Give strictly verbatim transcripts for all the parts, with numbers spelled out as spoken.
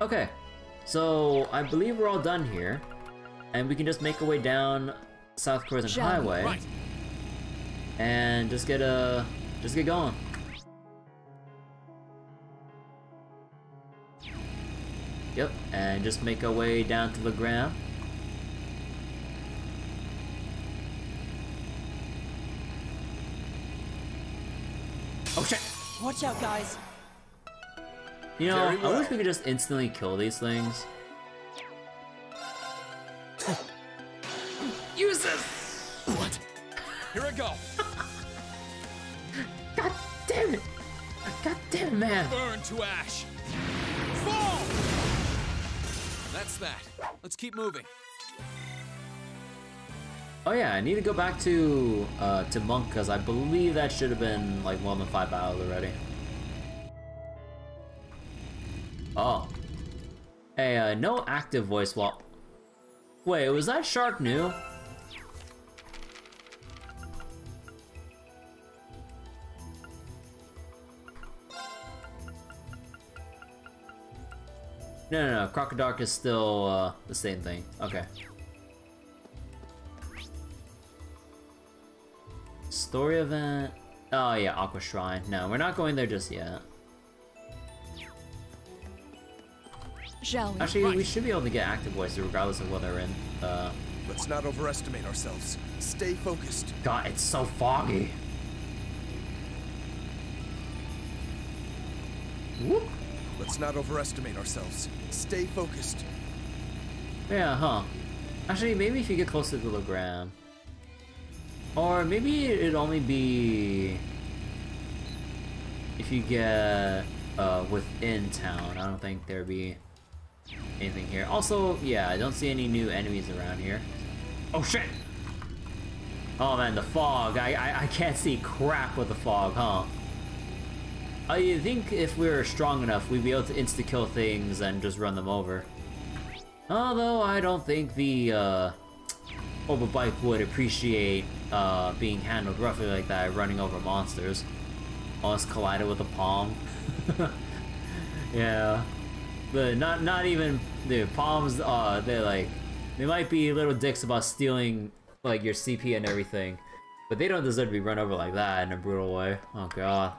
Okay, so I believe we're all done here, and we can just make our way down South Crescent Highway, right. and just get uh, just get going. Yep, and just make our way down to Legram. Oh shit! Watch out, guys! You know, well. I wish we could just instantly kill these things. Use this! What? Here I go! God damn it! God damn it, man! Burn to ash! Fall! That's that. Let's keep moving. Oh yeah, I need to go back to uh, to Monk, because I believe that should have been like one of the five battles already. Oh. Hey, uh, no active voice swap. Wait, was that shark new? No, no, no, Crocodark is still uh, the same thing. Okay. Story event. Oh yeah, Aqua Shrine. No, we're not going there just yet. Shall we? Actually, right. we should be able to get active voices regardless of what they're in. Uh, Let's not overestimate ourselves. Stay focused. God, it's so foggy. Whoop. Let's not overestimate ourselves. Stay focused. Yeah, huh. Actually, maybe if you get closer to Legram. Or maybe it'd only be if you get uh, within town. I don't think there'd be anything here. Also, yeah, I don't see any new enemies around here. Oh shit! Oh man, the fog. I, I, I can't see crap with the fog, huh? I think if we were strong enough, we'd be able to insta-kill things and just run them over. Although, I don't think the uh, Overbike would appreciate uh, being handled roughly like that, running over monsters. Almost collided with a palm. Yeah. But not not even the palms. Uh, they're like they might be little dicks about stealing like your C P and everything, but they don't deserve to be run over like that in a brutal way. Oh god.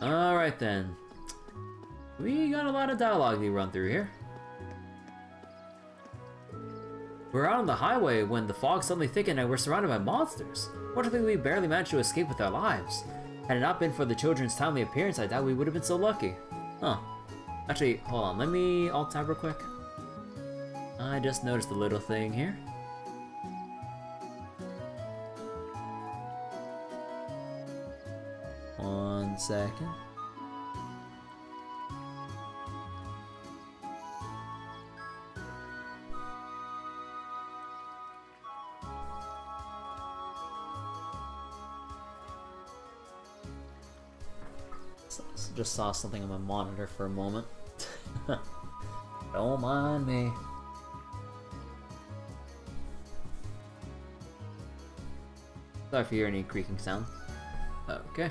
All right then. We got a lot of dialogue to run through here. We're out on the highway when the fog suddenly thickened and we're surrounded by monsters. Fortunately, we barely managed to escape with our lives. Had it not been for the children's timely appearance, I doubt we would have been so lucky. Huh. Actually, hold on. Let me alt-tab real quick. I just noticed a little thing here. One second. Just saw something on my monitor for a moment. Don't mind me. Sorry if you hear any creaking sound. Okay.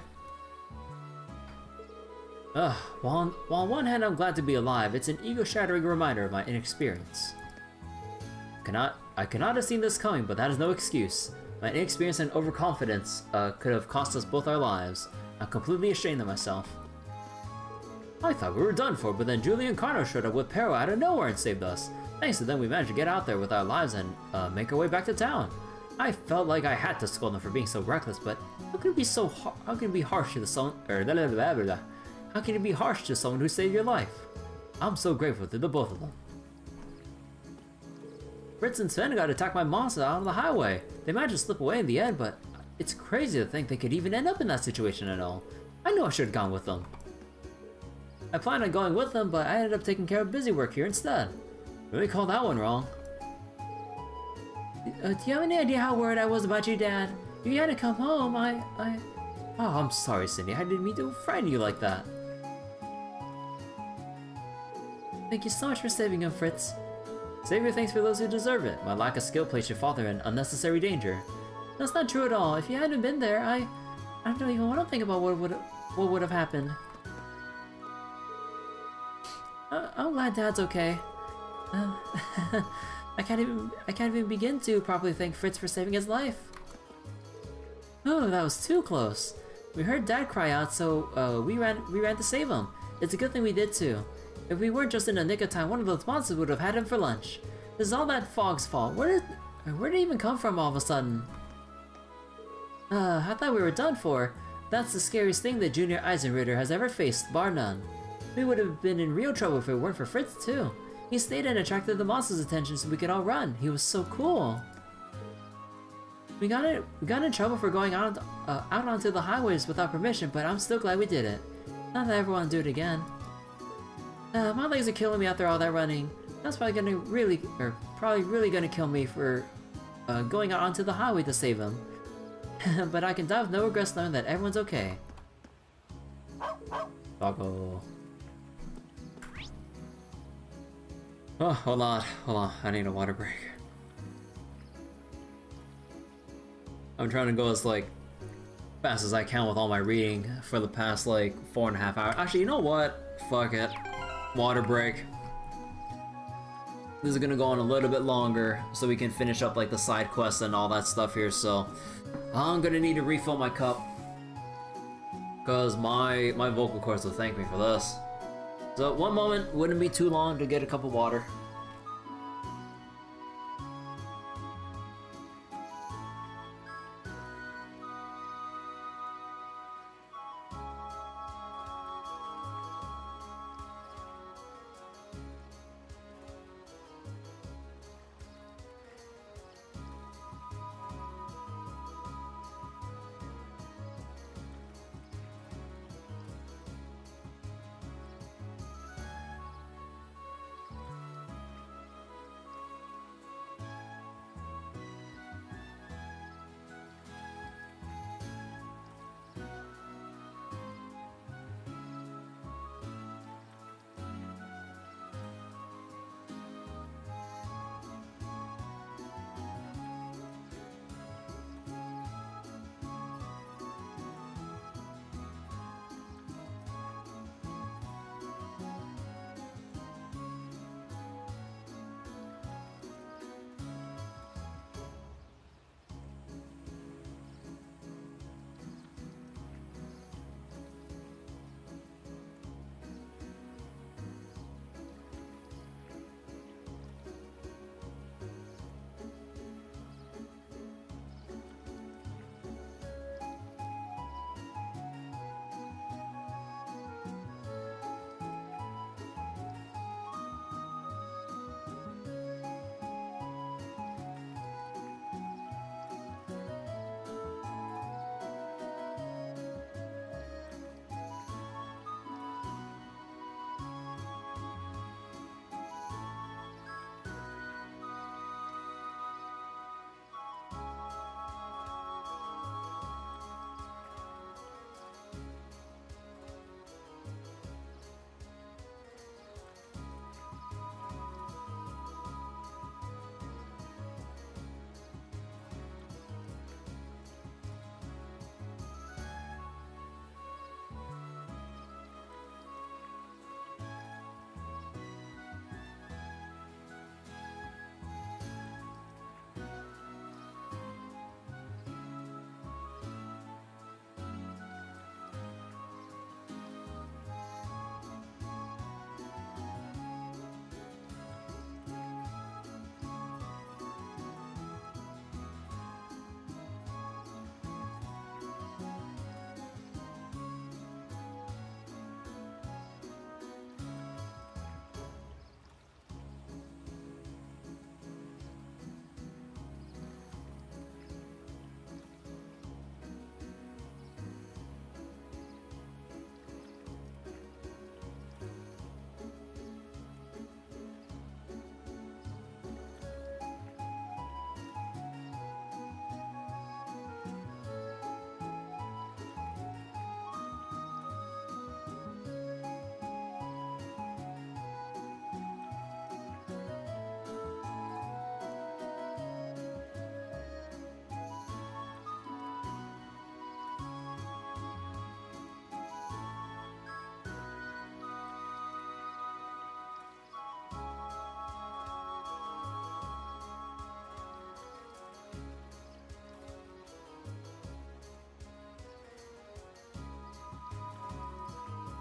Ugh, while on, while on one hand I'm glad to be alive, it's an ego-shattering reminder of my inexperience. Cannot, I cannot have seen this coming, but that is no excuse. My inexperience and overconfidence uh, could have cost us both our lives. I'm completely ashamed of myself. I thought we were done for, but then Julian Carno showed up with peril out of nowhere and saved us. Thanks to them, we managed to get out there with our lives and uh, make our way back to town. I felt like I had to scold them for being so reckless, but how can it be so har how can it be harsh to the someone? Er, blah, blah, blah, blah. How can it be harsh to someone who saved your life? I'm so grateful to the both of them. Fritz and Sven got attacked by monsters out on the highway. They managed to slip away in the end, but it's crazy to think they could even end up in that situation at all. I knew I should have gone with them. I planned on going with them, but I ended up taking care of busy work here instead. Really called that one wrong. Uh, do you have any idea how worried I was about you, Dad? If you had to come home, I... I... Oh, I'm sorry, Cindy. I didn't mean to frighten you like that. Thank you so much for saving him, Fritz. Save your thanks for those who deserve it. My lack of skill placed your father in unnecessary danger. That's not true at all. If you hadn't been there, I... I don't even want to think about what would what would have happened. Uh, I'm glad Dad's okay. Uh, I can't even I can't even begin to properly thank Fritz for saving his life. Oh, that was too close. We heard Dad cry out, so uh, we ran we ran to save him. It's a good thing we did too. If we weren't just in the nick of time, one of those monsters would have had him for lunch. This is all that fog's fault. Where did where did it even come from all of a sudden? Uh, I thought we were done for. That's the scariest thing that Junior Eisenritter has ever faced, bar none. We would have been in real trouble if it weren't for Fritz, too. He stayed and attracted the monster's attention so we could all run. He was so cool. We got, it, we got in trouble for going out, uh, out onto the highways without permission, but I'm still glad we did it. Not that I ever want to do it again. Uh, my legs are killing me after all that running. That's probably gonna really, or probably really gonna kill me for uh, going out onto the highway to save him. But I can die with no regrets knowing that everyone's okay. Doggo. Oh, hold on, hold on. I need a water break. I'm trying to go as, like, fast as I can with all my reading for the past, like, four and a half hours. Actually, you know what? Fuck it. Water break. This is gonna go on a little bit longer so we can finish up, like, the side quests and all that stuff here, so... I'm gonna need to refill my cup, cause my my vocal cords will thank me for this. So one moment wouldn't be too long to get a cup of water.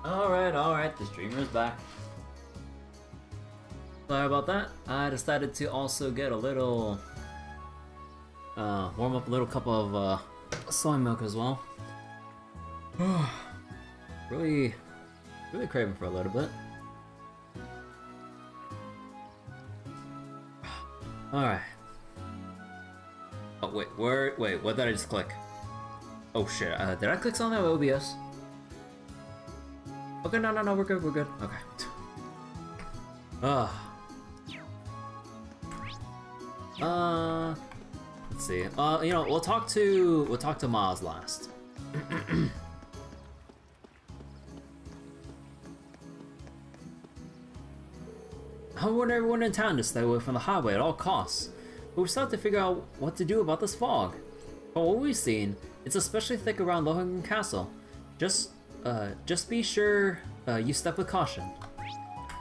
Alright, alright, the streamer is back. Sorry about that. I decided to also get a little... Uh, warm up a little cup of uh, soy milk as well. really, really craving for a little bit. Alright. Oh, wait, where? Wait, what did I just click? Oh shit, uh, did I click something with O B S? Okay, no, no, no, we're good, we're good. Okay. Ugh. Uh, let's see. Uh, you know, we'll talk to we'll talk to Miles last. I want everyone in town to stay away from the highway at all costs. But we still have to figure out what to do about this fog. From what we've seen, it's especially thick around Lohengrin Castle. Just, uh, just be sure uh, you step with caution.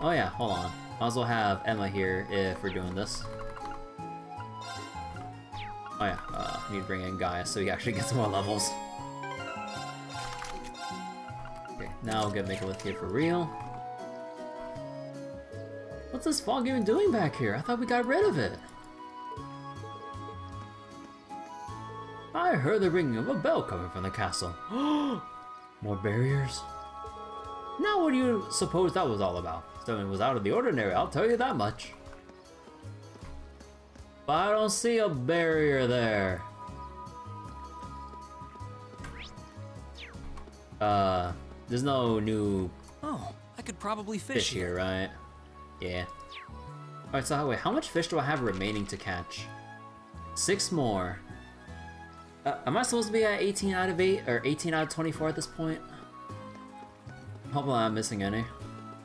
Oh yeah, hold on. Might as well have Emma here if we're doing this. Oh yeah, uh, I need to bring in Gaius so he actually gets more levels. Okay, now we'll get Make-A-Wish here for real. What's this fog even doing back here? I thought we got rid of it. I heard the ringing of a bell coming from the castle. More barriers? Now what do you suppose that was all about? Something was out of the ordinary, I'll tell you that much. But I don't see a barrier there. Uh, there's no new... Oh, I could probably fish, fish here, right? Yeah. Alright, so wait, how much fish do I have remaining to catch? Six more. Uh, am I supposed to be at eighteen out of eight, or eighteen out of twenty-four at this point? Hopefully I'm not missing any.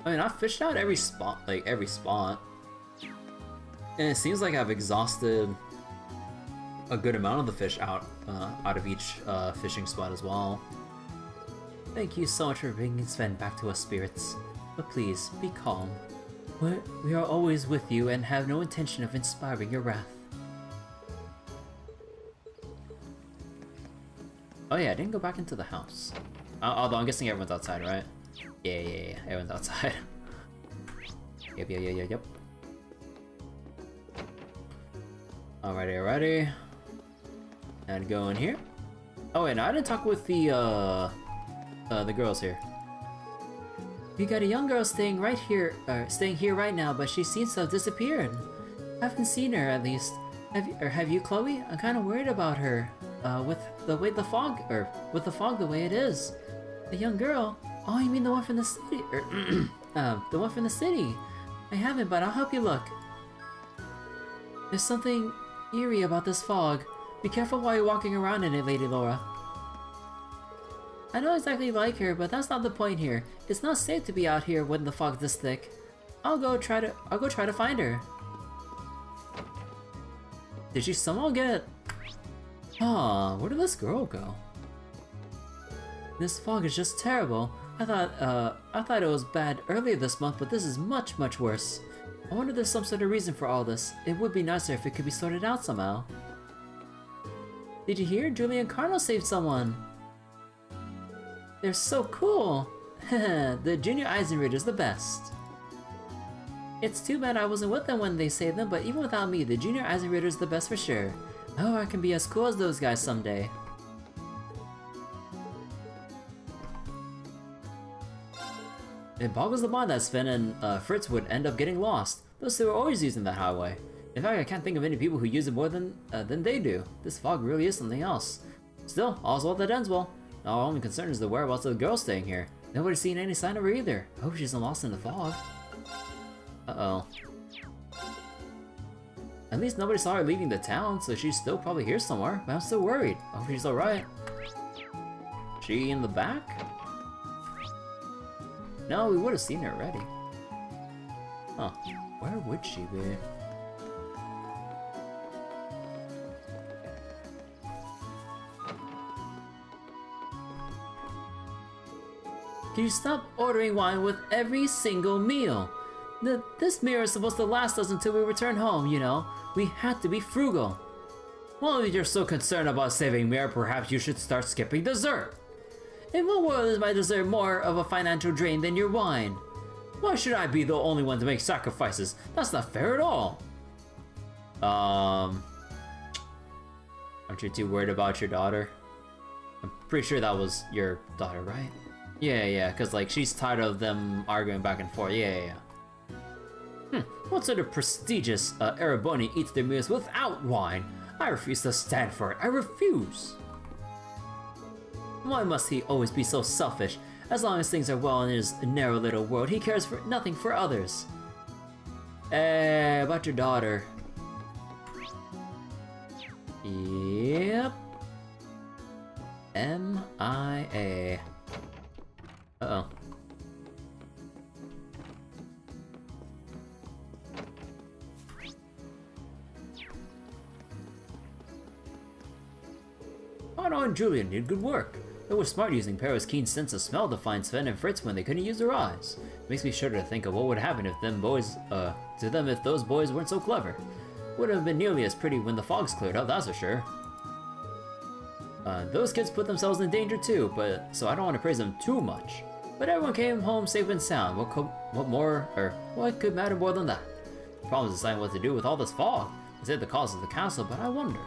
I mean, I've fished out every spot, like every spot. And it seems like I've exhausted a good amount of the fish out uh, out of each uh, fishing spot as well. Thank you so much for bringing Sven back to us, spirits. But please, be calm. We're, we are always with you and have no intention of inspiring your wrath. Oh yeah, I didn't go back into the house. Uh, although I'm guessing everyone's outside, right? Yeah, yeah, yeah, everyone's outside. Yep, yeah, yeah, yeah, yep. Alrighty, alrighty. And go in here. Oh wait, no, I didn't talk with the, uh, uh, the girls here. You got a young girl staying right here, uh, staying here right now, but she seems to have disappeared. I haven't seen her, at least. Have you, or have you, Chloe? I'm kind of worried about her, uh, with the way the fog, or with the fog the way it is. The young girl? Oh, you mean the one from the city? Or, uh, the one from the city. I haven't, but I'll help you look. There's something eerie about this fog. Be careful while you're walking around in it, Lady Laura. I don't exactly like her, but that's not the point here. It's not safe to be out here when the fog's this thick. I'll go try to. I'll go try to find her. Did she somehow get? Huh? Where did this girl go? This fog is just terrible. I thought, uh, I thought it was bad earlier this month, but this is much, much worse. I wonder if there's some sort of reason for all this. It would be nicer if it could be sorted out somehow. Did you hear? Julian Carno saved someone! They're so cool! The Junior Eisenridge is the best. It's too bad I wasn't with them when they saved them, but even without me, the Junior Eisenridge is the best for sure. Oh, I can be as cool as those guys someday. It boggles the mind that Sven and uh, Fritz would end up getting lost. Those two are always using that highway. In fact, I can't think of any people who use it more than uh, than they do. This fog really is something else. Still, all's well that ends well. Our only concern is the whereabouts of the girl staying here. Nobody's seen any sign of her either. I hope she isn't lost in the fog. Uh-oh. At least nobody saw her leaving the town, so she's still probably here somewhere. But I'm still worried. I hope she's alright. She in the back? No, we would have seen her already. Huh. Where would she be? Can you stop ordering wine with every single meal? The, this meal is supposed to last us until we return home, you know. We have to be frugal. Well, if you're so concerned about saving meal, perhaps you should start skipping dessert. In what world is my dessert more of a financial drain than your wine? Why should I be the only one to make sacrifices? That's not fair at all. Um, aren't you too worried about your daughter? I'm pretty sure that was your daughter, right? Yeah, yeah, because like she's tired of them arguing back and forth. Yeah, yeah, yeah. Hmm, what sort of prestigious uh, Erebonia eats their meals without wine? I refuse to stand for it. I refuse. Why must he always be so selfish? As long as things are well in his narrow little world, he cares for nothing for others. Eh, about your daughter. Yep. M I A. Uh-oh. Otto and Julian did good work. It was smart using Perra's keen sense of smell to find Sven and Fritz when they couldn't use their eyes. It makes me shudder to think of what would happen if them boys, uh, to them if those boys weren't so clever. Wouldn't have been nearly as pretty when the fog's cleared up, that's for sure. Uh, those kids put themselves in danger too, but so I don't want to praise them too much. But everyone came home safe and sound. What could, what more, or what could matter more than that? The problem is deciding what to do with all this fog. They said the cause of the castle, but I wonder.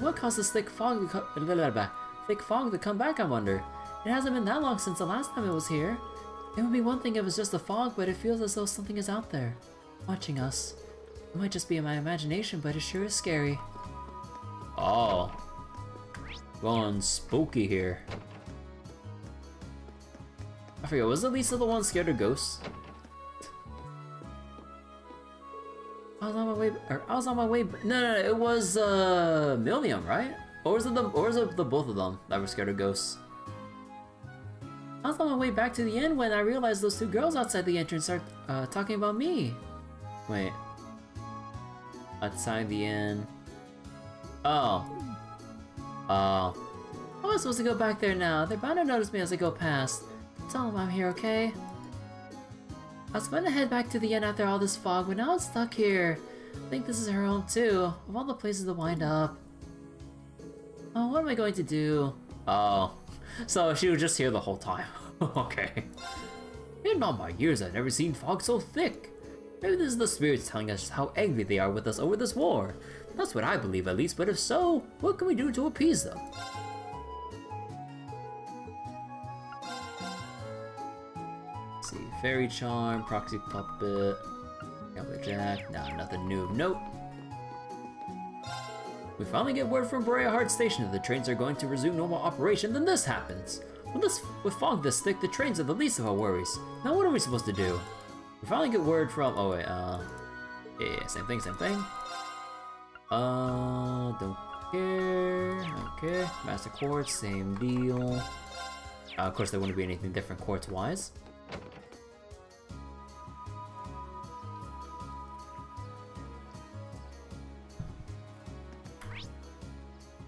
What caused this thick fog to come back? Thick fog to come back, I wonder. It hasn't been that long since the last time it was here. It would be one thing if it was just a fog, but it feels as though something is out there, watching us. It might just be in my imagination, but it sure is scary. Oh. Going spooky here. I forget, was Alisa the one scared of ghosts? I was on my way, or I was on my way, no, no, no, it was, uh, Millium, right? Or was it the, or was it the both of them that were scared of ghosts? I was on my way back to the inn when I realized those two girls outside the entrance are, uh, talking about me. Wait. Outside the inn. Oh. Oh. I was supposed to go back there now. They're bound to notice me as I go past. Tell them I'm here, okay? I was going to head back to the inn after all this fog, but now I'm stuck here. I think this is her home too, of all the places to wind up. Oh, what am I going to do? Oh, so she was just here the whole time. Okay. In all my years, I've never seen fog so thick. Maybe this is the spirits telling us how angry they are with us over this war. That's what I believe at least, but if so, what can we do to appease them? Fairy Charm, Proxy Puppet, Gambler Jack, nah, nothing new of note. We finally get word from Briarheart Station that the trains are going to resume normal operation, then this happens. With, this, with fog this thick, the trains are the least of our worries. Now what are we supposed to do? We finally get word from, oh wait, uh, yeah, same thing, same thing. Uh, don't care, okay, Master Quartz, same deal. Uh, of course there wouldn't be anything different quartz-wise.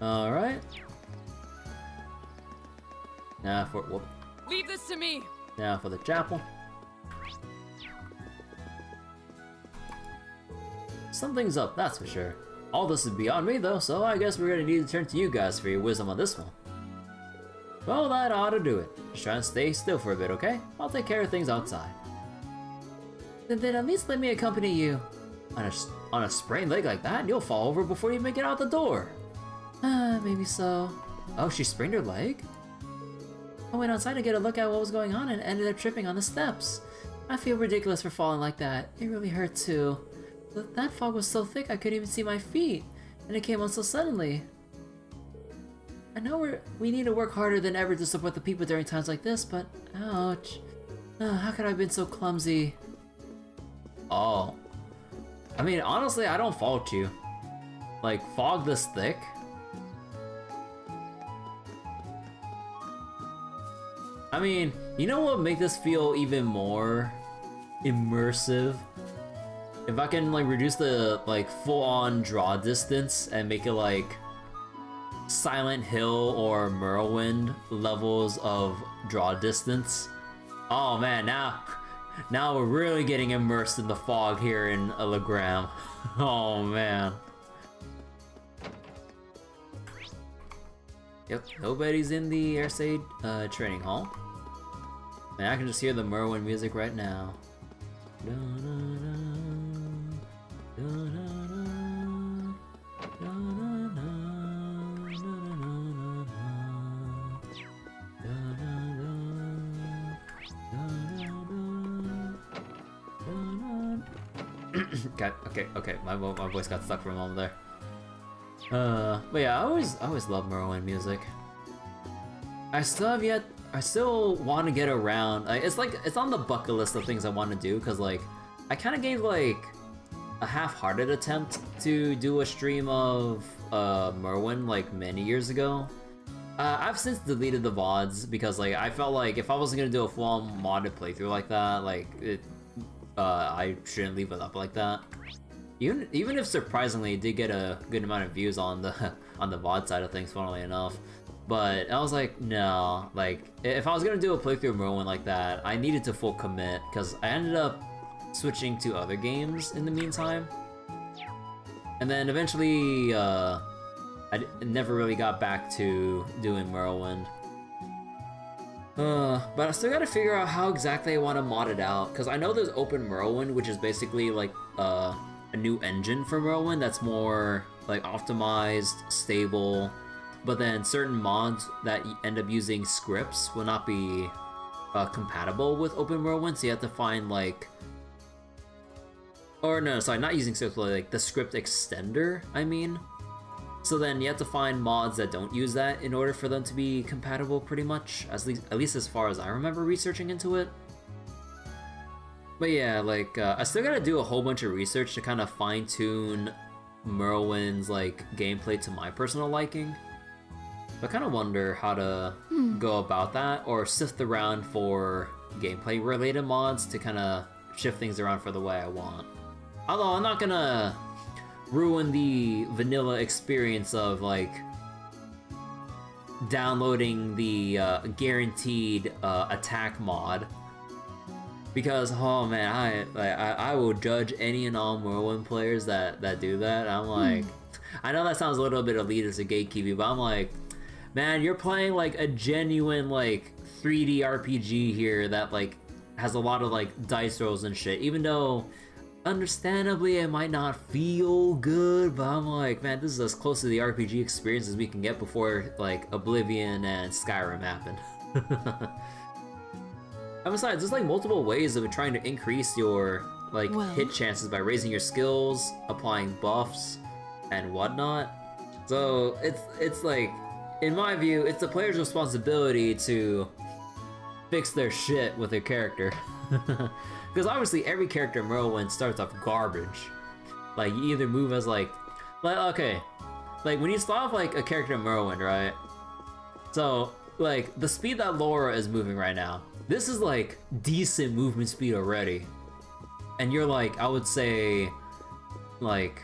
Alright. Now for whoop. Leave this to me! Now for the chapel. Something's up, that's for sure. All this is beyond me though, so I guess we're gonna need to turn to you guys for your wisdom on this one. Well, that ought to do it. Just try and stay still for a bit, okay? I'll take care of things outside. Then, then at least let me accompany you. On a, on a sprained leg like that, you'll fall over before you make it out the door. Uh, maybe so. Oh, she sprained her leg? I went outside to get a look at what was going on and ended up tripping on the steps. I feel ridiculous for falling like that. It really hurt too. But that fog was so thick I couldn't even see my feet, and it came on so suddenly. I know we're, we need to work harder than ever to support the people during times like this, but ouch. Uh, how could I have been so clumsy? Oh. I mean, honestly, I don't fault you. Like, fog this thick? I mean, you know what would make this feel even more immersive? If I can like reduce the like full-on draw distance and make it like Silent Hill or Morrowind levels of draw distance. Oh man, now now we're really getting immersed in the fog here in Legram. Oh man. Yep, nobody's in the air raid uh, training hall. Man, I can just hear the Merwin music right now. God, okay, okay, my my voice got stuck for a moment there. Uh, but yeah, I always I always love Merwin music. I still have yet. I still want to get around. Like, it's like it's on the bucket list of things I want to do because like I kind of gave like a half-hearted attempt to do a stream of uh, Merwin like many years ago. Uh, I've since deleted the V O Ds because like I felt like if I wasn't gonna do a full modded playthrough like that, like it, uh, I shouldn't leave it up like that. Even, even if surprisingly it did get a good amount of views on the on the V O D side of things, funnily enough. But I was like, no, like if I was gonna do a playthrough of Merwin like that, I needed to full commit because I ended up switching to other games in the meantime. And then eventually, uh, I d never really got back to doing Merwin. Uh, but I still gotta figure out how exactly I want to mod it out because I know there's Open Merwin, which is basically like uh, a new engine for Merwin that's more like optimized, stable. But then certain mods that end up using scripts will not be uh, compatible with Open Merwin, so you have to find like, or no, sorry, not using scripts, like the script extender, I mean. So then you have to find mods that don't use that in order for them to be compatible, pretty much, at least, at least as far as I remember researching into it. But yeah, like uh, I still gotta do a whole bunch of research to kind of fine tune Merwin's like gameplay to my personal liking. I kind of wonder how to hmm. go about that, or sift around for gameplay-related mods to kind of shift things around for the way I want. Although I'm not gonna ruin the vanilla experience of like downloading the uh, guaranteed uh, attack mod, because oh man, I like, I I will judge any and all Merwin players that that do that. I'm like, hmm. I know that sounds a little bit elitist and gatekeeping, but I'm like. Man, you're playing like a genuine like three D R P G here that like has a lot of like dice rolls and shit, even though understandably it might not feel good, but I'm like, man, this is as close to the R P G experience as we can get before like Oblivion and Skyrim happened. And besides, there's like multiple ways of trying to increase your like well. hit chances by raising your skills, applying buffs, and whatnot. So it's it's like in my view, it's the player's responsibility to fix their shit with their character. Because obviously every character in Merwin starts off garbage. Like, you either move as like... like okay, like when you start off like a character in Merwin, right? So, like, the speed that Laura is moving right now, this is like decent movement speed already. And you're like, I would say, like...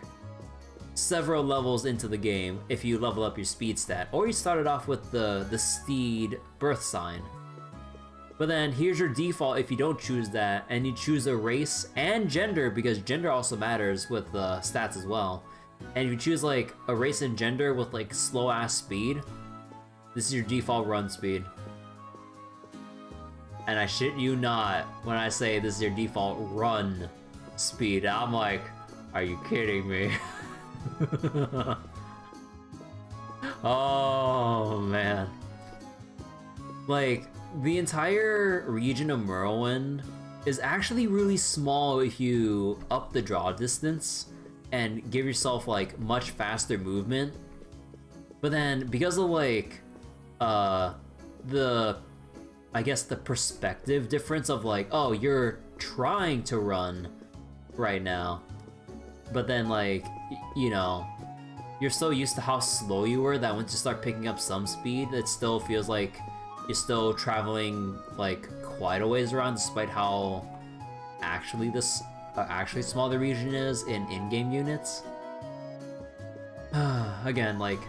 several levels into the game if you level up your speed stat, or you started off with the the steed birth sign. But then here's your default if you don't choose that, and you choose a race and gender, because gender also matters with the uh, stats as well. And if you choose like a race and gender with like slow ass speed, this is your default run speed. And I shit you not when I say this is your default run speed. I'm like, are you kidding me? Oh man, like the entire region of Merwin is actually really small if you up the draw distance and give yourself like much faster movement. But then because of like uh the I guess the perspective difference of like, oh, you're trying to run right now, but then like, you know, you're so used to how slow you were that once you start picking up some speed, it still feels like you're still traveling like quite a ways around, despite how actually this uh, actually small the region is in in-game units. Again, like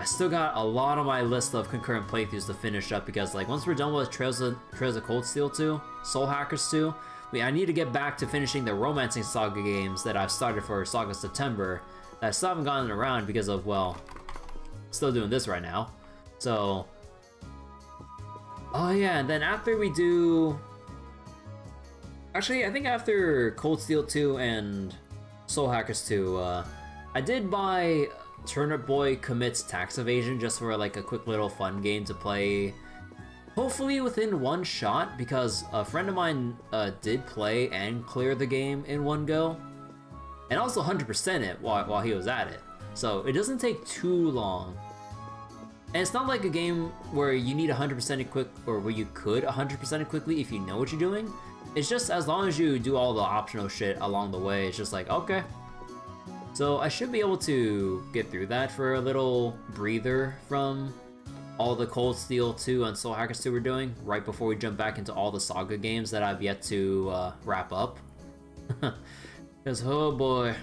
I still got a lot on my list of concurrent playthroughs to finish up, because like once we're done with Trails of Trails of Cold Steel two, Soul Hackers two. I need to get back to finishing the Romancing Saga games that I've started for Saga September that I still haven't gotten around because of, well, still doing this right now. So, oh yeah, and then after we do, actually I think after Cold Steel two and Soul Hackers two, uh, I did buy Turnip Boy Commits Tax Evasion just for like a quick little fun game to play, hopefully within one shot, because a friend of mine uh, did play and clear the game in one go, and also one hundred percent it while, while he was at it, so it doesn't take too long. And it's not like a game where you need one hundred percent it quick, or where you could one hundred percent it quickly if you know what you're doing. It's just as long as you do all the optional shit along the way, it's just like, okay. So I should be able to get through that for a little breather from all the Cold Steel two and Soul Hackers two we're doing, right before we jump back into all the Saga games that I've yet to uh, wrap up. Because, oh boy.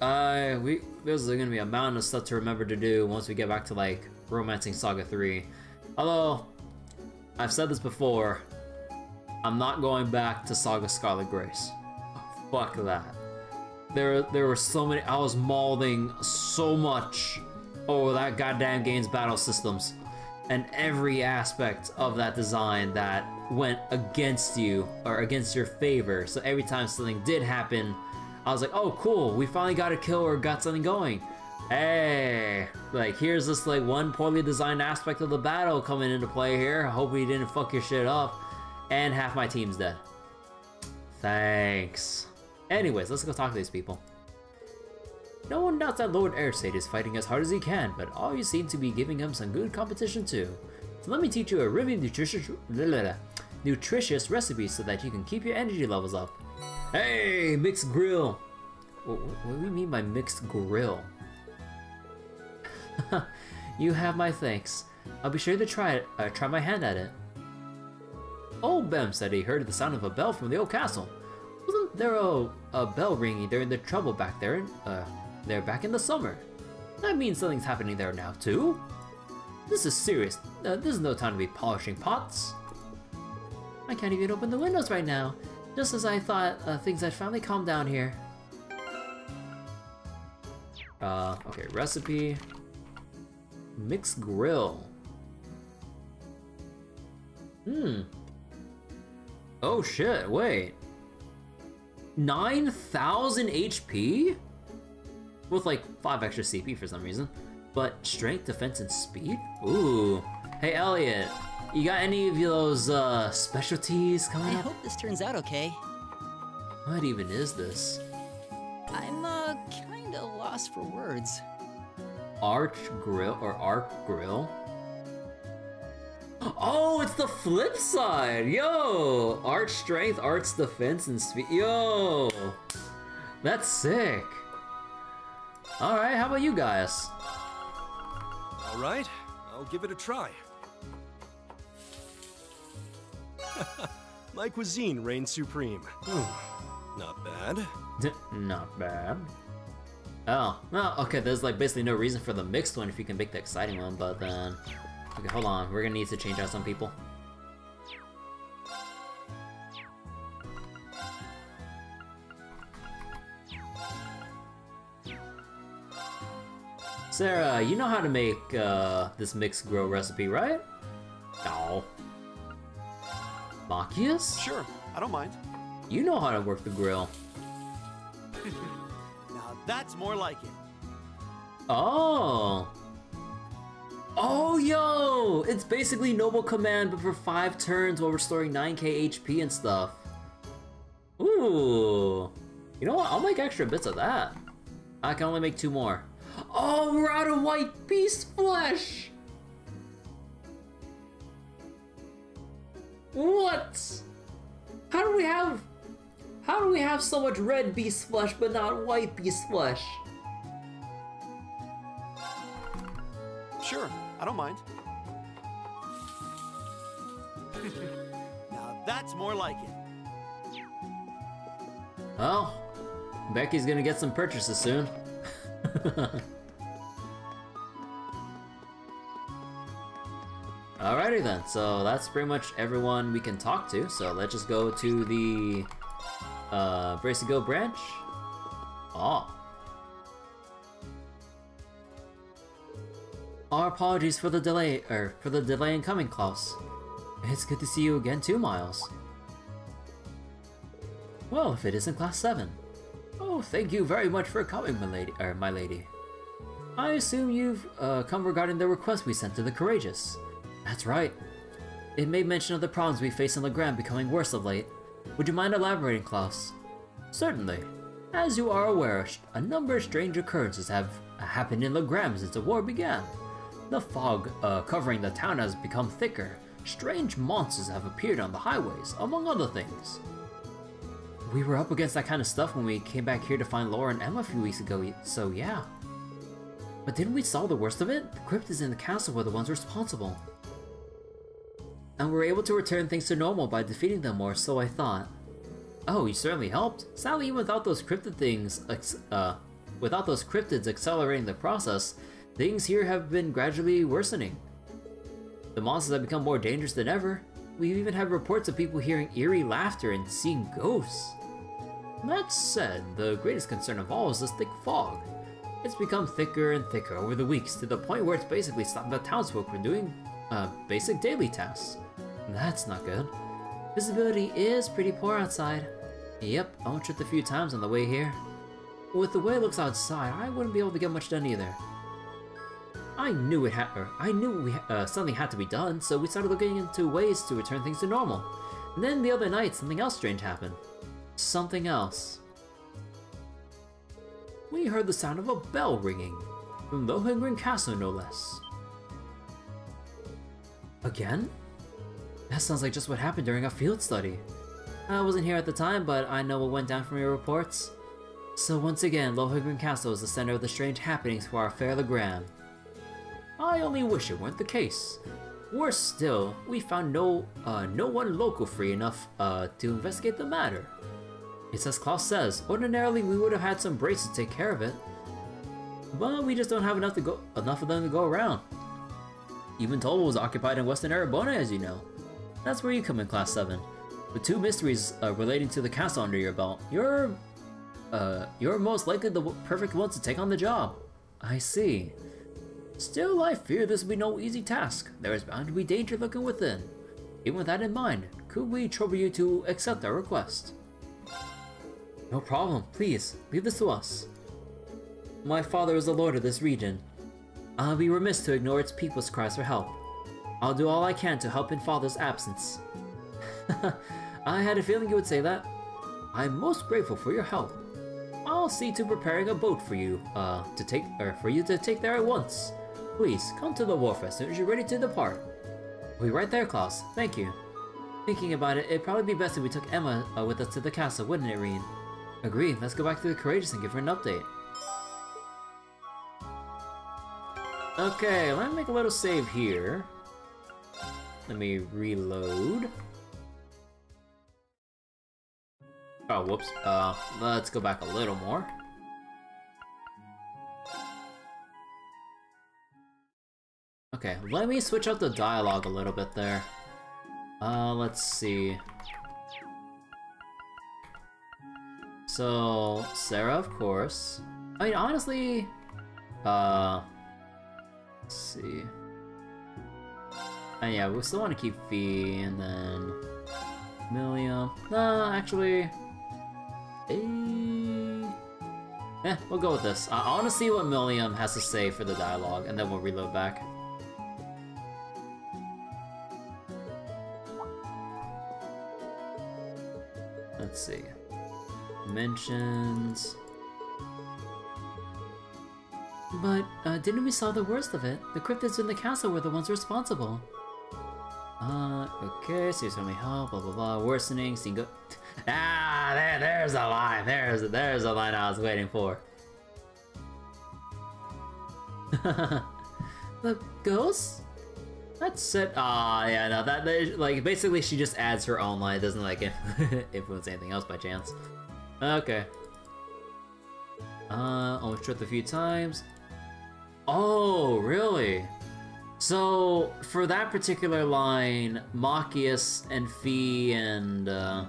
Uh, we there's gonna be a mountain of stuff to remember to do once we get back to like Romancing Saga three. Although, I've said this before, I'm not going back to Saga Scarlet Grace. Fuck that. There, there were so many. I was mauling so much over that goddamn game's battle systems and every aspect of that design that went against you or against your favor. So every time something did happen, I was like, oh cool, we finally got a kill or got something going. Hey, like here's this like one poorly designed aspect of the battle coming into play here. I hope we didn't fuck your shit up. And half my team's dead. Thanks. Anyways, let's go talk to these people. No one doubts that Lord Airsate is fighting as hard as he can, but all you seem to be giving him some good competition too. So let me teach you a really nutritious, blah, blah, blah, nutritious recipe so that you can keep your energy levels up. Hey, mixed grill! What, what do we mean by mixed grill? You have my thanks. I'll be sure to try it. Uh, try my hand at it. Old Bem said he heard the sound of a bell from the old castle. Wasn't there a, a bell ringing during the trouble back there? In, uh, there back in the summer. That means something's happening there now too. This is serious. Uh, this is no time to be polishing pots. I can't even open the windows right now. Just as I thought, uh, things had finally calmed down here. Uh, okay, recipe. Mixed grill. Hmm. Oh shit, wait. nine thousand H P? With like five extra C P for some reason. But strength, defense, and speed? Ooh. Hey Elliot. You got any of those uh, specialties coming up? I hope this turns out okay. What even is this? I'm uh, kinda lost for words. Arch grill or arc grill? Oh, it's the flip side! Yo! Arch strength, arch defense, and speed. Yo! That's sick. Alright, how about you guys? Alright, I'll give it a try. My cuisine reigns supreme. Hmm. Not bad. D not bad. Oh, well, okay, there's like basically no reason for the mixed one if you can make the exciting one, but then... Okay, hold on, we're gonna need to change out some people. Sarah, you know how to make uh, this mixed grill recipe, right? No. Machias? Sure, I don't mind. You know how to work the grill. Now that's more like it. Oh. Oh, yo! It's basically Noble Command, but for five turns while restoring nine K H P and stuff. Ooh. You know what? I'll make extra bits of that. I can only make two more. Oh, we're out of white beast flesh! What? How do we have... How do we have so much red beast flesh, but not white beast flesh? Sure, I don't mind. Now that's more like it. Well, Becky's gonna get some purchases soon. Alrighty then, so that's pretty much everyone we can talk to, so let's just go to the uh, Brace and Go branch. Oh. Our apologies for the delay, er, for the delay in coming, Klaus. It's good to see you again too, Miles. Well, if it isn't class seven. Oh, thank you very much for coming, my lady, er, my lady. I assume you've uh, come regarding the request we sent to the Courageous. That's right. It made mention of the problems we face in Legram becoming worse of late. Would you mind elaborating, Klaus? Certainly. As you are aware, a number of strange occurrences have happened in Legram since the war began. The fog uh, covering the town has become thicker. Strange monsters have appeared on the highways, among other things. We were up against that kind of stuff when we came back here to find Laura and Emma a few weeks ago, so yeah. But didn't we solve the worst of it? The cryptids in the castle were the ones responsible. And we were able to return things to normal by defeating them, or so I thought. Oh, you certainly helped. Sadly, without those cryptid things, uh, without those cryptids accelerating the process, things here have been gradually worsening. The monsters have become more dangerous than ever. We've even had reports of people hearing eerie laughter and seeing ghosts. That said, the greatest concern of all is this thick fog. It's become thicker and thicker over the weeks to the point where it's basically stopped the townsfolk from doing uh, basic daily tasks. That's not good. Visibility is pretty poor outside. Yep, I went tripped a few times on the way here. With the way it looks outside, I wouldn't be able to get much done either. I knew it had. I knew we uh, something had to be done, so we started looking into ways to return things to normal. And then the other night, something else strange happened. Something else. We heard the sound of a bell ringing from Lohengrin Castle, no less. Again? That sounds like just what happened during our field study. I wasn't here at the time, but I know what went down from your reports. So once again, Lohengrin Castle is the center of the strange happenings for our fair Legram. I only wish it weren't the case. Worse still, we found no uh, no one local free enough uh, to investigate the matter. It's as Klaus says, ordinarily we would have had some braces to take care of it, but we just don't have enough to go enough of them to go around. Even Toll was occupied in Western Erebonia, as you know. That's where you come in, Class seven. With two mysteries uh, relating to the castle under your belt, you're, uh, you're most likely the perfect ones to take on the job. I see. Still, I fear this will be no easy task. There is bound to be danger lurking within. Even with that in mind, could we trouble you to accept our request? No problem, please, leave this to us. My father is the lord of this region. I'll be remiss to ignore its people's cries for help. I'll do all I can to help in Father's absence. I had a feeling you would say that. I'm most grateful for your help. I'll see to preparing a boat for you, uh, to take, or for you to take there at once. Please come to the wharf as soon as you're ready to depart. We'll be right there, Klaus. Thank you. Thinking about it, it'd probably be best if we took Emma uh, with us to the castle, wouldn't it, Rean? Agreed. Let's go back to the Courageous and give her an update. Okay, let me make a little save here. Let me reload. Oh, whoops. Uh, let's go back a little more. Okay, let me switch up the dialogue a little bit there. Uh, let's see. So, Sarah, of course. I mean, honestly... Uh... Let's see... And yeah, we still want to keep Fee, and then... Millium... Nah, actually... Eh... Eh, we'll go with this. I want to see what Millium has to say for the dialogue, and then we'll reload back. Let's see... Mentions... But, uh, didn't we solve the worst of it? The cryptids in the castle were the ones responsible. Uh, okay, so here's how we help, blah blah blah, worsening, single- Ah, there, there's a line, there's, there's a line I was waiting for. The ghosts? That's it. Ah, oh, yeah, no, that, that, like, basically she just adds her own line, it doesn't, like, influence anything else by chance. Okay. Uh, almost tripped a few times. Oh, really? So, for that particular line, Machias and Fee and, uh...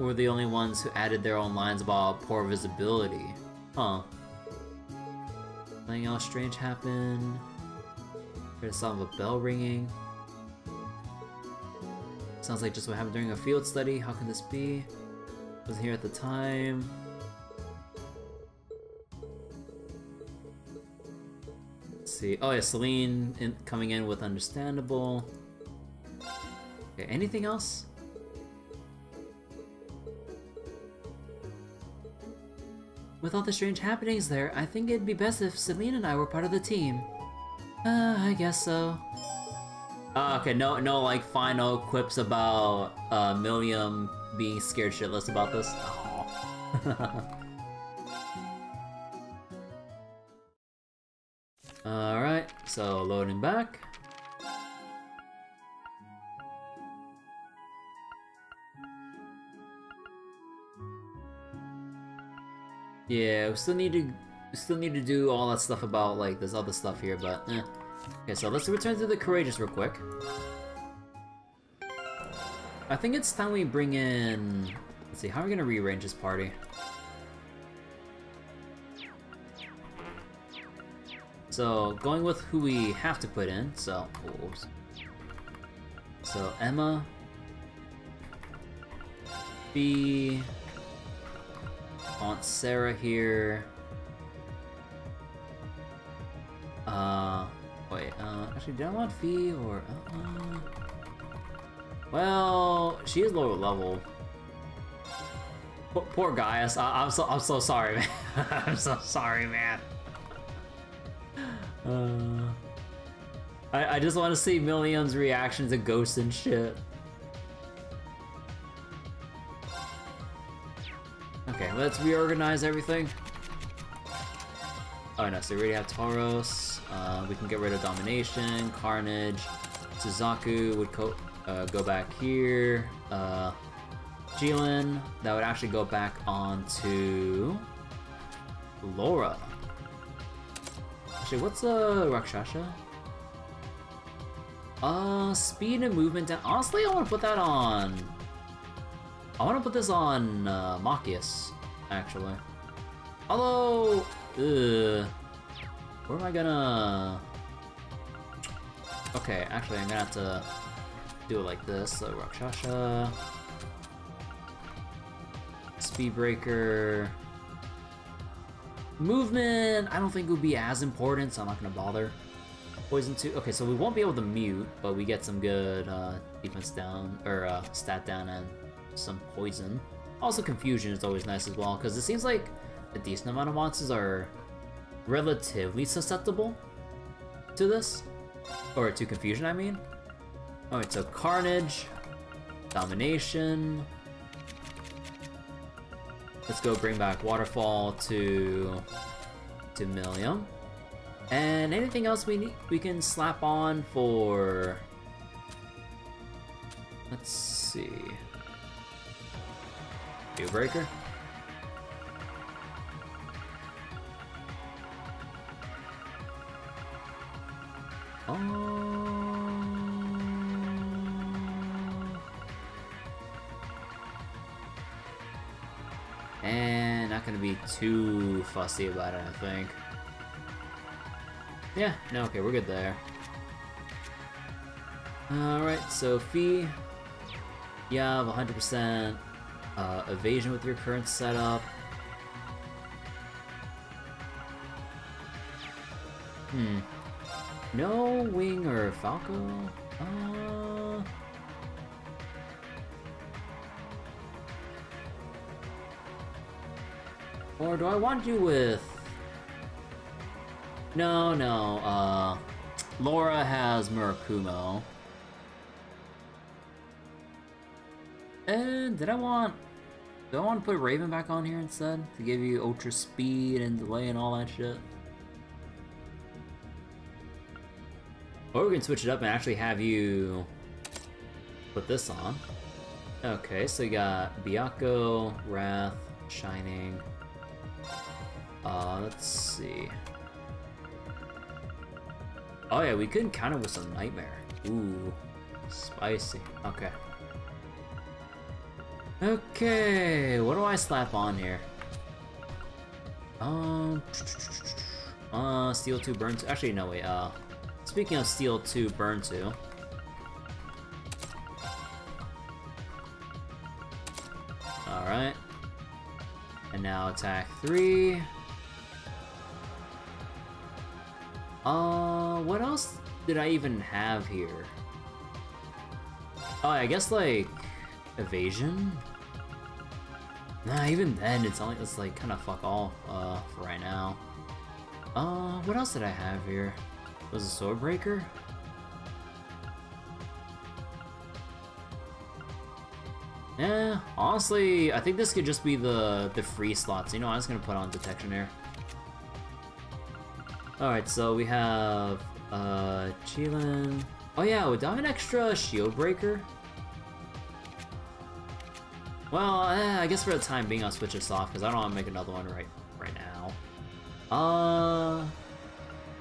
were the only ones who added their own lines about poor visibility. Huh. Something else strange happened. Heard the sound of a bell ringing. Sounds like just what happened during a field study. How can this be? Wasn't here at the time. Let's see. Oh yeah, Celine in, coming in with understandable. Okay, anything else? With all the strange happenings there, I think it'd be best if Celine and I were part of the team. Uh, I guess so. Uh, okay, no, no, like, final quips about, uh, Millium being scared shitless about this. Oh. Alright, so loading back. Yeah, we still need to we still need to do all that stuff about, like, there's other stuff here, but eh. Okay, so let's return to the Courageous real quick. I think it's time we bring in... Let's see, how are we gonna rearrange this party? So, going with who we have to put in, so... Oh, oops. So, Emma... Fee... Aunt Sarah here... Uh... Wait, uh, actually, did I want Fee or... Uh-uh. Well, she is lower level. P poor Gaius. I I'm so I'm so sorry, man. I'm so sorry, man. Uh, I I just want to see Millium's reaction to ghosts and shit. Okay, let's reorganize everything. Oh no, so we already have Tauros. Uh, we can get rid of Domination, Carnage, Suzaku would co uh, go back here. Uh, Jilin, that would actually go back onto Laura. Actually, what's uh, Rakshasha? Uh, speed and movement down. Honestly, I want to put that on. I want to put this on uh, Machias, actually. Although, ugh, where am I gonna... Okay, actually I'm gonna have to do it like this, so Rakshasha... Speedbreaker... Movement, I don't think it would be as important, so I'm not gonna bother. Poison two, okay, so we won't be able to mute, but we get some good uh, defense down, or uh, stat down and some poison. Also confusion is always nice as well, because it seems like a decent amount of monsters are relatively susceptible to this, or to confusion, I mean. Alright, so Carnage, Domination. Let's go bring back Waterfall to to Millium. And anything else we need, we can slap on for. Let's see. Deal breaker. Um... And not gonna be too fussy about it, I think. Yeah, no, okay, we're good there. Alright, so Fee, you have one hundred percent uh, evasion with your current setup. Hmm. No wing or Falco? Uh... Or do I want you with... No, no, uh... Laura has Murakumo. And did I want... Do I want to put Raven back on here instead? To give you ultra speed and delay and all that shit? Or we can switch it up and actually have you put this on. Okay, so you got Biako, Wrath, Shining. Uh, let's see. Oh yeah, we could encounter with some Nightmare. Ooh, spicy. Okay. Okay, what do I slap on here? Um, Uh, Steel two Burn two. Actually, no, wait. Uh, speaking of Steel two Burn two. Alright. And now attack three. Uh, what else did I even have here? Oh, I guess, like, evasion? Nah, even then, it's only, it's like, kind of fuck all, uh, for right now. Uh, what else did I have here? Was it Sword Breaker? Yeah, honestly, I think this could just be the, the free slots. You know, I'm just gonna put on Detection Air. Alright, so we have, uh, Chilin. Oh yeah, would I have an extra Shield Breaker? Well, eh, I guess for the time being I'll switch this off because I don't want to make another one right right now. Uh,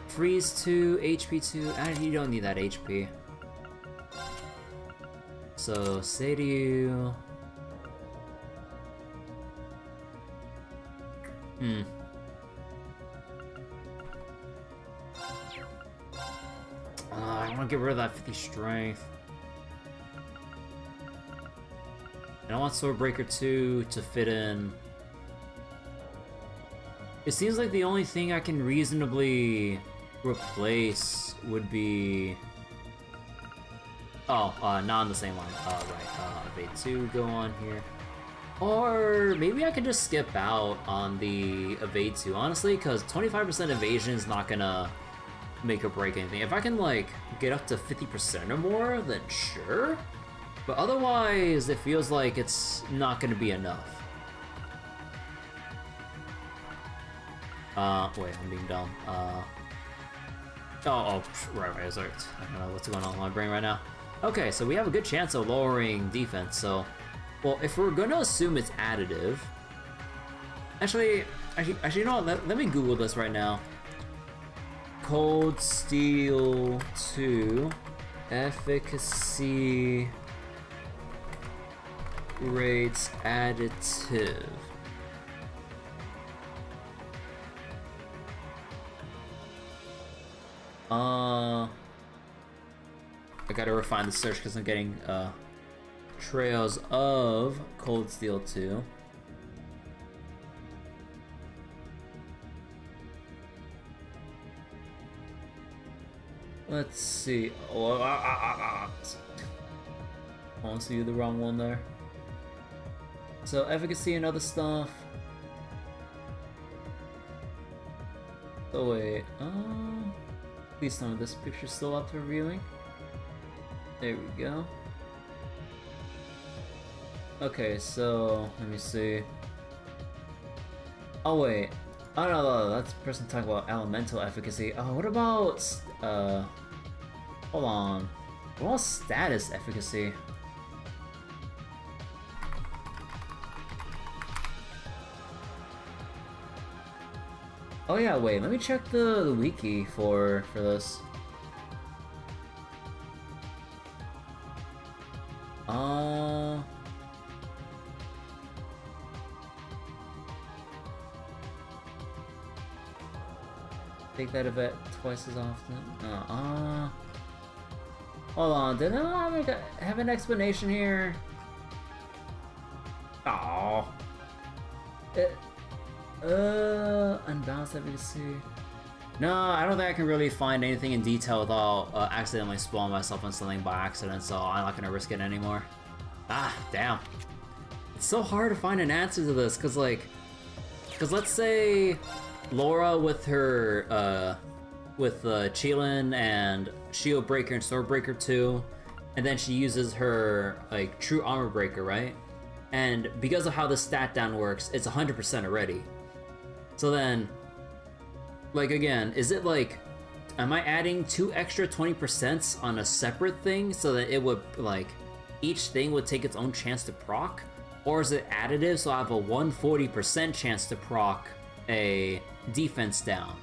Freeze two, H P two, ah, you don't need that H P. So, Seiryu... Hmm. I want to get rid of that fifty strength. And I want Swordbreaker two to fit in. It seems like the only thing I can reasonably replace would be... Oh, uh, not on the same line. Uh, right, uh, Evade two go on here. Or maybe I could just skip out on the Evade two, honestly, because twenty-five percent evasion is not gonna make or break anything. If I can, like, get up to fifty percent or more, then sure. But otherwise, it feels like it's not gonna be enough. Uh, wait, I'm being dumb. Uh, oh, oh, right, right, sorry. I don't know what's going on in my brain right now. Okay, so we have a good chance of lowering defense, so... Well, if we're gonna assume it's additive... Actually, actually, actually you know what, let, let me Google this right now. Cold Steel two... Efficacy rates additive. Uh, I gotta refine the search because I'm getting uh, Trails of Cold Steel two. Let's see. Oh, ah, ah, ah, ah. I want to do the wrong one there. So efficacy and other stuff. Oh wait. Um, at least some of this picture's still up for viewing. There we go. Okay, so let me see. Oh wait. Oh no, no, no. That's the person talking about elemental efficacy. Oh, what about? Uh, hold on. What about status efficacy? Oh yeah, wait. Let me check the, the wiki for for this. Uh. Take that event twice as often. Uh, uh. Hold on, did I have, a, have an explanation here? Oh. It, uh, unbalanced efficacy. No, I don't think I can really find anything in detail without uh, accidentally spoiling myself on something by accident, so I'm not gonna risk it anymore. Ah, damn. It's so hard to find an answer to this, cause like, cause let's say Laura with her, uh, with uh, Chilin and Shield Breaker and Sword Breaker two, and then she uses her, like, True Armor Breaker, right? And because of how the stat down works, it's one hundred percent already. So then, like, again, is it like, am I adding two extra twenty percents on a separate thing so that it would, like, each thing would take its own chance to proc? Or is it additive so I have a one hundred forty percent chance to proc a defense down?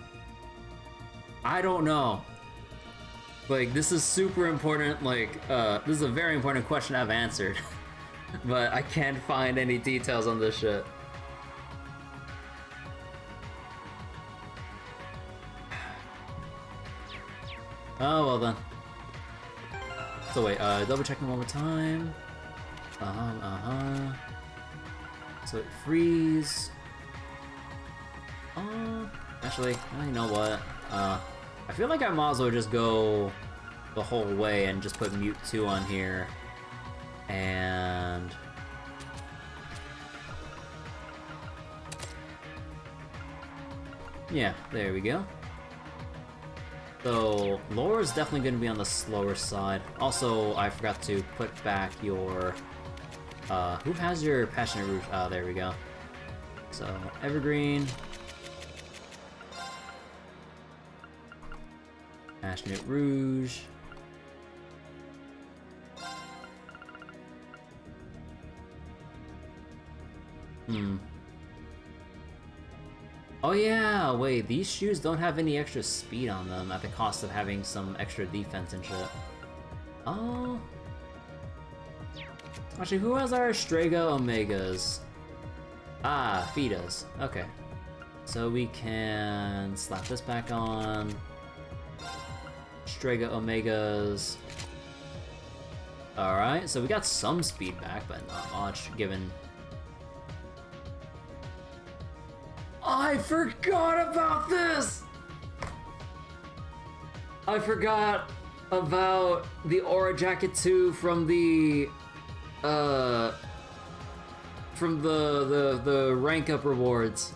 I don't know. Like, this is super important, like, uh, this is a very important question I've answered. But I can't find any details on this shit. Oh, well then. So wait, uh, double checking one more time. Uh-huh, uh-huh. So it frees. Uh, actually, well, you know what? Uh, I feel like I might as well just go the whole way and just put Mute two on here. And... yeah, there we go. So, Laura's definitely going to be on the slower side. Also, I forgot to put back your... Uh, who has your Passionate Root? Ah, uh, there we go. So, Evergreen... Passionate Rouge. Hmm. Oh yeah, wait, these shoes don't have any extra speed on them at the cost of having some extra defense and shit. Oh. Actually, who has our Strega Omegas? Ah, Fee does. Okay. So we can slap this back on. Strega Omegas. Alright, so we got some speed back, but not much, given... I forgot about this! I forgot about the Aura Jacket two from the... Uh... From the, the, the rank up rewards.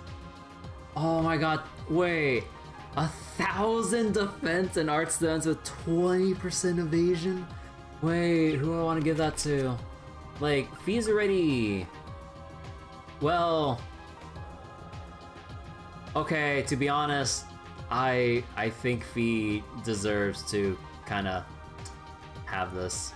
Oh my god, wait. A thousand defense and art stunts with twenty percent evasion? Wait, who do I want to give that to? Like, Fee's already... Well... Okay, to be honest, I I think Fee deserves to kind of have this.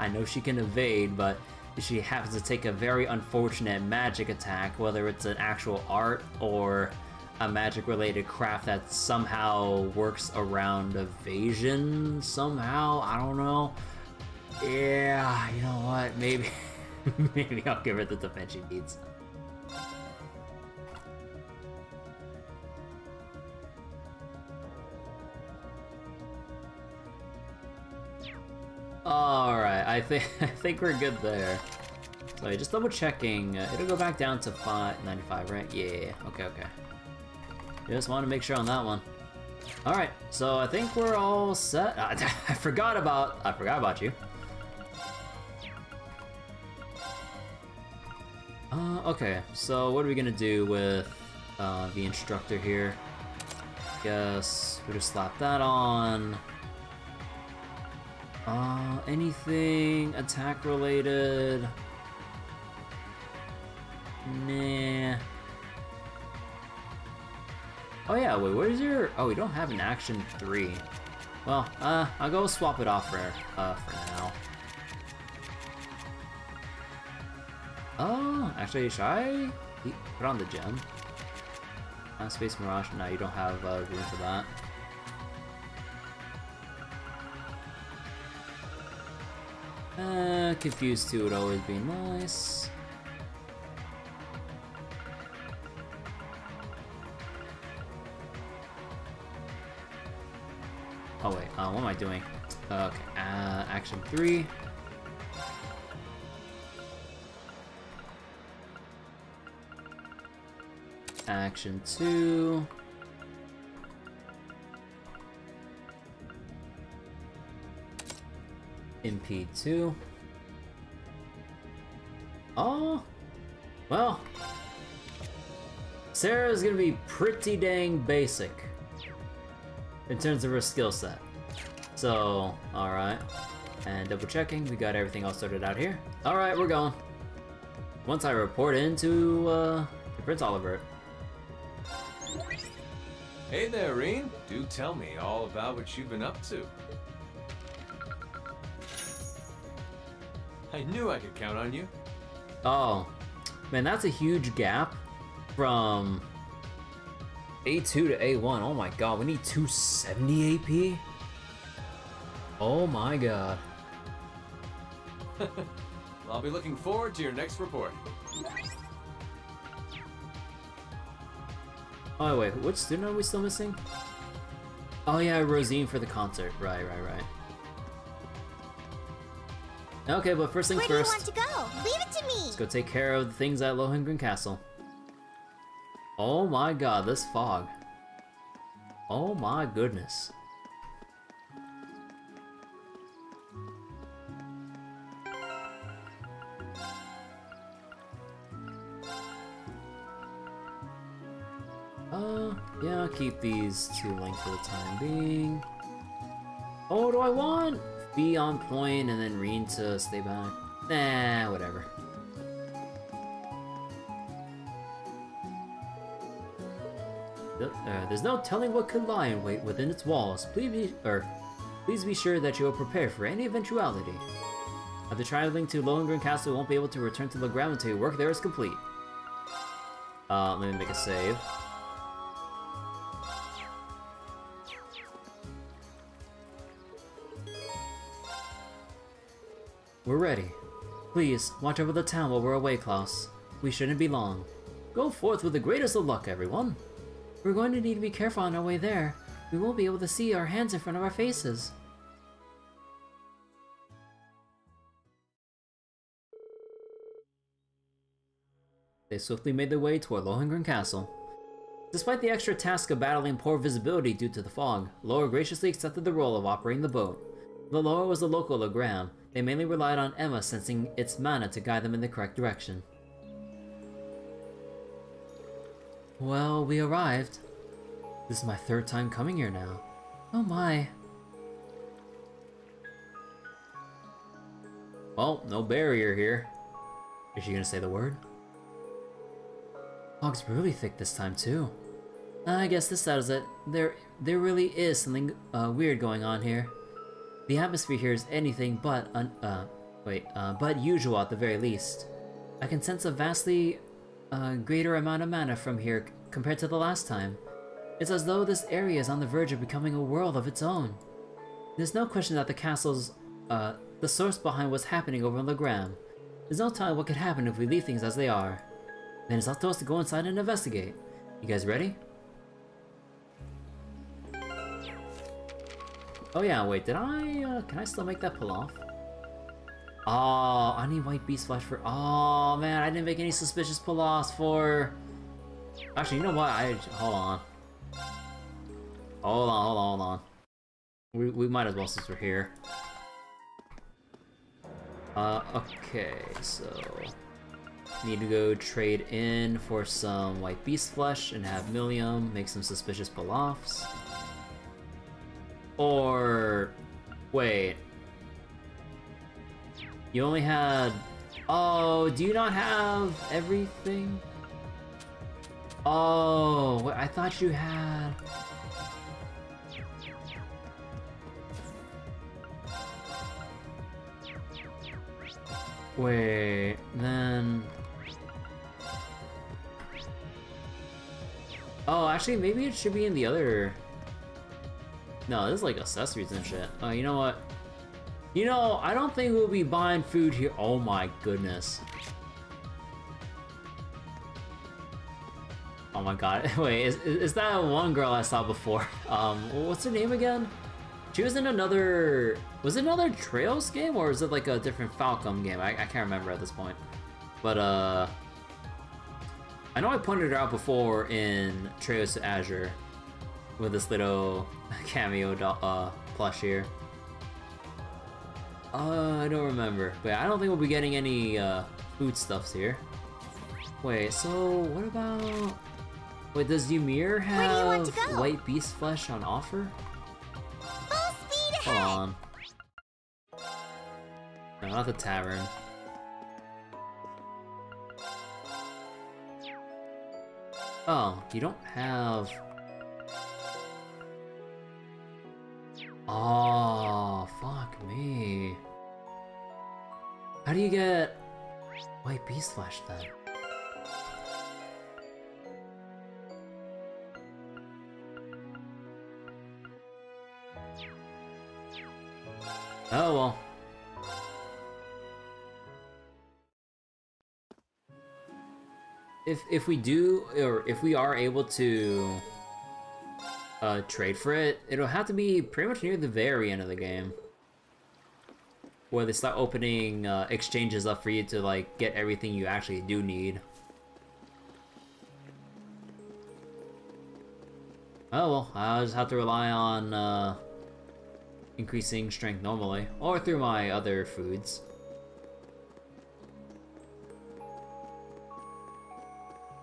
I know she can evade, but... she happens to take a very unfortunate magic attack, whether it's an actual art or a magic-related craft that somehow works around evasion somehow, I don't know. Yeah, you know what, maybe maybe I'll give her the defense she needs. Alright, I think I think we're good there. So just double checking. Uh, it'll go back down to five ninety-five, right? Yeah, okay, okay. Just want to make sure on that one. Alright, so I think we're all set. I, I forgot about I forgot about you. Uh okay, so what are we gonna do with uh the instructor here? I guess we'll just slap that on. Uh, anything attack related? Nah. Oh yeah, wait, where's your... oh, we don't have an action three. Well, uh, I'll go swap it off for, uh, for now. Oh, actually, should I put on the gem? Uh, Space Mirage? No, you don't have uh, room for that. Uh, confused two would always be nice. Oh wait, uh, what am I doing? Okay, uh, action three. Action two. M P two. Oh, well. Sarah's gonna be pretty dang basic in terms of her skill set. So, alright. And double checking, we got everything all sorted out here. Alright, we're going. Once I report into uh, Prince Oliver. Hey there, Rean. Do tell me all about what you've been up to. I knew I could count on you. Oh, man, that's a huge gap from A two to A one. Oh my god, we need two seventy A P? Oh my god. Well, I'll be looking forward to your next report. Oh, wait, which student are we still missing? Oh yeah, Rosine for the concert. Right, right, right. Okay, but first things Where first. Where do you want to go? Leave it to me. Let's go take care of the things at Lohengrin Castle. Oh my god, this fog. Oh my goodness. Uh, yeah, I'll keep these two linked for the time being. Oh, do I want? Be on point and then Rean to stay back. Nah, whatever. Uh, there's no telling what could lie in wait within its walls. Please be, er, please be sure that you will prepare for any eventuality. After traveling to Lohengrin Castle, you won't be able to return to Legram until your work there is complete. Uh, let me make a save. We're ready. Please, watch over the town while we're away, Klaus. We shouldn't be long. Go forth with the greatest of luck, everyone. We're going to need to be careful on our way there. We won't be able to see our hands in front of our faces. They swiftly made their way toward Lohengrin Castle. Despite the extra task of battling poor visibility due to the fog, Laura graciously accepted the role of operating the boat. Though Laura was a local Legram, they mainly relied on Emma sensing its mana to guide them in the correct direction. Well, we arrived. This is my third time coming here now. Oh my. Well, no barrier here. Is she gonna say the word? Fog's really thick this time too. I guess this settles it. There, there really is something uh, weird going on here. The atmosphere here is anything but un- uh, wait, uh, but usual at the very least. I can sense a vastly uh, greater amount of mana from here compared to the last time. It's as though this area is on the verge of becoming a world of its own. There's no question that the castle's, uh, the source behind what's happening over in Legram. There's no telling what could happen if we leave things as they are. Then it's up to us to go inside and investigate. You guys ready? Oh yeah, wait, did I, uh, can I still make that pull off? Oh, I need white beast flesh for, oh man, I didn't make any suspicious pull-offs for... Actually, you know what, I, hold on. Hold on, hold on, hold on. We, we might as well since we're here. Uh, okay, so... Need to go trade in for some white beast flesh and have Millium make some suspicious pull-offs. Or... wait... You only had... Oh, do you not have everything? Oh, wait, I thought you had... Wait, then... Oh, actually, maybe it should be in the other... No, this is like accessories and shit. Oh, uh, you know what? You know, I don't think we'll be buying food here. Oh my goodness. Oh my god. Wait, is, is that one girl I saw before? Um, what's her name again? She was in another... Was it another Trails game? Or is it like a different Falcom game? I, I can't remember at this point. But, uh... I know I pointed her out before in Trails to Azure. With this little cameo doll, uh, plush here. Uh, I don't remember. But I don't think we'll be getting any uh, food stuffs here. Wait, so what about... Wait, does Ymir have do white beast flesh on offer? Full speed ahead. Hold on. No, not the tavern. Oh, you don't have... Oh, fuck me. How do you get white beast flesh then? Oh well. If if we do, or if we are able to uh, trade for it, it'll have to be pretty much near the very end of the game, where they start opening uh, exchanges up for you to like get everything you actually do need. Oh well, I just have to rely on uh, increasing strength normally, or through my other foods.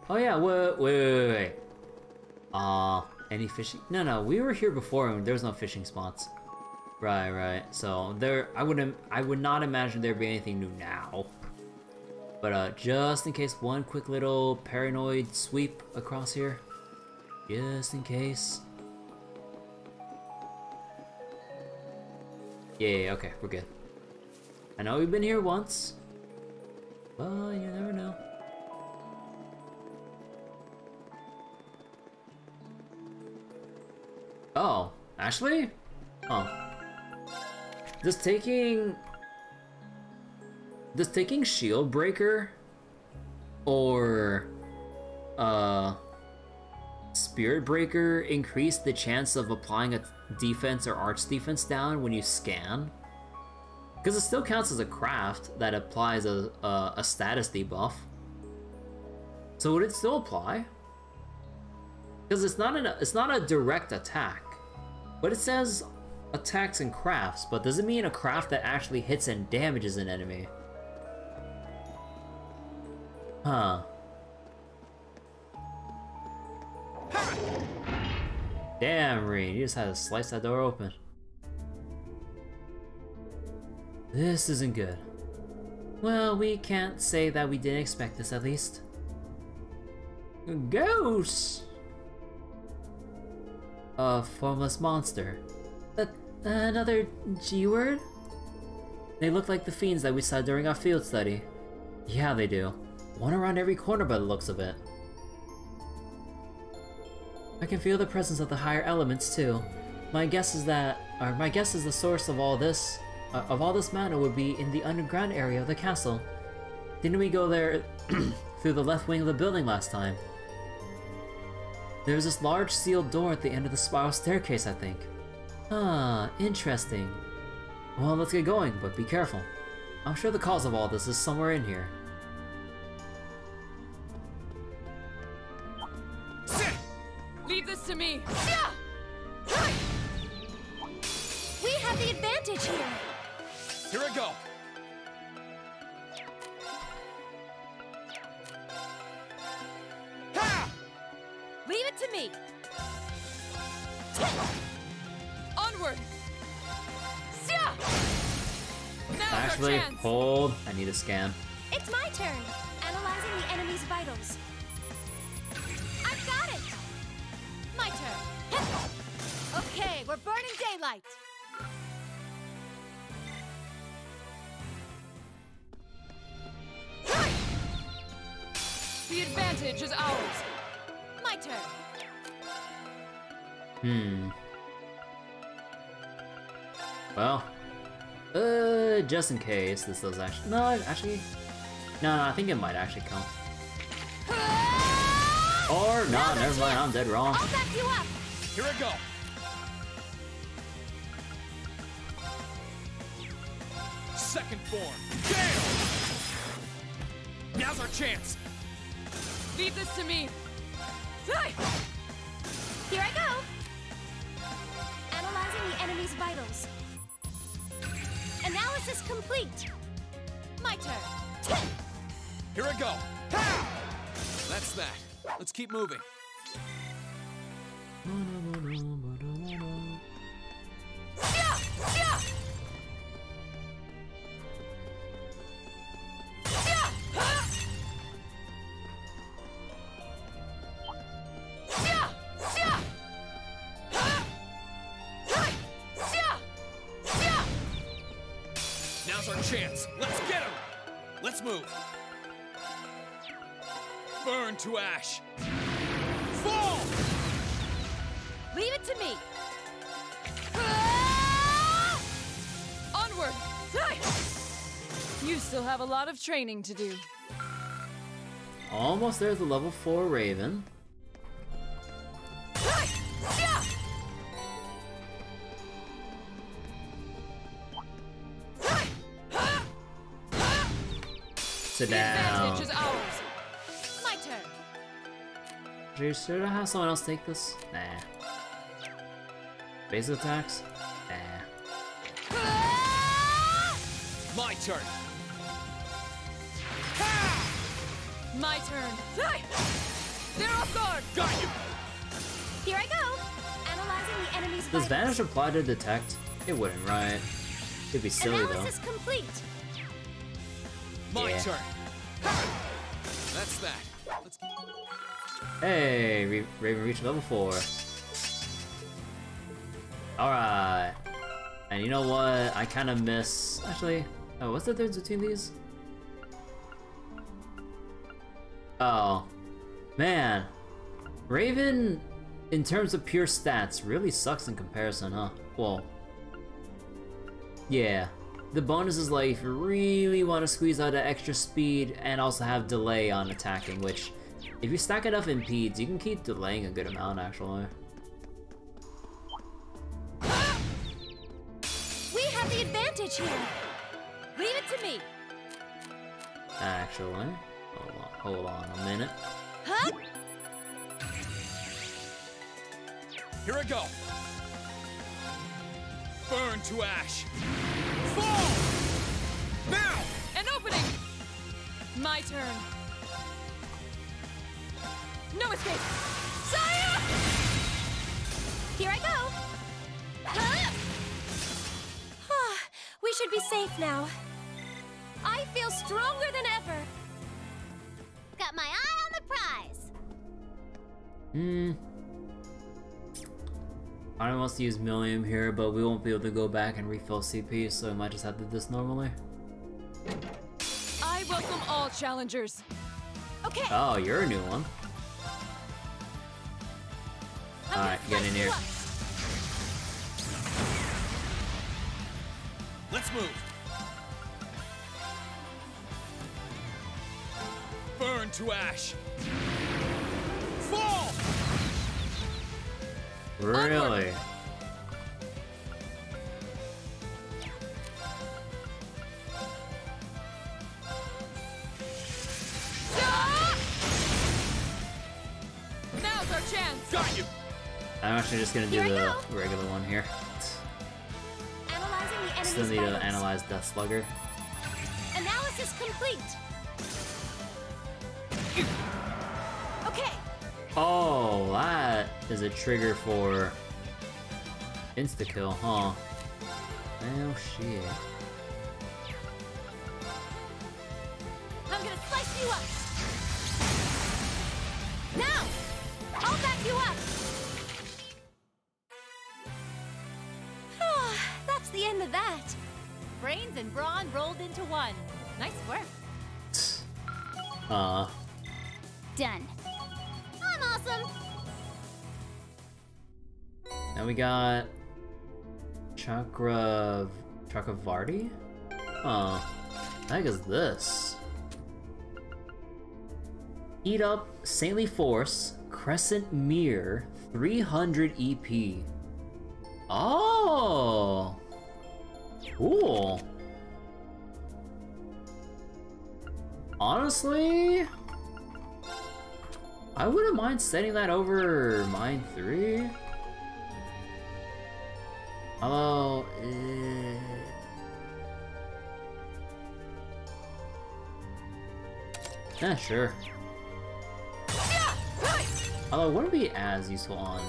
Oh yeah, wait, wait, wait, wait. Uh, any fishing? No, no, we were here before and there was no fishing spots. Right, right. So there, I wouldn't, I would not imagine there'd be anything new now. But uh, just in case, one quick little paranoid sweep across here, just in case. Yeah, yeah, okay, we're good. I know we've been here once, but you never know. Oh, Ashley? Oh. Does taking... Does taking Shield Breaker or uh, Spirit Breaker increase the chance of applying a defense or arch defense down when you scan? Because it still counts as a craft that applies a, a, a status debuff. So would it still apply? Because it's not an, it's not a direct attack, but it says attacks and crafts, but does it mean a craft that actually hits and damages an enemy? Huh. Damn, Rean, you just had to slice that door open. This isn't good. Well, we can't say that we didn't expect this, at least. Ghost! A formless monster. Uh, another G-word? They look like the fiends that we saw during our field study. Yeah, they do. One around every corner by the looks of it. I can feel the presence of the higher elements too. My guess is that, or my guess is the source of all this, uh, of all this matter would be in the underground area of the castle. Didn't we go there through the left wing of the building last time? There's this large sealed door at the end of the spiral staircase, I think. Ah, interesting. Well, let's get going, but be careful. I'm sure the cause of all this is somewhere in here. Leave this to me! We have the advantage here! Here I go! Ha! Leave it to me! Actually, hold. I need a scan. It's my turn. Analyzing the enemy's vitals. I've got it. My turn. Okay, we're burning daylight. The advantage is ours. My turn. Hmm. Well, uh, just in case this does actually. No, actually. No, no, I think it might actually count. Or not, never mind, I'm dead wrong. I'll back you up. Here we go. Second form. Gale! Now's our chance. Leave this to me. Here I go. Analyzing the enemy's vitals. Analysis complete. My turn. Here I go. Ha! That's that. Let's keep moving. To ash. Fall! Leave it to me. Ah! Onward. You still have a lot of training to do. Almost there's a level four Raven. Sit down. Is ours. My turn. Juice, should I have someone else take this? Nah. Base attacks? Nah. My turn. Ha! My turn. They're off guard. Got you. Here I go. Analyzing the enemy's. Does vanish apply to detect? It wouldn't, right? It'd be silly though. Analysis complete. My yeah. turn. Ha! That's that. Let's... Hey, Re Raven reached level four. All right. And you know what? I kind of miss. Actually, oh, what's the difference between these? Oh, man. Raven, in terms of pure stats, really sucks in comparison, huh? Well, yeah. The bonus is like, if you really want to squeeze out that extra speed and also have delay on attacking, which, if you stack enough impedes, you can keep delaying a good amount, actually. We have the advantage here! Leave it to me! Actually... Hold on a minute. Huh? Here I go. Burn to ash. Fall! Now! An opening! My turn. No escape! Sire! Here I go! Huh? We should be safe now. I feel stronger than ever. Got my eye on the prize. Hmm. I don't want to use Millium here, but we won't be able to go back and refill C P, so we might just have to do this normally. I welcome all challengers. Okay. Oh, you're a new one. All right, get in here. Let's move. Burn to ash. Fall. Really? Onward. Now's our chance. Got you. I'm actually just gonna do here the go. regular one here. Analyzing the enemy's Still need violence. to analyze Death Slugger. Analysis complete. Okay. Oh, that is a trigger for insta kill, huh? Oh shit. I'm gonna slice you up. Now, I'll back you up. Oh, that's the end of that. Brains and brawn rolled into one. Nice work. Uh. Done. I'm awesome. Now we got Chakra Chakravarti? Oh. The heck is this? Eat up Saintly Force Crescent Mirror three hundred E P. Oh. Cool. Honestly, I wouldn't mind setting that over mine three. Although, eh... yeah, sure. Yeah, right. Although, wouldn't be as useful on.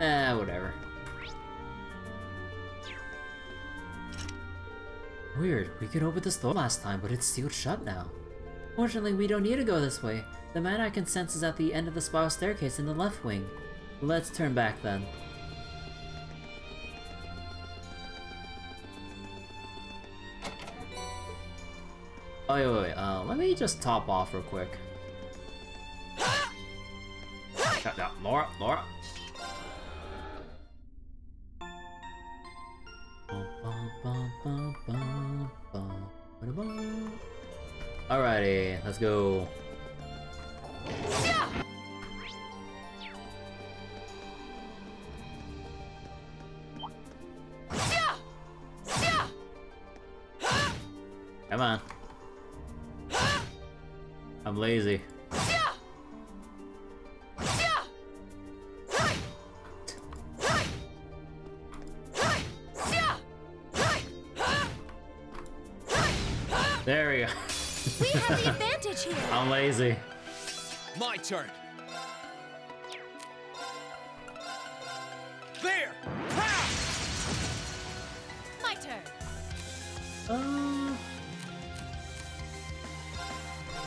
Eh, whatever. Weird. We could open this door last time, but it's sealed shut now. Fortunately, we don't need to go this way. The man I can sense is at the end of the spiral staircase in the left wing. Let's turn back then. Oh, wait, wait, wait. Uh, let me just top off real quick. Shut up, Laura, Laura. Alrighty, let's go. Come on. I'm lazy. There we go. We have the advantage here. I'm lazy. My turn. There. My turn. Uh.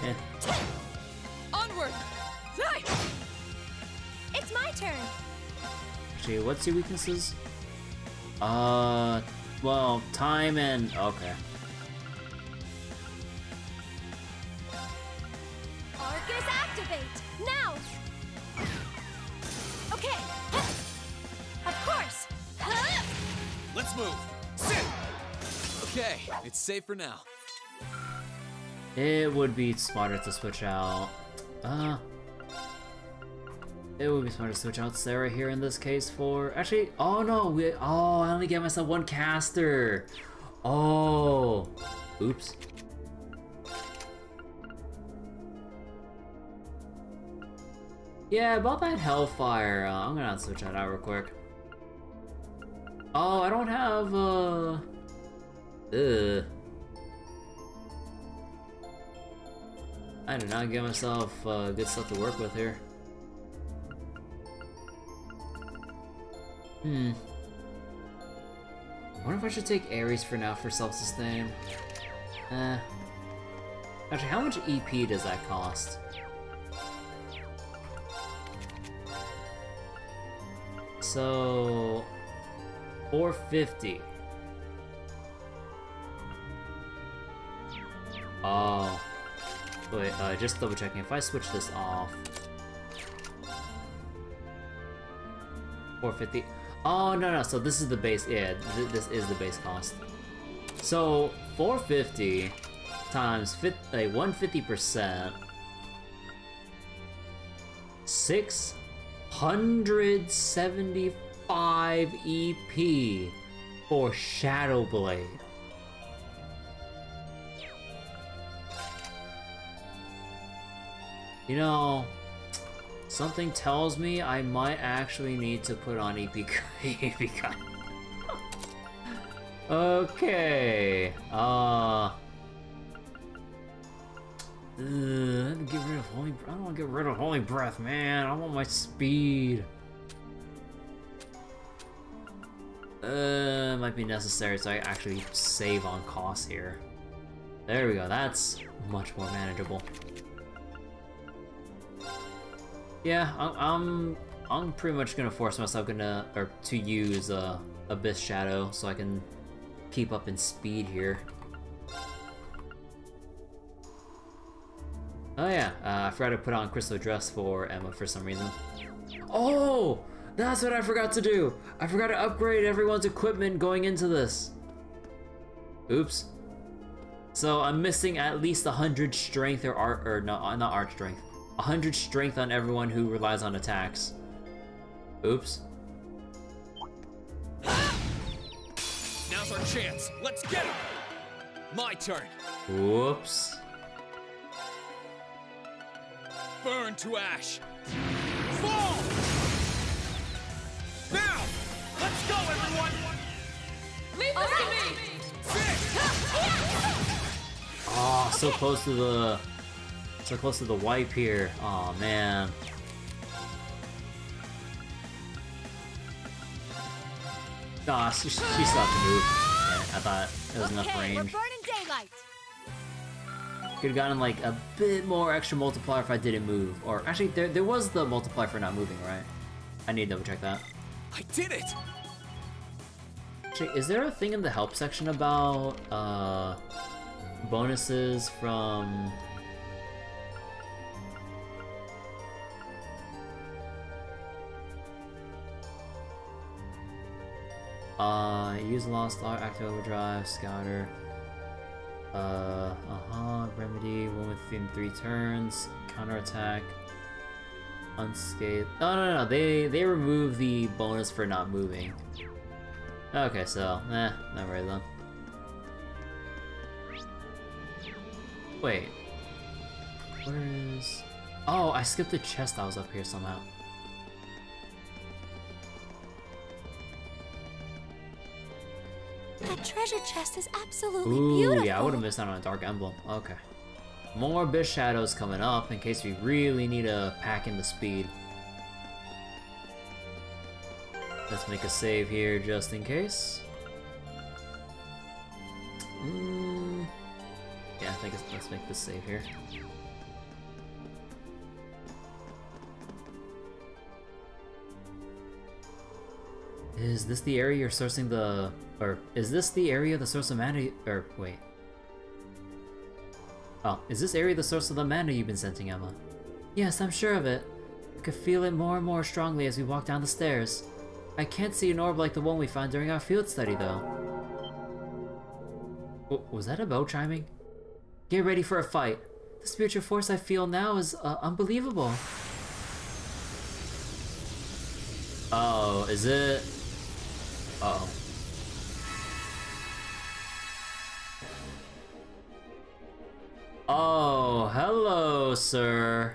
Yeah. Onward. It's my turn. Gee, what's your weaknesses? Uh, well, time and okay. It's safe for now. It would be smarter to switch out. Uh, it would be smarter to switch out Sarah here in this case for... Actually, oh no, we, oh, I only gave myself one caster. Oh, oops. Yeah, about that Hellfire. Uh, I'm gonna switch that out real quick. Oh, I don't have, uh... Ugh. I did not give myself uh, good stuff to work with here. Hmm. I wonder if I should take Ares for now for self-sustain. Eh. Actually, how much E P does that cost? So... four fifty. Oh, wait, uh, just double checking. If I switch this off, four fifty. Oh, no, no, so this is the base, yeah, th this is the base cost. So, four fifty times fifty, like one hundred fifty percent, six hundred seventy-five E P for Shadow Blade. You know, something tells me I might actually need to put on E P cut. Okay. Uh. Ugh, I have to get rid of holy. I don't want to get rid of holy breath, man. I want my speed. Uh, might be necessary so I actually save on costs here. There we go. That's much more manageable. Yeah, I'm, I'm, I'm pretty much gonna force myself gonna or to use uh, Abyss Shadow so I can keep up in speed here. Oh yeah, uh, I forgot to put on Crystal Dress for Emma for some reason. Oh, that's what I forgot to do. I forgot to upgrade everyone's equipment going into this. Oops. So I'm missing at least a hundred strength or art or no, not art strength. one hundred strength on everyone who relies on attacks. Oops. Now's our chance. Let's get him. My turn. Whoops. Burn to ash. Fall. Now. Let's go, everyone. Leave this to me. Oh, so okay. Close to the. So close to the wipe here. Aw, oh, man. Nah, oh, she, she stopped to move. Yeah, I thought it was okay, enough range. We're burning daylight. Could have gotten like a bit more extra multiplier if I didn't move. Or actually, there there was the multiplier for not moving, right? I need to double check that. I did it. Actually, is there a thing in the help section about uh, bonuses from? Uh, use Lost Art, Active Overdrive, Scouter. Uh, uh-huh, Remedy, one within three turns, Counterattack, Unscathed. Oh, no, no, no, they, they remove the bonus for not moving. Okay, so, eh, not really then. Wait. Where is... Oh, I skipped the chest that was up here somehow. That treasure chest is absolutely Ooh, beautiful. Yeah, I would have missed out on a dark emblem. Okay. More Abyss Shadows coming up in case we really need to pack in the speed. Let's make a save here just in case. Mm. Yeah, I think it's, let's make this save here. Is this the area you're sourcing the... Or, is this the area the source of mana... Or, wait. Oh, is this area the source of the mana you've been sensing, Emma? Yes, I'm sure of it. I could feel it more and more strongly as we walk down the stairs. I can't see an orb like the one we found during our field study, though. W was that a bell chiming? Get ready for a fight. The spiritual force I feel now is uh, unbelievable. Oh, is it... Uh-oh. Oh, hello, sir.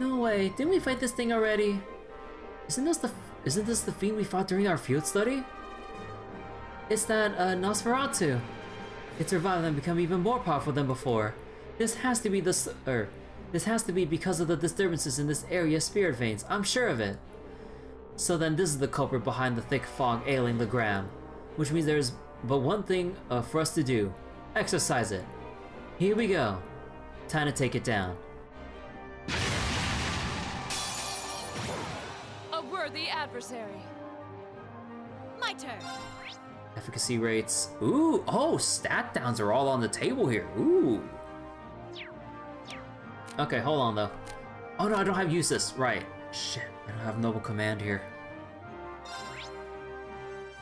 No way, didn't we fight this thing already? Isn't this the isn't this the fiend we fought during our field study? It's that uh, Nosferatu. It survived and become even more powerful than before. This has to be the er. This has to be because of the disturbances in this area's spirit veins, I'm sure of it. So then this is the culprit behind the thick fog ailing Legram. Which means there's but one thing uh, for us to do. Exercise it. Here we go. Time to take it down. A worthy adversary. My turn. Efficacy rates. Ooh, oh, stat downs are all on the table here. Ooh. Okay, hold on though. Oh no, I don't have useless. Right. Shit, I don't have noble command here.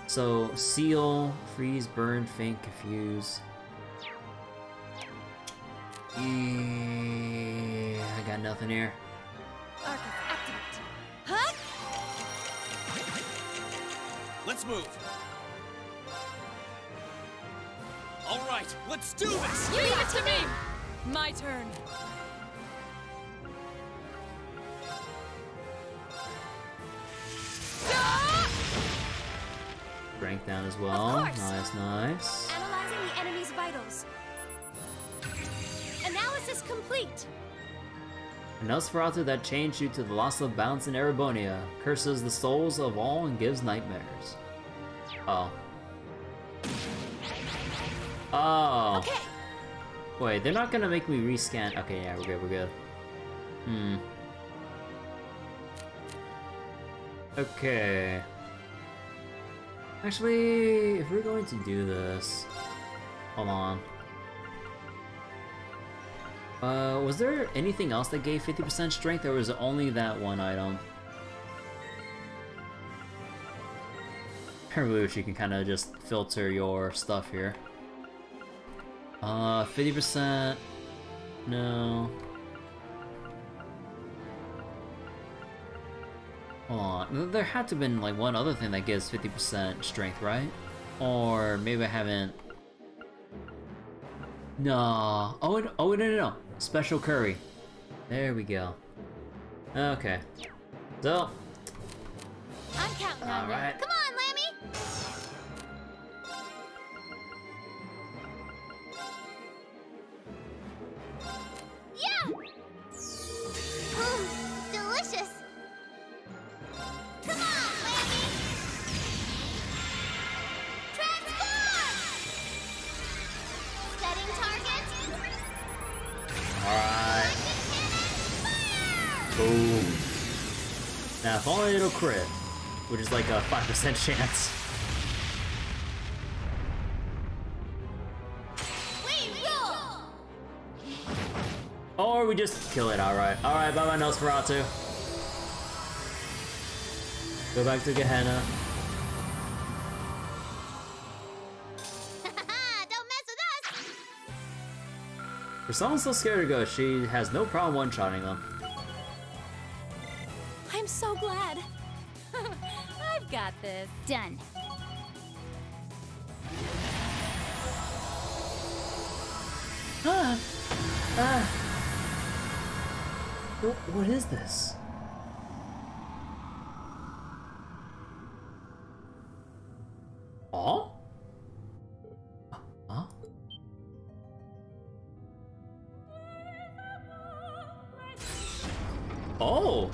So, seal, freeze, burn, faint, confuse. Yeah, I got nothing here. Arcus, activate. Huh? Let's move. All right, let's do this. Leave it to me. My turn. Rank down as well. Nice, nice. Analyzing the enemy's vitals. Analysis complete. An Nosferatu that changed you to the loss of balance in Erebonia, curses the souls of all and gives nightmares. Oh. Oh. Okay. Wait, they're not gonna make me rescan. Okay, yeah, we're good, we're good. Hmm. Okay. Actually, if we're going to do this, hold on. Uh, was there anything else that gave fifty percent strength, or was it only that one item? I wish you can kind of just filter your stuff here. Uh, fifty percent, no. Hold on, there had to have been like one other thing that gives fifty percent strength, right? Or maybe I haven't... No. Oh, oh, no, no, no. Special curry. There we go. Okay. So. I'm counting on that. Come on, Lammy! Yeah! Mmm, delicious! Come on, Lammy! Transform! Setting target. Alright. Boom. Now if only it'll crit, which is like a five percent chance. We roll! Or we just kill it, alright. Alright, bye bye Nosferatu. Go back to Gehenna. Don't mess with us! For someone so scared to go, she has no problem one-shotting them. I'm so glad. I've got this. Done. Ah! Ah! What, what is this? Aw? Huh? Oh!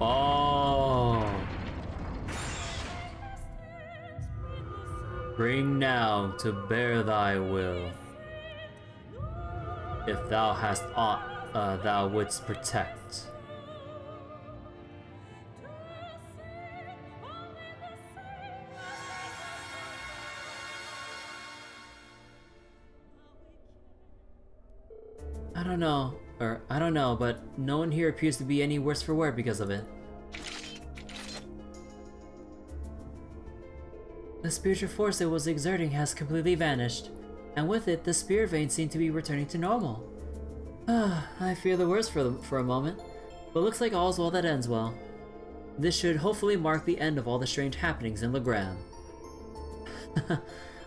Oh! Bring now to bear thy will. If thou hast aught uh, thou wouldst protect. I don't know, or I don't know, but no one here appears to be any worse for wear because of it. The spiritual force it was exerting has completely vanished, and with it, the spear veins seem to be returning to normal. Ah, I fear the worst for them for a moment, but looks like all's well that ends well. This should hopefully mark the end of all the strange happenings in Legram.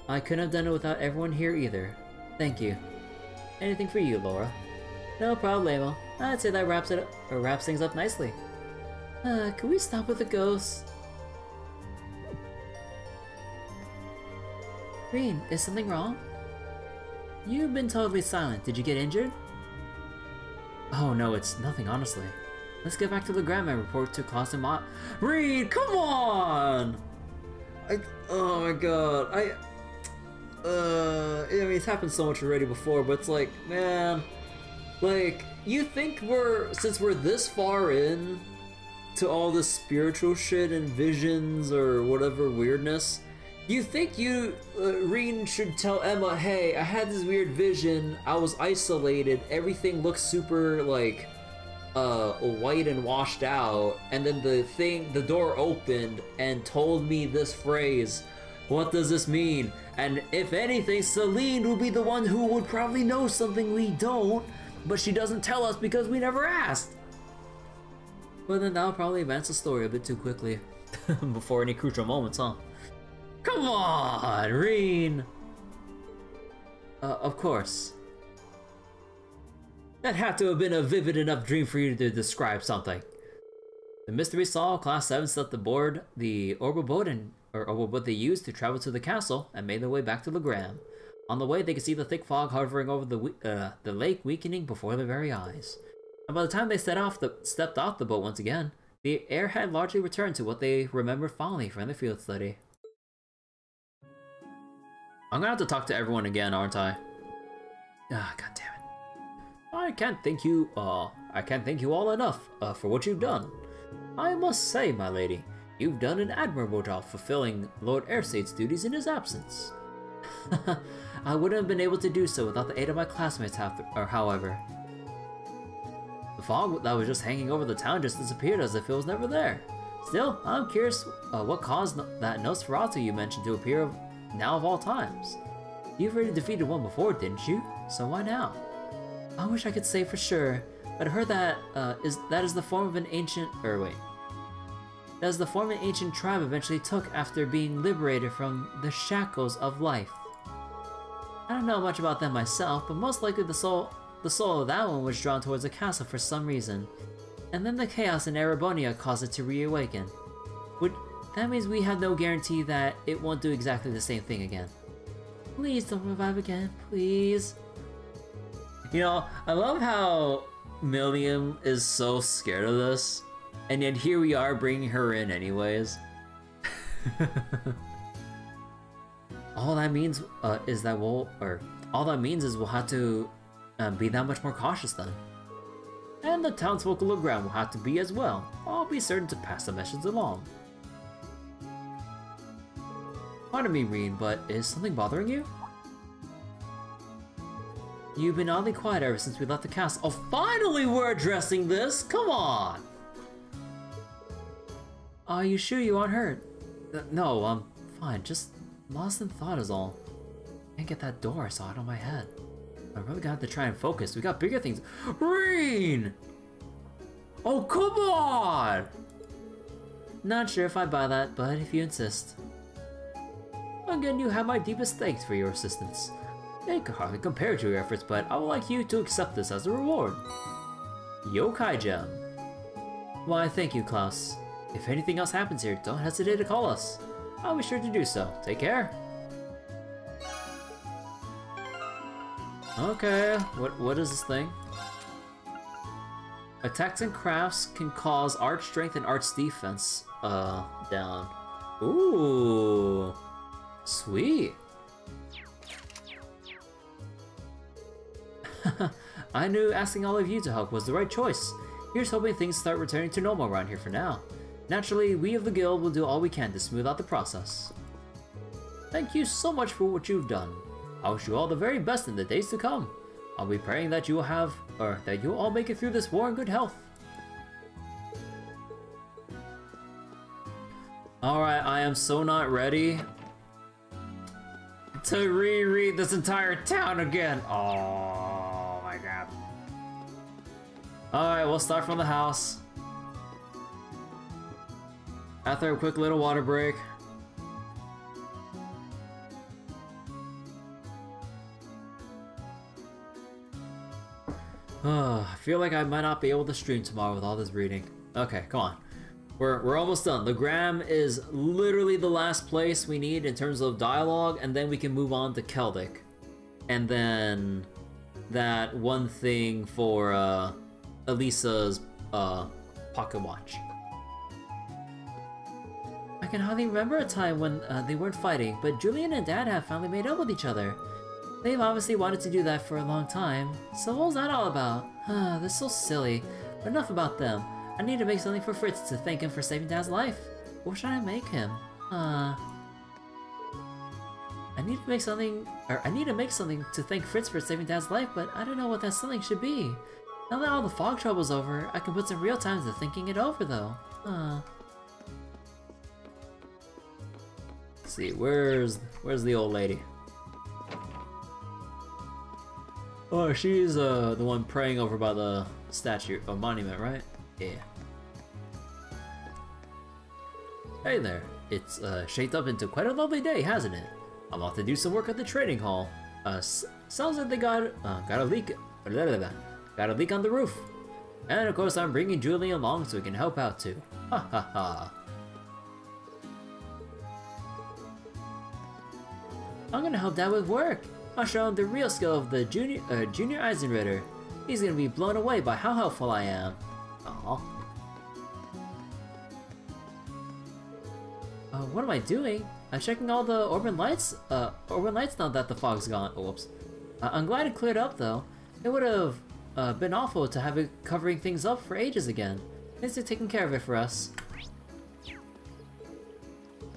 I couldn't have done it without everyone here either. Thank you. Anything for you, Laura? No problemo. I'd say that wraps it up, or wraps things up nicely. Uh, can we stop with the ghosts? Rean, is something wrong? You've been totally silent. Did you get injured? Oh no, it's nothing, honestly. Let's get back to Legram and report to Klaus and Ma- Rean, come on! I- oh my god, I- Uh, I mean, it's happened so much already before, but it's like, man, like, you think we're, since we're this far in to all this spiritual shit and visions or whatever weirdness, you think you, uh, Rean should tell Emma, hey, I had this weird vision, I was isolated, everything looks super, like, uh, white and washed out, and then the thing, the door opened and told me this phrase, what does this mean? And if anything, Celine would be the one who would probably know something we don't, but she doesn't tell us because we never asked. Well, then that'll probably advance the story a bit too quickly. Before any crucial moments, huh? Come on, Rean! Uh, of course. That had to have been a vivid enough dream for you to describe something. The mystery saw Class seven slept aboard the orbital boat and or over what they used to travel to the castle and made their way back to Legram. On the way, they could see the thick fog hovering over the uh, the lake, weakening before their very eyes. And by the time they set off the, stepped off the boat once again, the air had largely returned to what they remembered fondly from the field study. I'm gonna have to talk to everyone again, aren't I? Ah, oh, goddammit. I can't thank you, uh, I can't thank you all enough uh, for what you've done. I must say, my lady, you've done an admirable job fulfilling Lord Airsaid's duties in his absence. I wouldn't have been able to do so without the aid of my classmates, have or however. The fog that was just hanging over the town just disappeared as if it was never there. Still, I'm curious uh, what caused no that Nosferatu you mentioned to appear of now of all times. You've already defeated one before, didn't you? So why now? I wish I could say for sure, but I heard that uh, is that is the form of an ancient... or wait. As the form an ancient tribe eventually took after being liberated from the shackles of life. I don't know much about them myself, but most likely the soul the soul of that one was drawn towards the castle for some reason, and then the chaos in Erebonia caused it to reawaken. Would, that means we have no guarantee that it won't do exactly the same thing again. Please don't revive again, please. You know, I love how Millium is so scared of this. And yet here we are bringing her in anyways. all that means uh, is that we'll, or all that means is we'll have to uh, be that much more cautious then. And the townsfolk of Legram will have to be as well. I'll be certain to pass the message along. Pardon me, Rean, but is something bothering you? You've been oddly quiet ever since we left the castle. Oh, finally we're addressing this! Come on! Are you sure you aren't hurt? Uh, no, I'm fine. Just lost in thought is all. Can't get that door. I saw it on my head. I'm probably gonna have to try and focus. We got bigger things. Rean! Oh, come on! Not sure if I buy that, but if you insist. Again, you have my deepest thanks for your assistance. and could hardly compare to your efforts, but I would like you to accept this as a reward. Yokai Gem. Why, thank you, Klaus. If anything else happens here, don't hesitate to call us. I'll be sure to do so. Take care. Okay, what what is this thing? Attacks and crafts can cause Arch Strength and Arch Defense uh, down. Ooh, sweet. I knew asking all of you to help was the right choice. Here's hoping things start returning to normal around here for now. Naturally, we of the guild will do all we can to smooth out the process. Thank you so much for what you've done. I wish you all the very best in the days to come. I'll be praying that you will have, or that you'll all make it through this war in good health. Alright, I am so not ready to reread this entire town again. Oh my god. Alright, we'll start from the house. After a quick little water break. I feel like I might not be able to stream tomorrow with all this reading. Okay, come on. We're, we're almost done. Legram is literally the last place we need in terms of dialogue, and then we can move on to Keldic. And then that one thing for uh, Alisa's uh, pocket watch. I can hardly remember a time when uh, they weren't fighting, but Julian and Dad have finally made up with each other. They've obviously wanted to do that for a long time, so what was that all about? Ah, they're so silly. But enough about them. I need to make something for Fritz to thank him for saving Dad's life. What should I make him? Ah. Uh, I need to make something, or I need to make something to thank Fritz for saving Dad's life, but I don't know what that something should be. Now that all the fog trouble's over, I can put some real time to thinking it over, though. Ah. Uh, let's see, where's where's the old lady? Oh, she's uh, the one praying over by the statue, or monument, right? Yeah. Hey there. It's uh, shaped up into quite a lovely day, hasn't it? I'm off to do some work at the trading hall. Uh, s sounds like they got uh, got a leak, blah, blah, blah, got a leak on the roof. And of course, I'm bringing Julian along so he can help out too. Ha ha ha. I'm gonna help Dad with work. I'll show him the real skill of the junior uh, junior Eisenritter. He's gonna be blown away by how helpful I am. Aww. Uh, what am I doing? I'm checking all the Orban lights. Uh, Orban lights now that the fog's gone. Oh, whoops. Uh, I'm glad it cleared up though. It would have uh, been awful to have it covering things up for ages again. Thanks for taking care of it for us.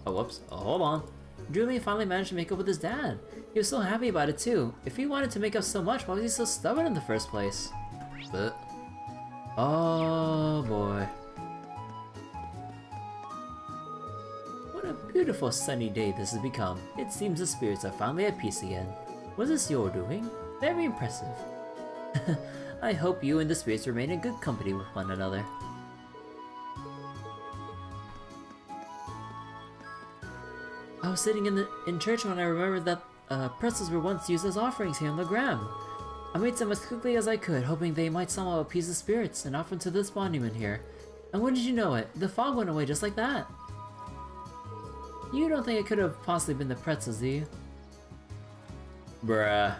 Oh, whoops. Oh, hold on. Julian finally managed to make up with his dad. He was so happy about it too. If he wanted to make up so much, why was he so stubborn in the first place? But oh boy. What a beautiful sunny day this has become. It seems the spirits are finally at peace again. Was this your doing? Very impressive. I hope you and the spirits remain in good company with one another. I was sitting in the in church when I remembered that uh, pretzels were once used as offerings here in Legram. I made some as quickly as I could, hoping they might somehow appease the spirits and offer them to this monument here. And when did you know it? The fog went away just like that. You don't think it could have possibly been the pretzels, do you? Bruh.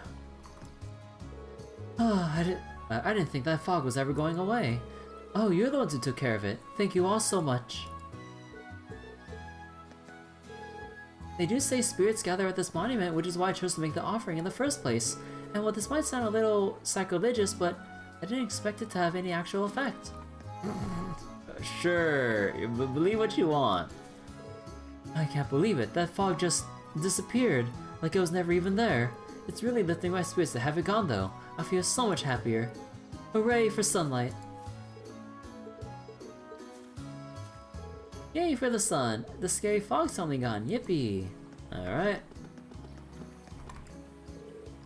Oh, I, did, uh, I didn't think that fog was ever going away. Oh, you're the ones who took care of it. Thank you all so much. They do say spirits gather at this monument, which is why I chose to make the offering in the first place. And while this might sound a little sacrilegious, but I didn't expect it to have any actual effect. Sure, believe what you want. I can't believe it. That fog just disappeared, like it was never even there. It's really lifting my spirits to have it gone, though. I feel so much happier. Hooray for sunlight. Yay for the sun! The scary fog's finally gone, yippee! Alright.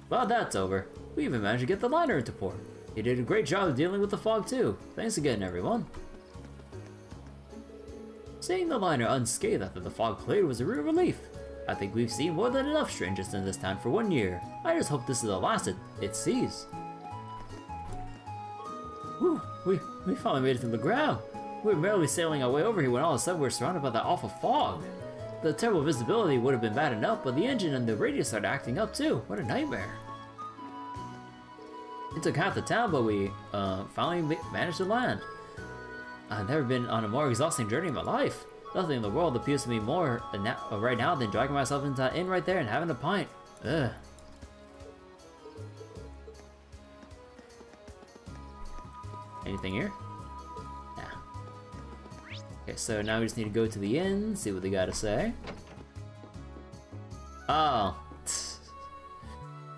Well, that's over. We even managed to get the liner into port. You did a great job of dealing with the fog too. Thanks again, everyone. Seeing the liner unscathed after the fog cleared was a real relief. I think we've seen more than enough strangers in this town for one year. I just hope this is the last it, it sees. Whew, we, we finally made it to the ground. We were barely sailing our way over here when all of a sudden we were surrounded by that awful fog. The terrible visibility would have been bad enough, but the engine and the radio started acting up too. What a nightmare. It took half the town, but we uh, finally managed to land. I've never been on a more exhausting journey in my life. Nothing in the world appeals to me more right now than dragging myself into that inn right there and having a pint. Ugh. Anything here? Nah. Okay, so now we just need to go to the inn, see what they gotta say. Oh.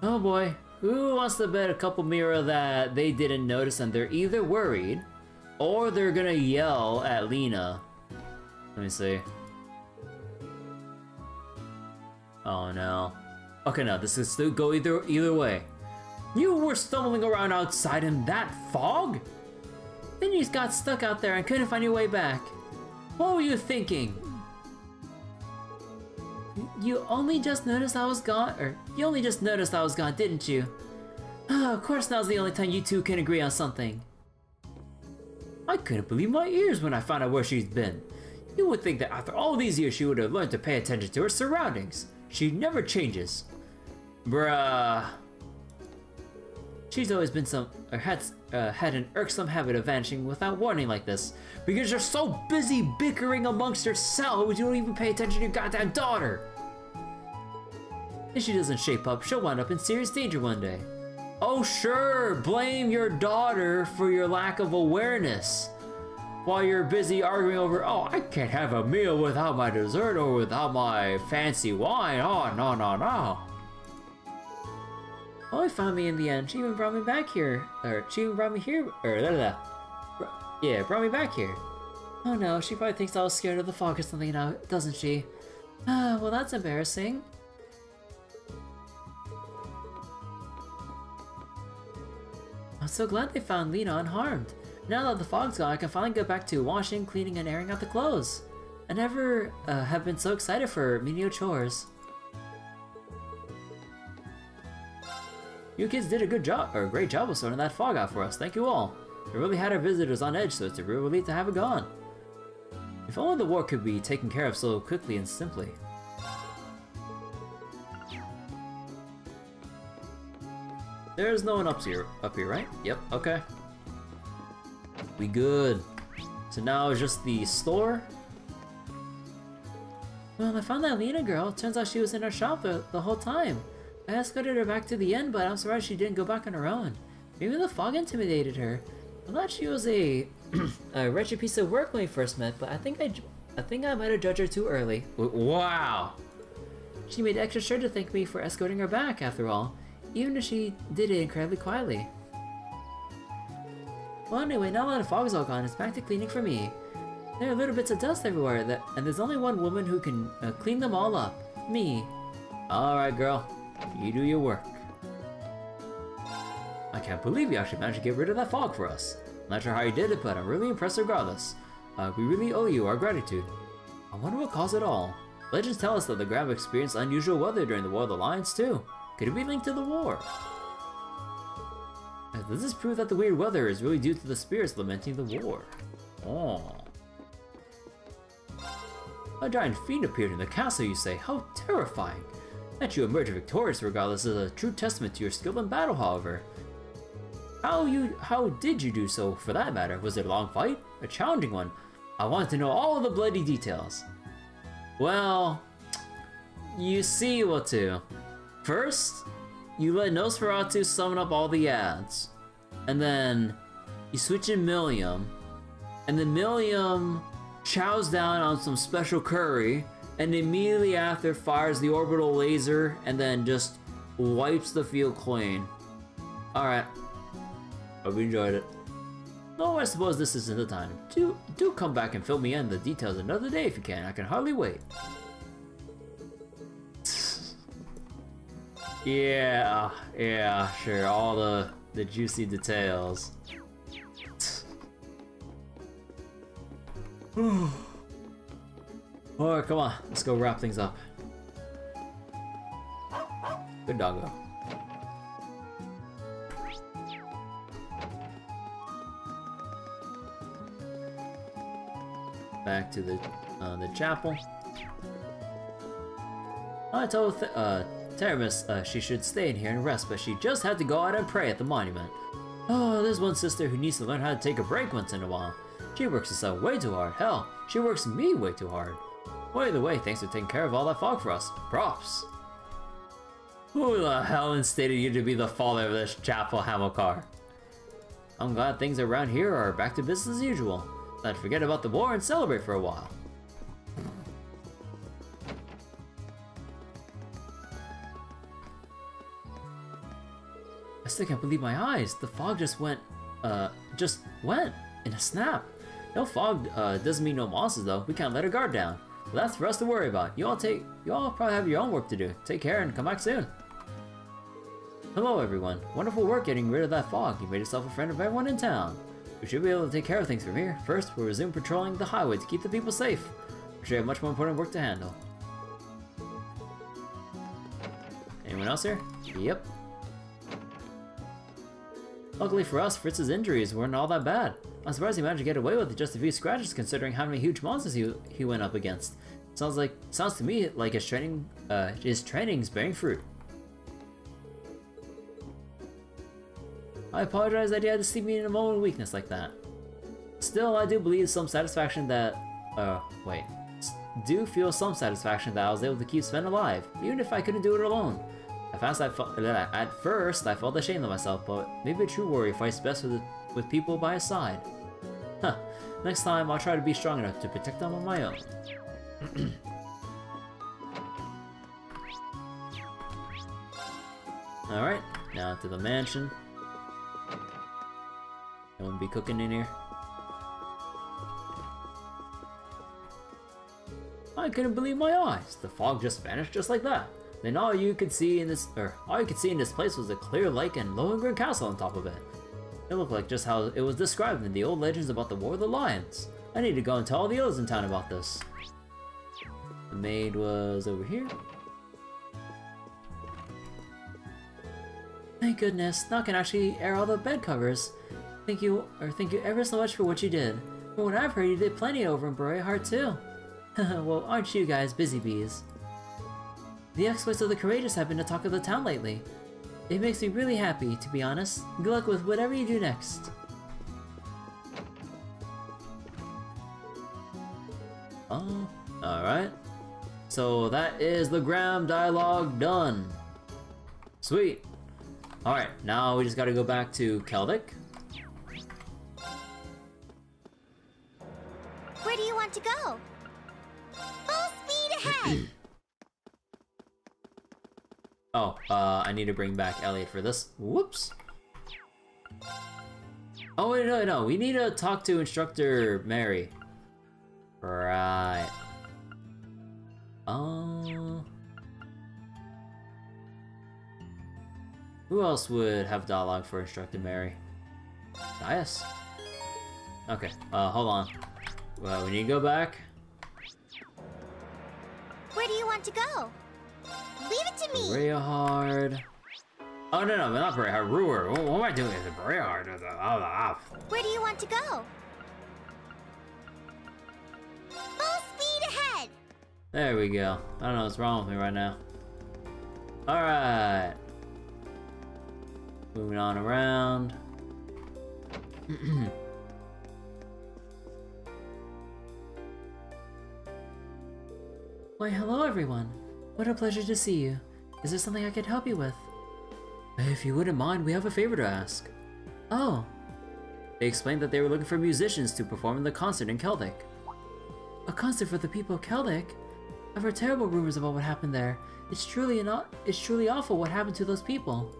Oh boy. Who wants to bet a couple Mira that they didn't notice and they're either worried or they're gonna yell at Lena? Let me see. Oh no. Okay, no, this is still go either either way. You were stumbling around outside in that fog? Then you just got stuck out there and couldn't find your way back. What were you thinking? You only just noticed I was gone, or you only just noticed I was gone, didn't you? Oh, of course now's the only time you two can agree on something. I couldn't believe my ears when I found out where she's been. You would think that after all these years she would have learned to pay attention to her surroundings. She never changes. Bruh. She's always been some, or had, uh, had an irksome habit of vanishing without warning like this. Because you're so busy bickering amongst yourselves, you don't even pay attention to your goddamn daughter. If she doesn't shape up, she'll wind up in serious danger one day. Oh sure, blame your daughter for your lack of awareness. While you're busy arguing over, oh, I can't have a meal without my dessert or without my fancy wine. Oh, no, no, no. Oh, he found me in the end. She even brought me back here. Or she even brought me here. Or, blah, blah, blah. Yeah, brought me back here. Oh no, she probably thinks I was scared of the fog or something now, doesn't she? Ah, uh, well, that's embarrassing. I'm so glad they found Lena unharmed. Now that the fog's gone, I can finally get back to washing, cleaning, and airing out the clothes. I never uh, have been so excited for menial chores. You kids did a good job, or a great job of sorting that fog out for us, thank you all. We really had our visitors on edge, so it's a real relief to have it gone. If only the war could be taken care of so quickly and simply. There's no one up here, up here, right? Yep, okay. We good. So now it's just the store. Well, I found that Lena girl. Turns out she was in our shop the, the whole time. I escorted her back to the inn, but I'm surprised she didn't go back on her own. Maybe the fog intimidated her. I thought she was a, a wretched piece of work when we first met, but I think I, I think I might have judged her too early. Wow. She made extra sure to thank me for escorting her back, after all, even if she did it incredibly quietly. Well, anyway, now that the fog's all gone, it's back to cleaning for me. There are little bits of dust everywhere, that, and there's only one woman who can uh, clean them all up. Me. Alright, girl. You do your work. I can't believe you actually managed to get rid of that fog for us. I'm not sure how you did it, but I'm really impressed regardless. Uh, we really owe you our gratitude. I wonder what caused it all. Legends tell us that the Graham experienced unusual weather during the War of the Lions, too. Could it be linked to the war? Does this prove that the weird weather is really due to the spirits lamenting the war? Oh. A giant fiend appeared in the castle, you say? How terrifying! That you emerge victorious regardless is a true testament to your skill in battle, however. How you how did you do so, for that matter? Was it a long fight? A challenging one? I want to know all the bloody details. Well, you see what to. First, you let Nosferatu summon up all the ads, and then you switch in Millium, and then Millium chows down on some special curry, and immediately after fires the orbital laser, and then just wipes the field clean. Alright. Hope you enjoyed it. No, I suppose this isn't the time. Do, do come back and fill me in the details another day if you can. I can hardly wait. Yeah, yeah, sure, all the, the juicy details. Alright, come on, let's go wrap things up. Good doggo. Back to the uh, the chapel. I told Th uh, Teramis uh, she should stay in here and rest, but she just had to go out and pray at the monument. Oh, there's one sister who needs to learn how to take a break once in a while. She works herself way too hard. Hell, she works me way too hard. By the way, thanks for taking care of all that fog for us. Props. Who the hell instated you to be the father of this chapel, Hamilcar? I'm glad things around here are back to business as usual. Let's forget about the war and celebrate for a while. I still can't believe my eyes. The fog just went, uh, just went in a snap. No fog uh, doesn't mean no monsters though. We can't let our guard down. Well, that's for us to worry about. You all take, you all probably have your own work to do. Take care and come back soon. Hello everyone. Wonderful work getting rid of that fog. You made yourself a friend of everyone in town. We should be able to take care of things from here. First, we'll resume patrolling the highway to keep the people safe. We should have much more important work to handle. Anyone else here? Yep. Luckily for us, Fritz's injuries weren't all that bad. I'm surprised he managed to get away with just a few scratches considering how many huge monsters he, he went up against. Sounds like sounds to me like his training uh, his training's bearing fruit. I apologize that he had to see me in a moment of weakness like that. Still, I do believe some satisfaction that... Uh, wait. Do feel some satisfaction that I was able to keep Sven alive, even if I couldn't do it alone. At first, I felt, at first, I felt ashamed of myself, but maybe a true warrior fights best with, with people by his side. Huh. Next time, I'll try to be strong enough to protect them on my own. Alright, now to the mansion. No one be cooking in here. I couldn't believe my eyes. The fog just vanished just like that. Then all you could see in this, or all you could see in this place was a clear lake and Lohengrin Castle on top of it. It looked like just how it was described in the old legends about the War of the Lions. I need to go and tell all the others in town about this. The maid was over here. Thank goodness, now I can actually air all the bed covers. Thank you, or thank you ever so much for what you did. From what I've heard, you did plenty over in Bray Heart too. Well, aren't you guys busy bees? The exploits of the Courageous have been the talk of the town lately. It makes me really happy, to be honest. Good luck with whatever you do next. Oh, alright. So that is the Legram dialogue done. Sweet. Alright, now we just gotta go back to Keldic. Where do you want to go? Full speed ahead! Oh, uh, I need to bring back Elliot for this. Whoops. Oh, wait, no, no. We need to talk to Instructor Mary. Right. Um... Who else would have dialogue for Instructor Mary? Gaius. Okay, uh, hold on. Well, we need to go back. Where do you want to go? Leave it to me! Brayhard. Oh, no, no, not Brayhard. Ruhr. What, what am I doing? Is it Brayhard? Where do you want to go? Full speed ahead! There we go. I don't know what's wrong with me right now. Alright. Moving on around. Why, hello, everyone. What a pleasure to see you. Is there something I could help you with? If you wouldn't mind, we have a favor to ask. Oh. They explained that they were looking for musicians to perform in the concert in Keldic. A concert for the people of Keldic? I've heard terrible rumors about what happened there. It's truly an it's truly awful what happened to those people.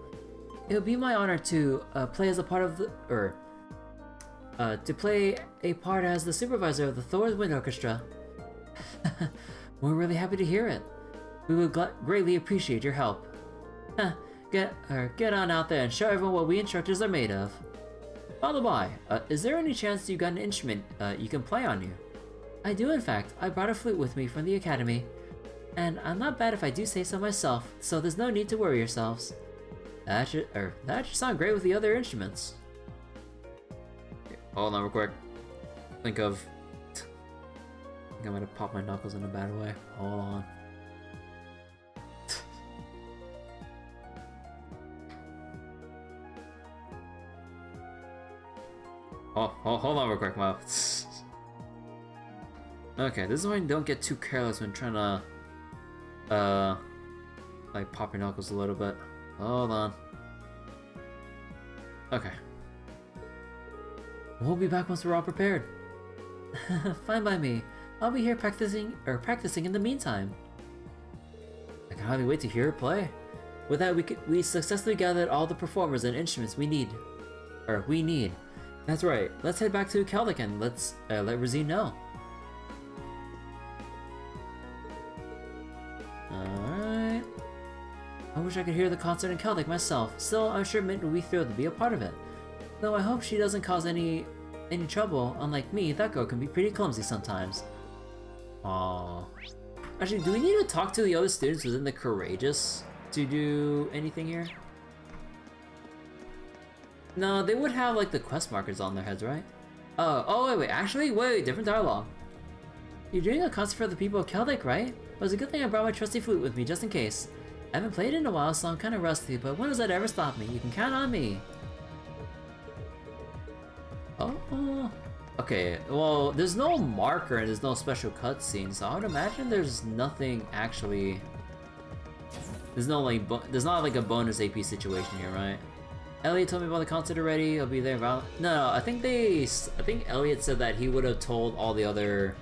It would be my honor to uh, play as a part of the er, uh, to play a part as the supervisor of the Thor's Wind Orchestra. We're really happy to hear it. We would greatly appreciate your help. Huh, get, or get on out there and show everyone what we instructors are made of. By the by, uh, is there any chance you got an instrument uh, you can play on you? I do, in fact. I brought a flute with me from the academy. And I'm not bad if I do say so myself, so there's no need to worry yourselves. That should, er, that should sound great with the other instruments. Okay, hold on real quick. Think of... I think I'm gonna pop my knuckles in a bad way. Hold on. Oh, oh, hold on real quick, Mo. Okay, this is why you don't get too careless when trying to, uh, like, pop your knuckles a little bit. Hold on. Okay. We'll be back once we're all prepared. Fine by me. I'll be here practicing, or practicing in the meantime. I can hardly wait to hear her play. With that, we could, we successfully gathered all the performers and instruments we need. Or, we need. That's right. Let's head back to Keldic and let's, uh, let Rosine know. I wish I could hear the concert in Celtic myself, still I'm sure Mint would be thrilled to be a part of it. Though I hope she doesn't cause any any trouble, unlike me, that girl can be pretty clumsy sometimes. Aww. Actually, do we need to talk to the other students within the Courageous to do anything here? No, they would have like the quest markers on their heads, right? Uh, oh wait, wait, actually, wait, different dialogue. You're doing a concert for the people of Celtic, right? Well, it's a good thing I brought my trusty flute with me just in case. I haven't played it in a while, so I'm kind of rusty, but when does that ever stop me? You can count on me! Oh... Okay, well, there's no marker and there's no special cutscene, so I would imagine there's nothing actually... There's no like, bo there's not like a bonus A P situation here, right? Elliot told me about the concert already, I'll be there about... No, no, I think they... I think Elliot said that he would have told all the other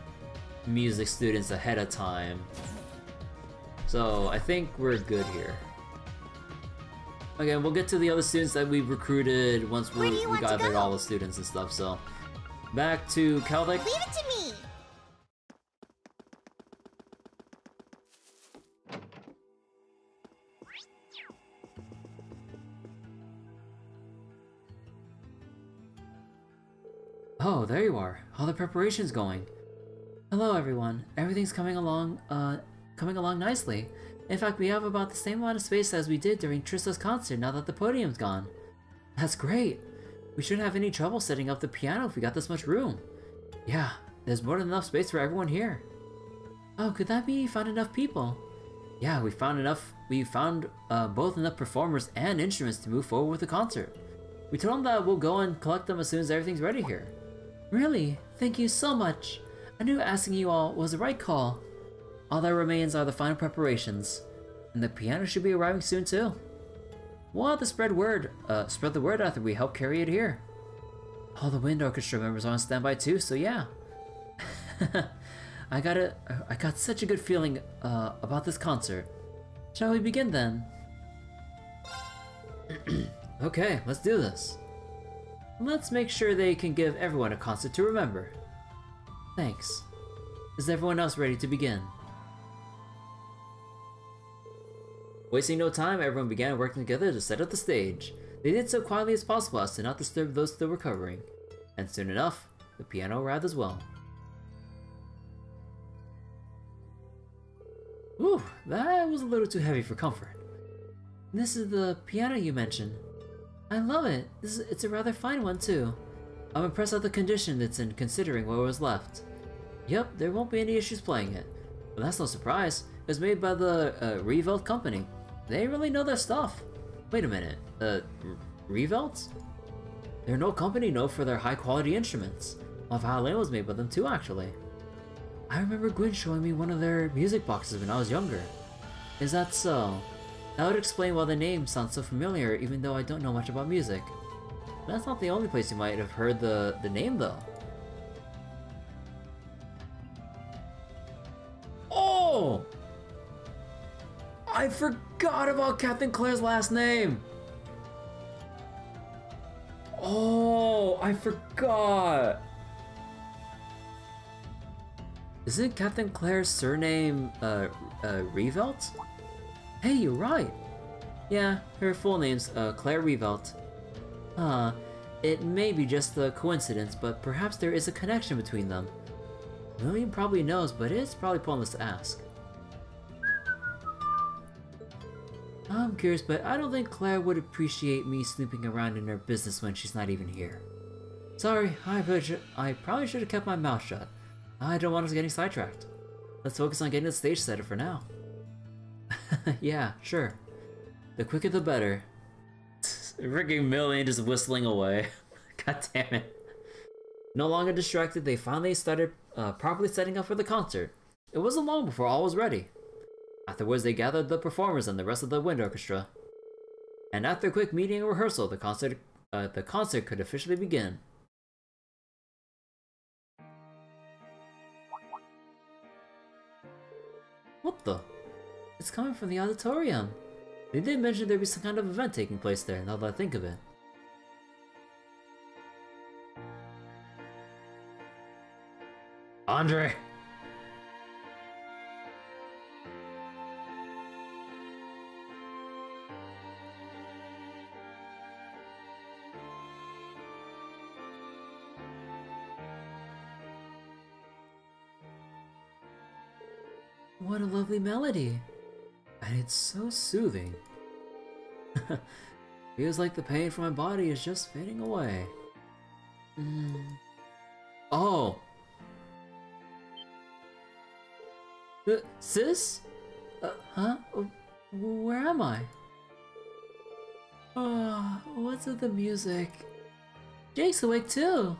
music students ahead of time. So, I think we're good here. Okay, we'll get to the other students that we've recruited once we, we gathered all the students and stuff, so... Back to Keldic. Leave it to me! Oh, there you are. How the preparation's going. Hello, everyone. Everything's coming along, uh... coming along nicely. In fact, we have about the same amount of space as we did during Trista's concert now that the podium's gone. That's great! We shouldn't have any trouble setting up the piano if we got this much room. Yeah, there's more than enough space for everyone here. Oh, could that be found enough people? Yeah, we found enough- we found uh, both enough performers and instruments to move forward with the concert. We told them that we'll go and collect them as soon as everything's ready here. Really? Thank you so much! I knew asking you all was the right call. All that remains are the final preparations, and the piano should be arriving soon too. We'll have to spread word, uh, spread the word after we help carry it here. All the wind orchestra members are on standby too, so yeah. I got a, I got such a good feeling uh, about this concert. Shall we begin then? Okay, let's do this. Let's make sure they can give everyone a concert to remember. Thanks. Is everyone else ready to begin? Wasting no time, everyone began working together to set up the stage. They did so quietly as possible as to not disturb those still recovering. And soon enough, the piano arrived as well. Whew, that was a little too heavy for comfort. This is the piano you mentioned. I love it. This is, it's a rather fine one too. I'm impressed at the condition it's in considering what was left. Yep, there won't be any issues playing it. But that's no surprise. It was made by the uh, Revelt company. They really know their stuff. Wait a minute, uh, Revelt? They're no company known for their high-quality instruments. My violin was made by them too, actually. I remember Gwyn showing me one of their music boxes when I was younger. Is that so? That would explain why the name sounds so familiar, even though I don't know much about music. That's not the only place you might have heard the, the name, though. Oh! I forgot about Captain Claire's last name! Oh, I forgot! Isn't Captain Claire's surname, uh, uh, Revelt? Hey, you're right! Yeah, her full name's, uh, Claire Revelt. Huh, it may be just a coincidence, but perhaps there is a connection between them. Millium probably knows, but it's probably pointless to ask. I'm curious, but I don't think Claire would appreciate me snooping around in her business when she's not even here. Sorry, I probably should have kept my mouth shut. I don't want us getting sidetracked. Let's focus on getting the stage set up for now. Yeah, sure. The quicker the better. Ricky Million just whistling away. God damn it. No longer distracted, they finally started uh, properly setting up for the concert. It wasn't long before all was ready. Afterwards, they gathered the performers and the rest of the wind orchestra. And after a quick meeting and rehearsal, the concert, uh, the concert could officially begin. What the? It's coming from the auditorium. They did mention there'd be some kind of event taking place there, now that I think of it. Andre! What a lovely melody! And it's so soothing. Feels like the pain from my body is just fading away. Mm. Oh! Uh, sis? Uh, huh? Uh, where am I? Oh, what's with the music? Jake's awake too!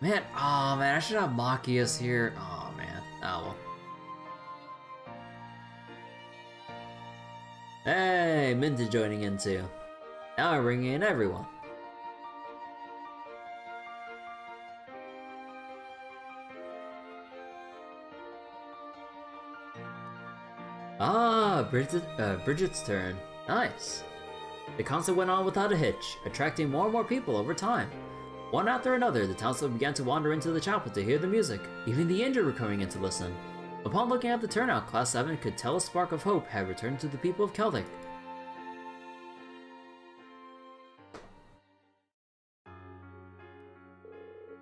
Man, oh man, I should have Machias here. Oh man, oh well. Hey, Minta joining in too. Now I'm bringing in everyone. Ah, Bridget, uh, Bridget's turn. Nice. The concert went on without a hitch, attracting more and more people over time. One after another, the townsfolk began to wander into the chapel to hear the music. Even the injured were coming in to listen. Upon looking at the turnout, Class seven could tell a spark of hope had returned to the people of Keldic.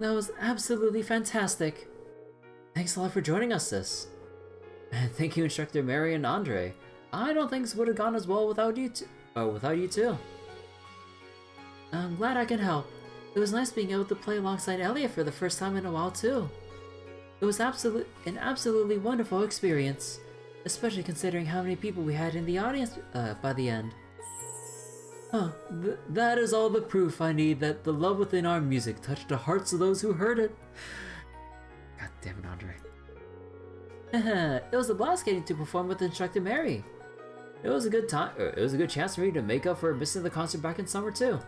That was absolutely fantastic. Thanks a lot for joining us, sis. And thank you, Instructor Mary and Andre. I don't think this would have gone as well without you two. Oh, without you two. I'm glad I could help. It was nice being able to play alongside Elliot for the first time in a while, too. It was absolute, an absolutely wonderful experience, especially considering how many people we had in the audience uh, by the end. Huh, th that is all the proof I need that the love within our music touched the hearts of those who heard it. God damn it, Andre. It was a blast getting to perform with Instructor Mary. It was a good time. It was a good chance for me to make up for missing the concert back in summer too.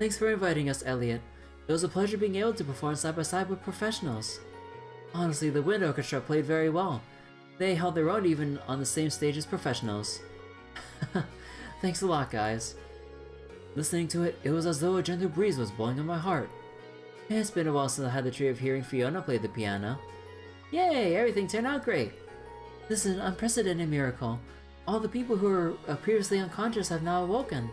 Thanks for inviting us, Elliot. It was a pleasure being able to perform side by side with professionals. Honestly, the wind orchestra played very well. They held their own even on the same stage as professionals. Thanks a lot, guys. Listening to it, it was as though a gentle breeze was blowing on my heart. It's been a while since I had the treat of hearing Fiona play the piano. Yay! Everything turned out great! This is an unprecedented miracle. All the people who were previously unconscious have now awoken.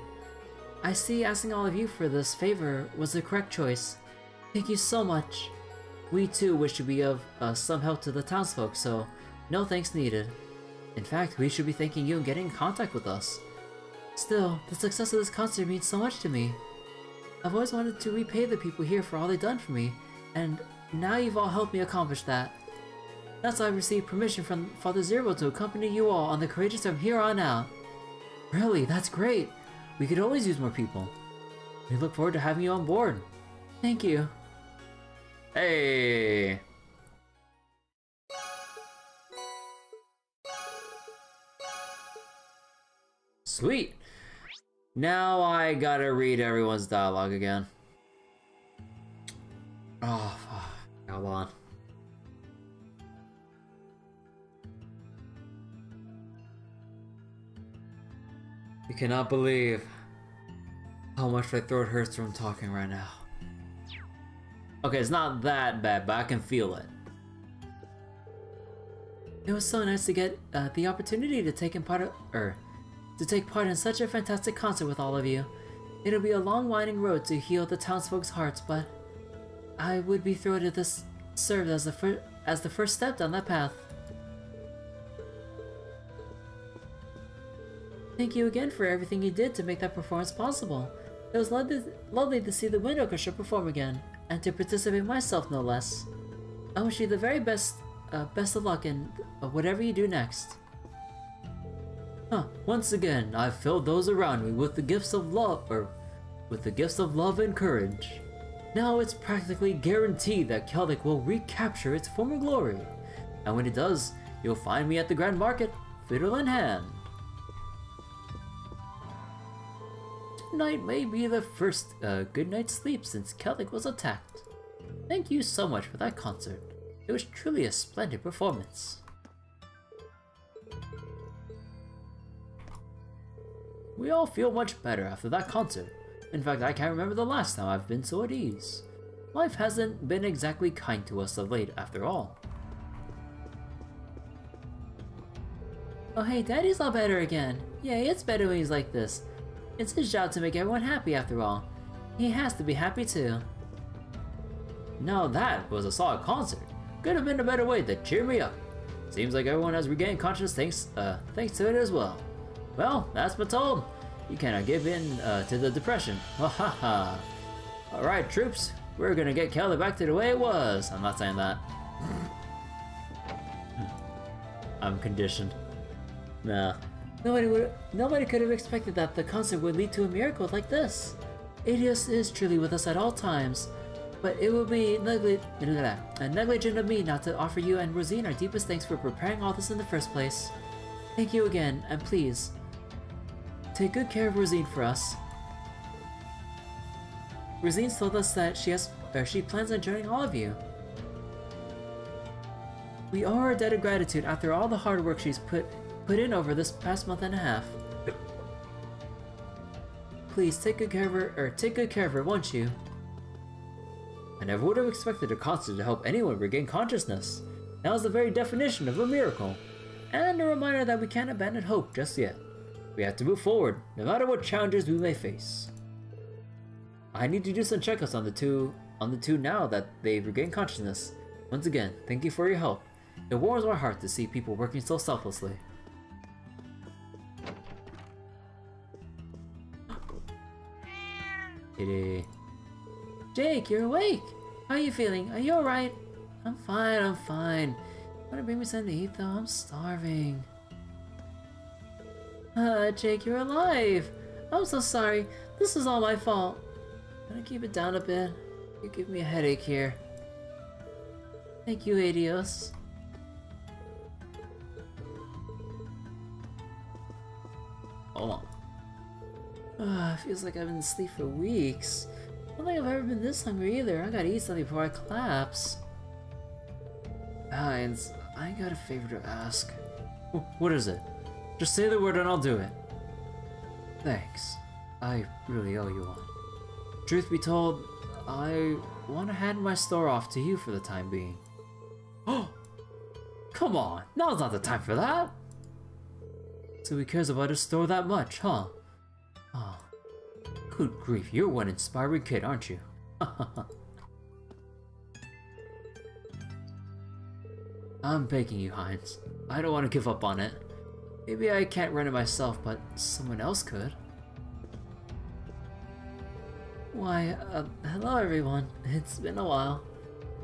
I see asking all of you for this favor was the correct choice. Thank you so much. We too wish to be of uh, some help to the townsfolk, so no thanks needed. In fact, we should be thanking you and getting in contact with us. Still, the success of this concert means so much to me. I've always wanted to repay the people here for all they've done for me, and now you've all helped me accomplish that. That's why I received permission from Father Zero to accompany you all on the Courageous from here on out. Really, that's great! We could always use more people. We look forward to having you on board. Thank you. Hey! Sweet! Now I gotta read everyone's dialogue again. Oh, fuck. Hold on. You cannot believe how much my throat hurts from talking right now. Okay, it's not that bad, but I can feel it. It was so nice to get uh, the opportunity to take in part of, er, to take part in such a fantastic concert with all of you. It'll be a long, winding road to heal the townsfolk's hearts, but I would be thrilled if this served as the fir as the first step down that path. Thank you again for everything you did to make that performance possible. It was lovely, lovely to see the wind orchestra perform again, and to participate myself no less. I wish you the very best, uh, best of luck in uh, whatever you do next. Huh. Once again, I've filled those around me with the gifts of love, or with the gifts of love and courage. Now it's practically guaranteed that Keldic will recapture its former glory. And when it does, you'll find me at the Grand Market, fiddle in hand. Tonight may be the first uh, good night's sleep since Keldic was attacked. Thank you so much for that concert. It was truly a splendid performance. We all feel much better after that concert. In fact, I can't remember the last time I've been so at ease. Life hasn't been exactly kind to us of late, after all. Oh hey, Daddy's all better again. Yeah, it's better when he's like this. It's his job to make everyone happy after all. He has to be happy too. Now that was a solid concert. Could have been a better way to cheer me up. Seems like everyone has regained consciousness thanks, uh, thanks to it as well. Well, that's what's told. You cannot give in uh, to the depression. Ha ha ha. Alright, troops. We're gonna get Kelly back to the way it was. I'm not saying that. I'm conditioned. Nah. Nobody would. Nobody could have expected that the concert would lead to a miracle like this. Ilios is truly with us at all times, but it would be negli uh, negligent of me not to offer you and Rosine our deepest thanks for preparing all this in the first place. Thank you again, and please, take good care of Rosine for us. Rosine's told us that she has, or she plans on joining all of you. We owe her a debt of gratitude after all the hard work she's put put in over this past month and a half. Please take good care of her, or take good care of her, won't you? I never would have expected a concert to help anyone regain consciousness. That was the very definition of a miracle. And a reminder that we can't abandon hope just yet. We have to move forward, no matter what challenges we may face. I need to do some checkups on the two on the two now that they've regained consciousness. Once again, thank you for your help. It warms my heart to see people working so selflessly. Kitty. Jake, you're awake! How are you feeling? Are you alright? I'm fine, I'm fine. Wanna bring me something to eat though? I'm starving. Uh, Jake, you're alive! I'm so sorry. This is all my fault. Gonna keep it down a bit. You give me a headache here. Thank you, Adios. Hold on. Uh, feels like I've been asleep for weeks. I don't think I've ever been this hungry either. I gotta eat something before I collapse. Vines, I got a favor to ask. What is it? Just say the word and I'll do it. Thanks. I really owe you one. Truth be told, I want to hand my store off to you for the time being. Oh! Come on! Now's not the time for that! So he cares about his store that much, huh? Oh. Good grief, you're one inspiring kid, aren't you? I'm begging you, Heinz. I don't want to give up on it. Maybe I can't run it myself, but someone else could. Why, uh, hello everyone. It's been a while.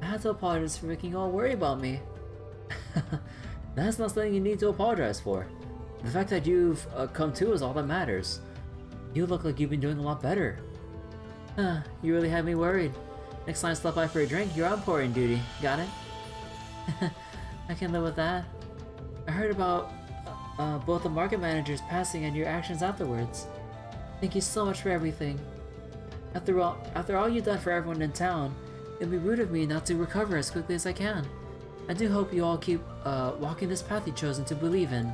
I had to apologize for making you all worry about me. That's not something you need to apologize for. The fact that you've uh, come to is all that matters. You look like you've been doing a lot better. Huh, you really had me worried. Next time I stop by for a drink, you're on pouring duty. Got it? I can live with that. I heard about Uh, both the market manager's passing and your actions afterwards. Thank you so much for everything. After all, after all you've done for everyone in town, it'd be rude of me not to recover as quickly as I can. I do hope you all keep uh, walking this path you've chosen to believe in.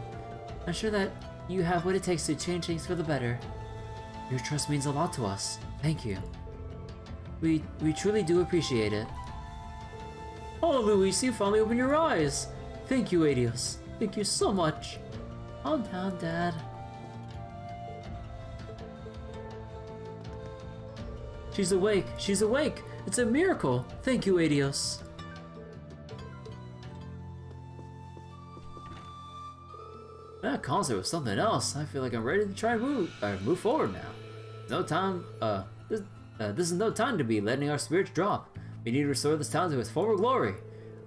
I'm sure that you have what it takes to change things for the better. Your trust means a lot to us. Thank you. We we truly do appreciate it. Oh, Luis, you finally opened your eyes. Thank you, Adios. Thank you so much. Calm down, Dad. She's awake. She's awake. It's a miracle. Thank you, Adios. That concert was something else. I feel like I'm ready to try and move, uh, move forward now. No time, uh this, uh, this is no time to be letting our spirits drop. We need to restore this town to its former glory.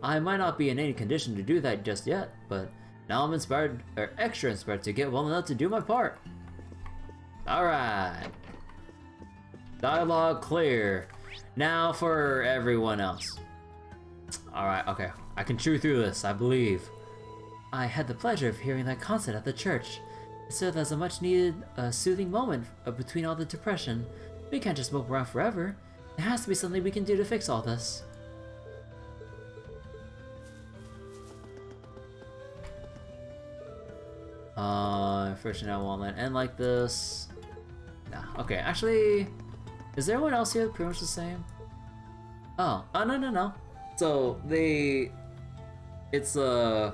I might not be in any condition to do that just yet, but now I'm inspired, or extra inspired, to get well enough to do my part. Alright. Dialogue clear. Now for everyone else. Alright, okay. I can chew through this, I believe. I had the pleasure of hearing that concert at the church. It served as a much-needed, uh, soothing moment uh, between all the depression. We can't just mope around forever. There has to be something we can do to fix all this. Uh, first I won't let it end like this. Nah, okay, actually, is there anyone else here pretty much the same? Oh, oh no, no, no. So, they, it's, uh,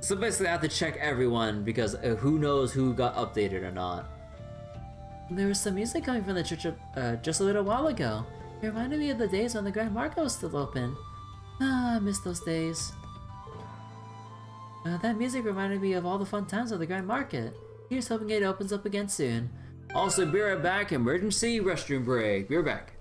so basically I have to check everyone because who knows who got updated or not. There was some music coming from the church uh, just a little while ago. It reminded me of the days when the Grand Market was still open. Ah, I miss those days. Uh, that music reminded me of all the fun times of the Grand Market. Here's hoping it opens up again soon. Also, be right back. Emergency restroom break. Be right back.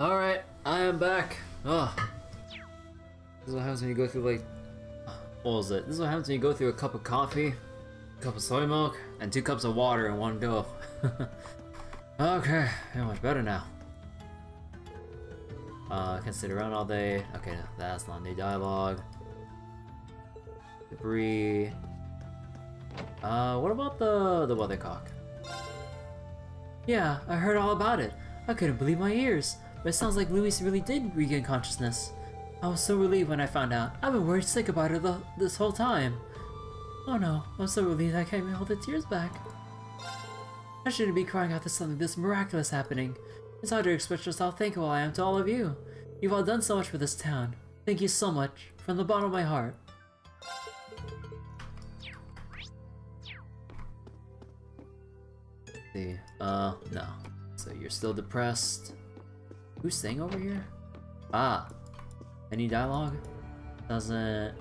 Alright, I am back. Oh. This is what happens when you go through like... What was it? This is what happens when you go through a cup of coffee, a cup of soy milk, and two cups of water in one go. Okay, yeah, much better now. Uh, I can sit around all day. Okay, no, that's not new dialogue. Debris. Uh, what about the, the weathercock? Yeah, I heard all about it. I couldn't believe my ears. But it sounds like Louise really did regain consciousness. I was so relieved when I found out. I've been worried sick about her the, this whole time. Oh no, I'm so relieved I can't even hold the tears back. I shouldn't be crying out to something this miraculous happening. It's hard to express just how thankful I am to all of you. You've all done so much for this town. Thank you so much, from the bottom of my heart. Let's see, uh, no. So you're still depressed. Who's staying over here? Ah, any dialogue? Doesn't...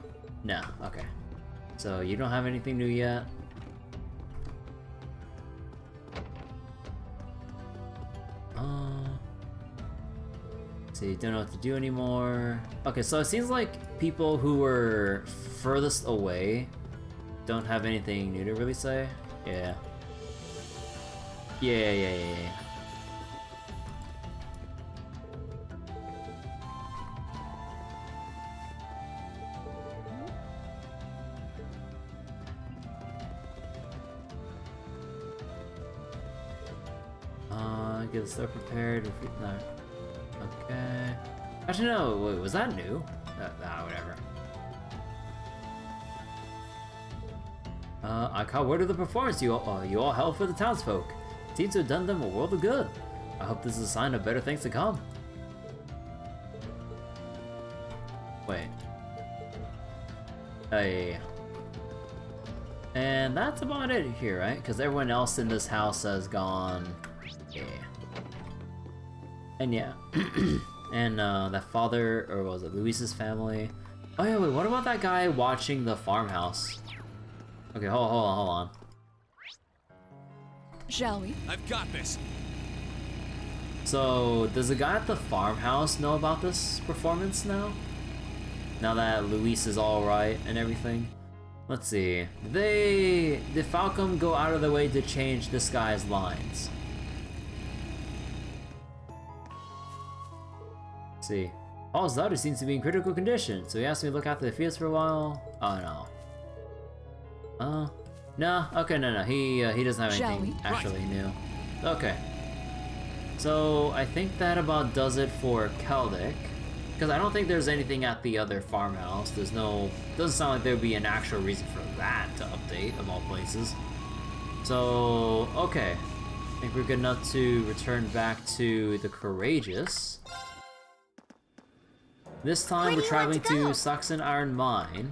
No, okay. So you don't have anything new yet? Uh, so you don't know what to do anymore. Okay, so it seems like people who were furthest away don't have anything new to really say. Yeah. Yeah, yeah, yeah, yeah. yeah. skills so prepared. No. Okay. Actually, no. Wait, was that new? Uh, nah, whatever. Uh, I caught word of the performance you all, uh, you all held for the townsfolk. Seems to have done them a world of good. I hope this is a sign of better things to come. Wait. Hey. And that's about it here, right? Because everyone else in this house has gone. Yeah. And yeah. And uh, that father, or what was it, Luis's family? Oh yeah, wait, what about that guy watching the farmhouse? Okay, hold, hold on, hold on. Shall we? I've got this. So, does the guy at the farmhouse know about this performance now? Now that Luis is all right and everything? Let's see. Did they... Did Falcom go out of their way to change this guy's lines? Let's see. Paul's daughter seems to be in critical condition, so he asked me to look after the fields for a while. Oh no. Uh, no. Okay, no, no. He uh, he doesn't have anything actually new. Okay. So I think that about does it for Keldic, because I don't think there's anything at the other farmhouse. There's no. Doesn't sound like there'd be an actual reason for that to update of all places. So okay, I think we're good enough to return back to the Courageous. This time we're traveling to Saxon Iron Mine.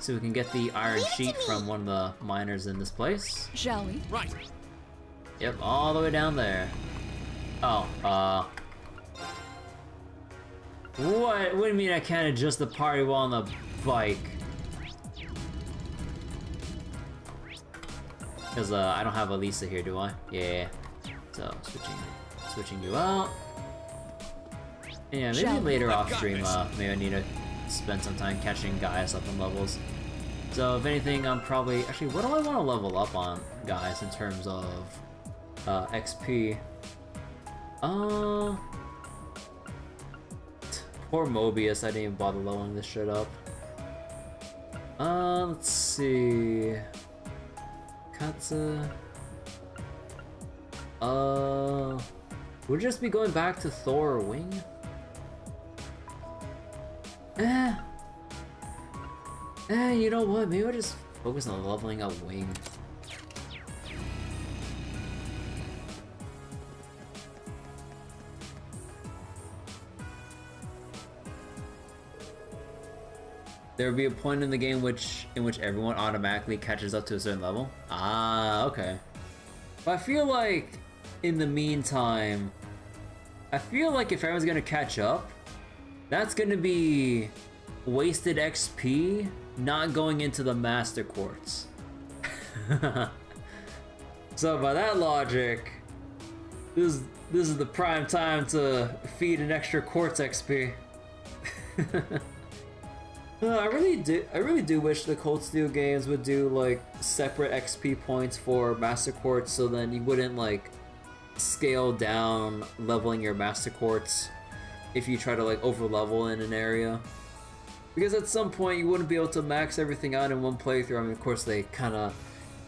So we can get the iron sheet from one of the miners in this place. Shall we? Right. Yep, all the way down there. Oh, uh... What? What do you mean I can't adjust the party while on the bike? Because uh, I don't have Alisa here, do I? Yeah. So, switching switching you out. And yeah, maybe later off stream, uh, maybe I need to spend some time catching Gaius up in levels. So if anything, I'm probably... Actually, what do I want to level up on, guys, in terms of uh, X P? Uh, poor Mobius, I didn't even bother leveling this shit up. Uh, let's see... Katsu... Uh... We'll just be going back to Thor Wing? Eh... Eh, you know what, maybe we'll just focus on leveling up Wing. There will be a point in the game which in which everyone automatically catches up to a certain level? Ah, okay. But I feel like, in the meantime, I feel like if everyone's gonna catch up, that's gonna be wasted X P not going into the Master Quartz. So by that logic, this is, this is the prime time to feed an extra quartz X P. No, I really do I really do wish the Cold Steel games would do like separate X P points for Master Quartz, so then you wouldn't like scale down leveling your Master Quartz if you try to like over level in an area. Because at some point you wouldn't be able to max everything out in one playthrough. I mean, of course they kind of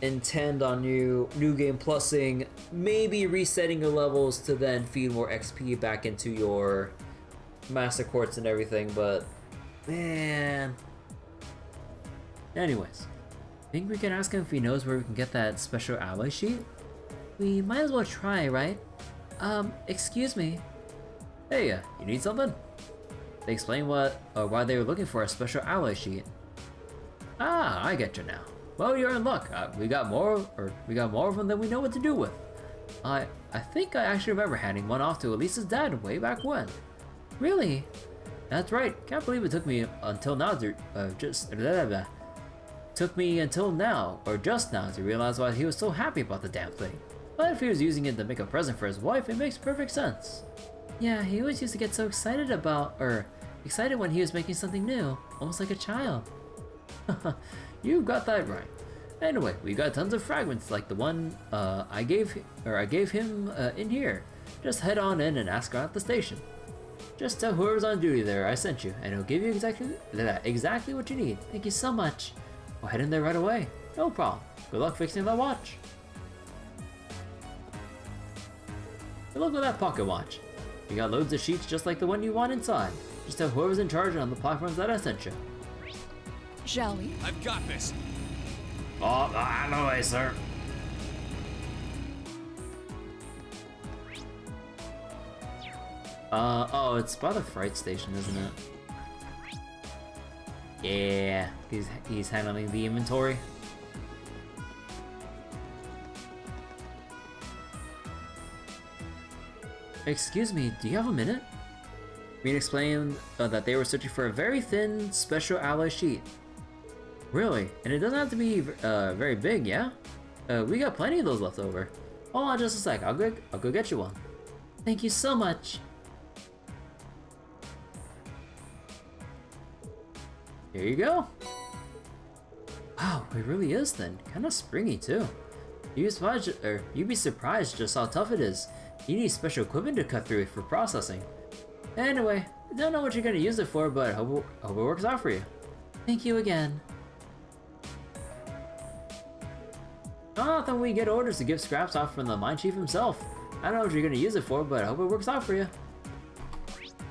intend on you new game plusing, maybe resetting your levels to then feed more X P back into your Master Quartz and everything, but man. Anyways, I think we can ask him if he knows where we can get that special alloy sheet. We might as well try, right? Um, excuse me. Hey, uh, you need something? They explained what or why they were looking for a special alloy sheet. Ah, I get you now. Well, you're in luck. Uh, we got more, or we got more of them than we know what to do with. I I think I actually remember handing one off to Elisa's dad way back when. Really? That's right. Can't believe it took me until now to uh, just blah, blah, blah. took me until now or just now to realize why he was so happy about the damn thing. But if he was using it to make a present for his wife, it makes perfect sense. Yeah, he always used to get so excited about, or excited when he was making something new, almost like a child. You got that right. Anyway, we got tons of fragments like the one uh, I gave, or I gave him uh, in here. Just head on in and ask around at the station. Just tell whoever's on duty there I sent you, and he'll give you exactly exactly what you need. Thank you so much. We'll head in there right away. No problem. Good luck fixing that watch. And look at that pocket watch. You got loads of sheets just like the one you want inside. Just tell whoever's in charge on the platforms that I sent you. Shall we? I've got this. Oh, out of the way, sir. Uh, oh, it's by the freight station, isn't it? Yeah, he's, he's handling the inventory. Excuse me, do you have a minute? Rean explained uh, that they were searching for a very thin, special alloy sheet. Really? And it doesn't have to be uh, very big, yeah? Uh, we got plenty of those left over. Hold on just a sec, I'll go, I'll go get you one. Thank you so much. Here you go. Wow, it really is thin. Kind of springy too. You'd be surprised, or you'd be surprised just how tough it is. You need special equipment to cut through it for processing. Anyway, I don't know what you're going to use it for, but I hope, I hope it works out for you. Thank you again. Not often we get orders to give scraps off from the mine chief himself. I don't know what you're going to use it for, but I hope it works out for you.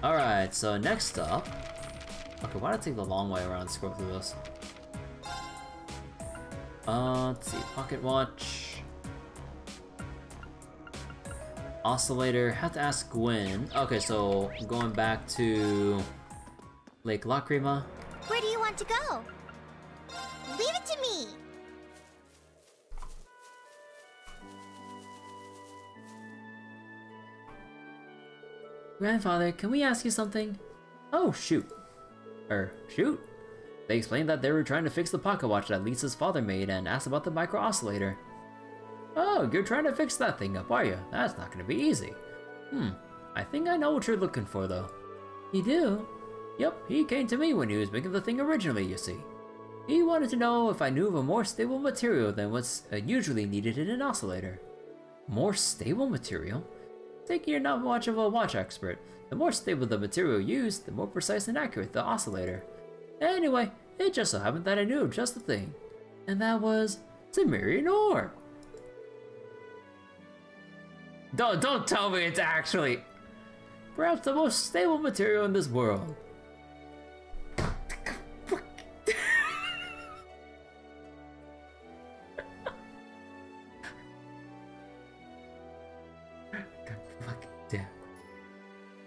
Alright, so next up... Okay, why did I take the long way around to scroll through this? Uh, let's see, pocket watch... Oscillator, have to ask Gwyn. Okay, so going back to Lake Lacrima. Where do you want to go? Leave it to me! Grandfather, can we ask you something? Oh, shoot. Er, shoot? They explained that they were trying to fix the pocket watch that Lisa's father made and asked about the micro oscillator. Oh, you're trying to fix that thing up, are you? That's not gonna be easy. Hmm, I think I know what you're looking for, though. You do? Yep, he came to me when he was making the thing originally, you see. He wanted to know if I knew of a more stable material than what's usually needed in an oscillator. More stable material? Take you're not much of a watch expert. The more stable the material used, the more precise and accurate the oscillator. Anyway, it just so happened that I knew just the thing. And that was... Zemurian ore! Don't, don't tell me it's actually perhaps the most stable material in this world. Fuck damn.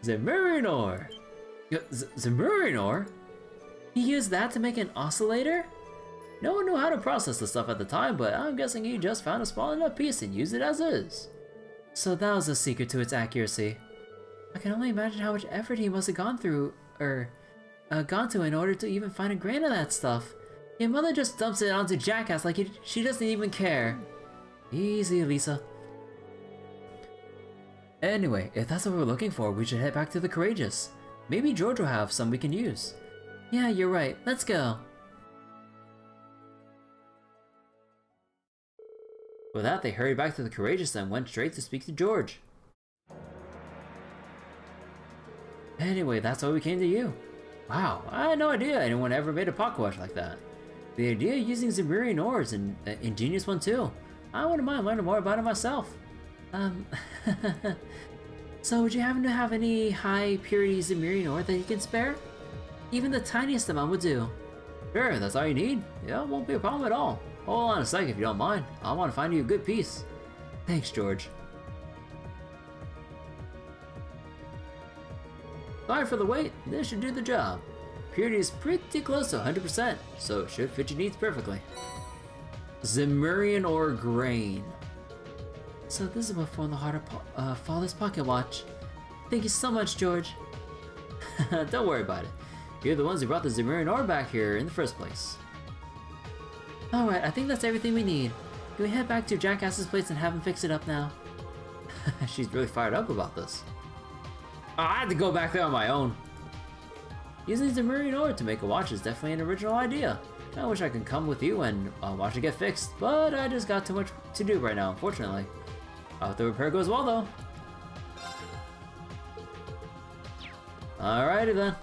Zemurian ore. Zemurian ore? He used that to make an oscillator? No one knew how to process the stuff at the time, but I'm guessing he just found a small enough piece and used it as is. So that was the secret to its accuracy. I can only imagine how much effort he must have gone through, or uh, gone to in order to even find a grain of that stuff. Your mother just dumps it onto Jackass like it, she doesn't even care. Easy, Alisa. Anyway, if that's what we're looking for, we should head back to the Courageous. Maybe George will have some we can use. Yeah, you're right. Let's go. With that, they hurried back to the Courageous and went straight to speak to George. Anyway, that's why we came to you. Wow, I had no idea anyone ever made a pocket watch like that. The idea of using Zemurian ore is an uh, ingenious one too. I wouldn't mind learning more about it myself. Um, so would you happen to have any high purity Zemurian ore that you can spare? Even the tiniest amount would do. Sure, that's all you need. Yeah, it won't be a problem at all. Hold on a sec if you don't mind. I want to find you a good piece. Thanks, George. Sorry for the wait. This should do the job. Purity is pretty close to one hundred percent, so it should fit your needs perfectly. Zemurian ore grain. So this is what formed the heart of po uh, Father's pocket watch. Thank you so much, George. Don't worry about it. You're the ones who brought the Zemurian ore back here in the first place. Alright, I think that's everything we need. Can we head back to Jackass's place and have him fix it up now? She's really fired up about this. Oh, I had to go back there on my own. Using Zemurian ore to make a watch is definitely an original idea. I wish I could come with you and uh, watch it get fixed, but I just got too much to do right now, unfortunately. I hope the repair goes well, though. Alrighty then.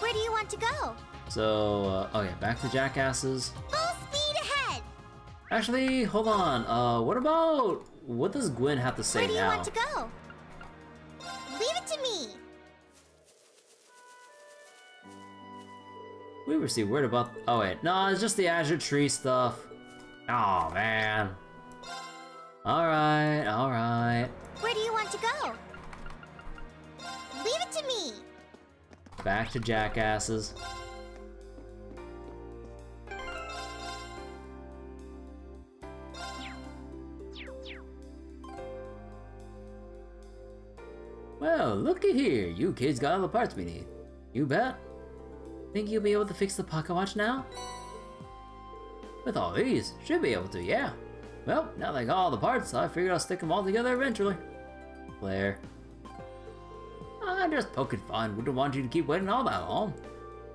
Where do you want to go? So, uh, okay, back to Jackass's. Full speed ahead! Actually, hold on. Uh, what about... What does Gwyn have to say now? Where do you now? want to go? Leave it to me! We were see weird about... Oh, wait. No, it's just the Azure Tree stuff. Oh, man. Alright, alright. Where do you want to go? Leave it to me! Back to jackasses. Well, looky here. You kids got all the parts we need. You bet. Think you'll be able to fix the pocket watch now? With all these, should be able to, yeah. Well, now that I got all the parts, I figured I'll stick them all together eventually. Claire. I'm just poking fun. Wouldn't want you to keep waiting all that long.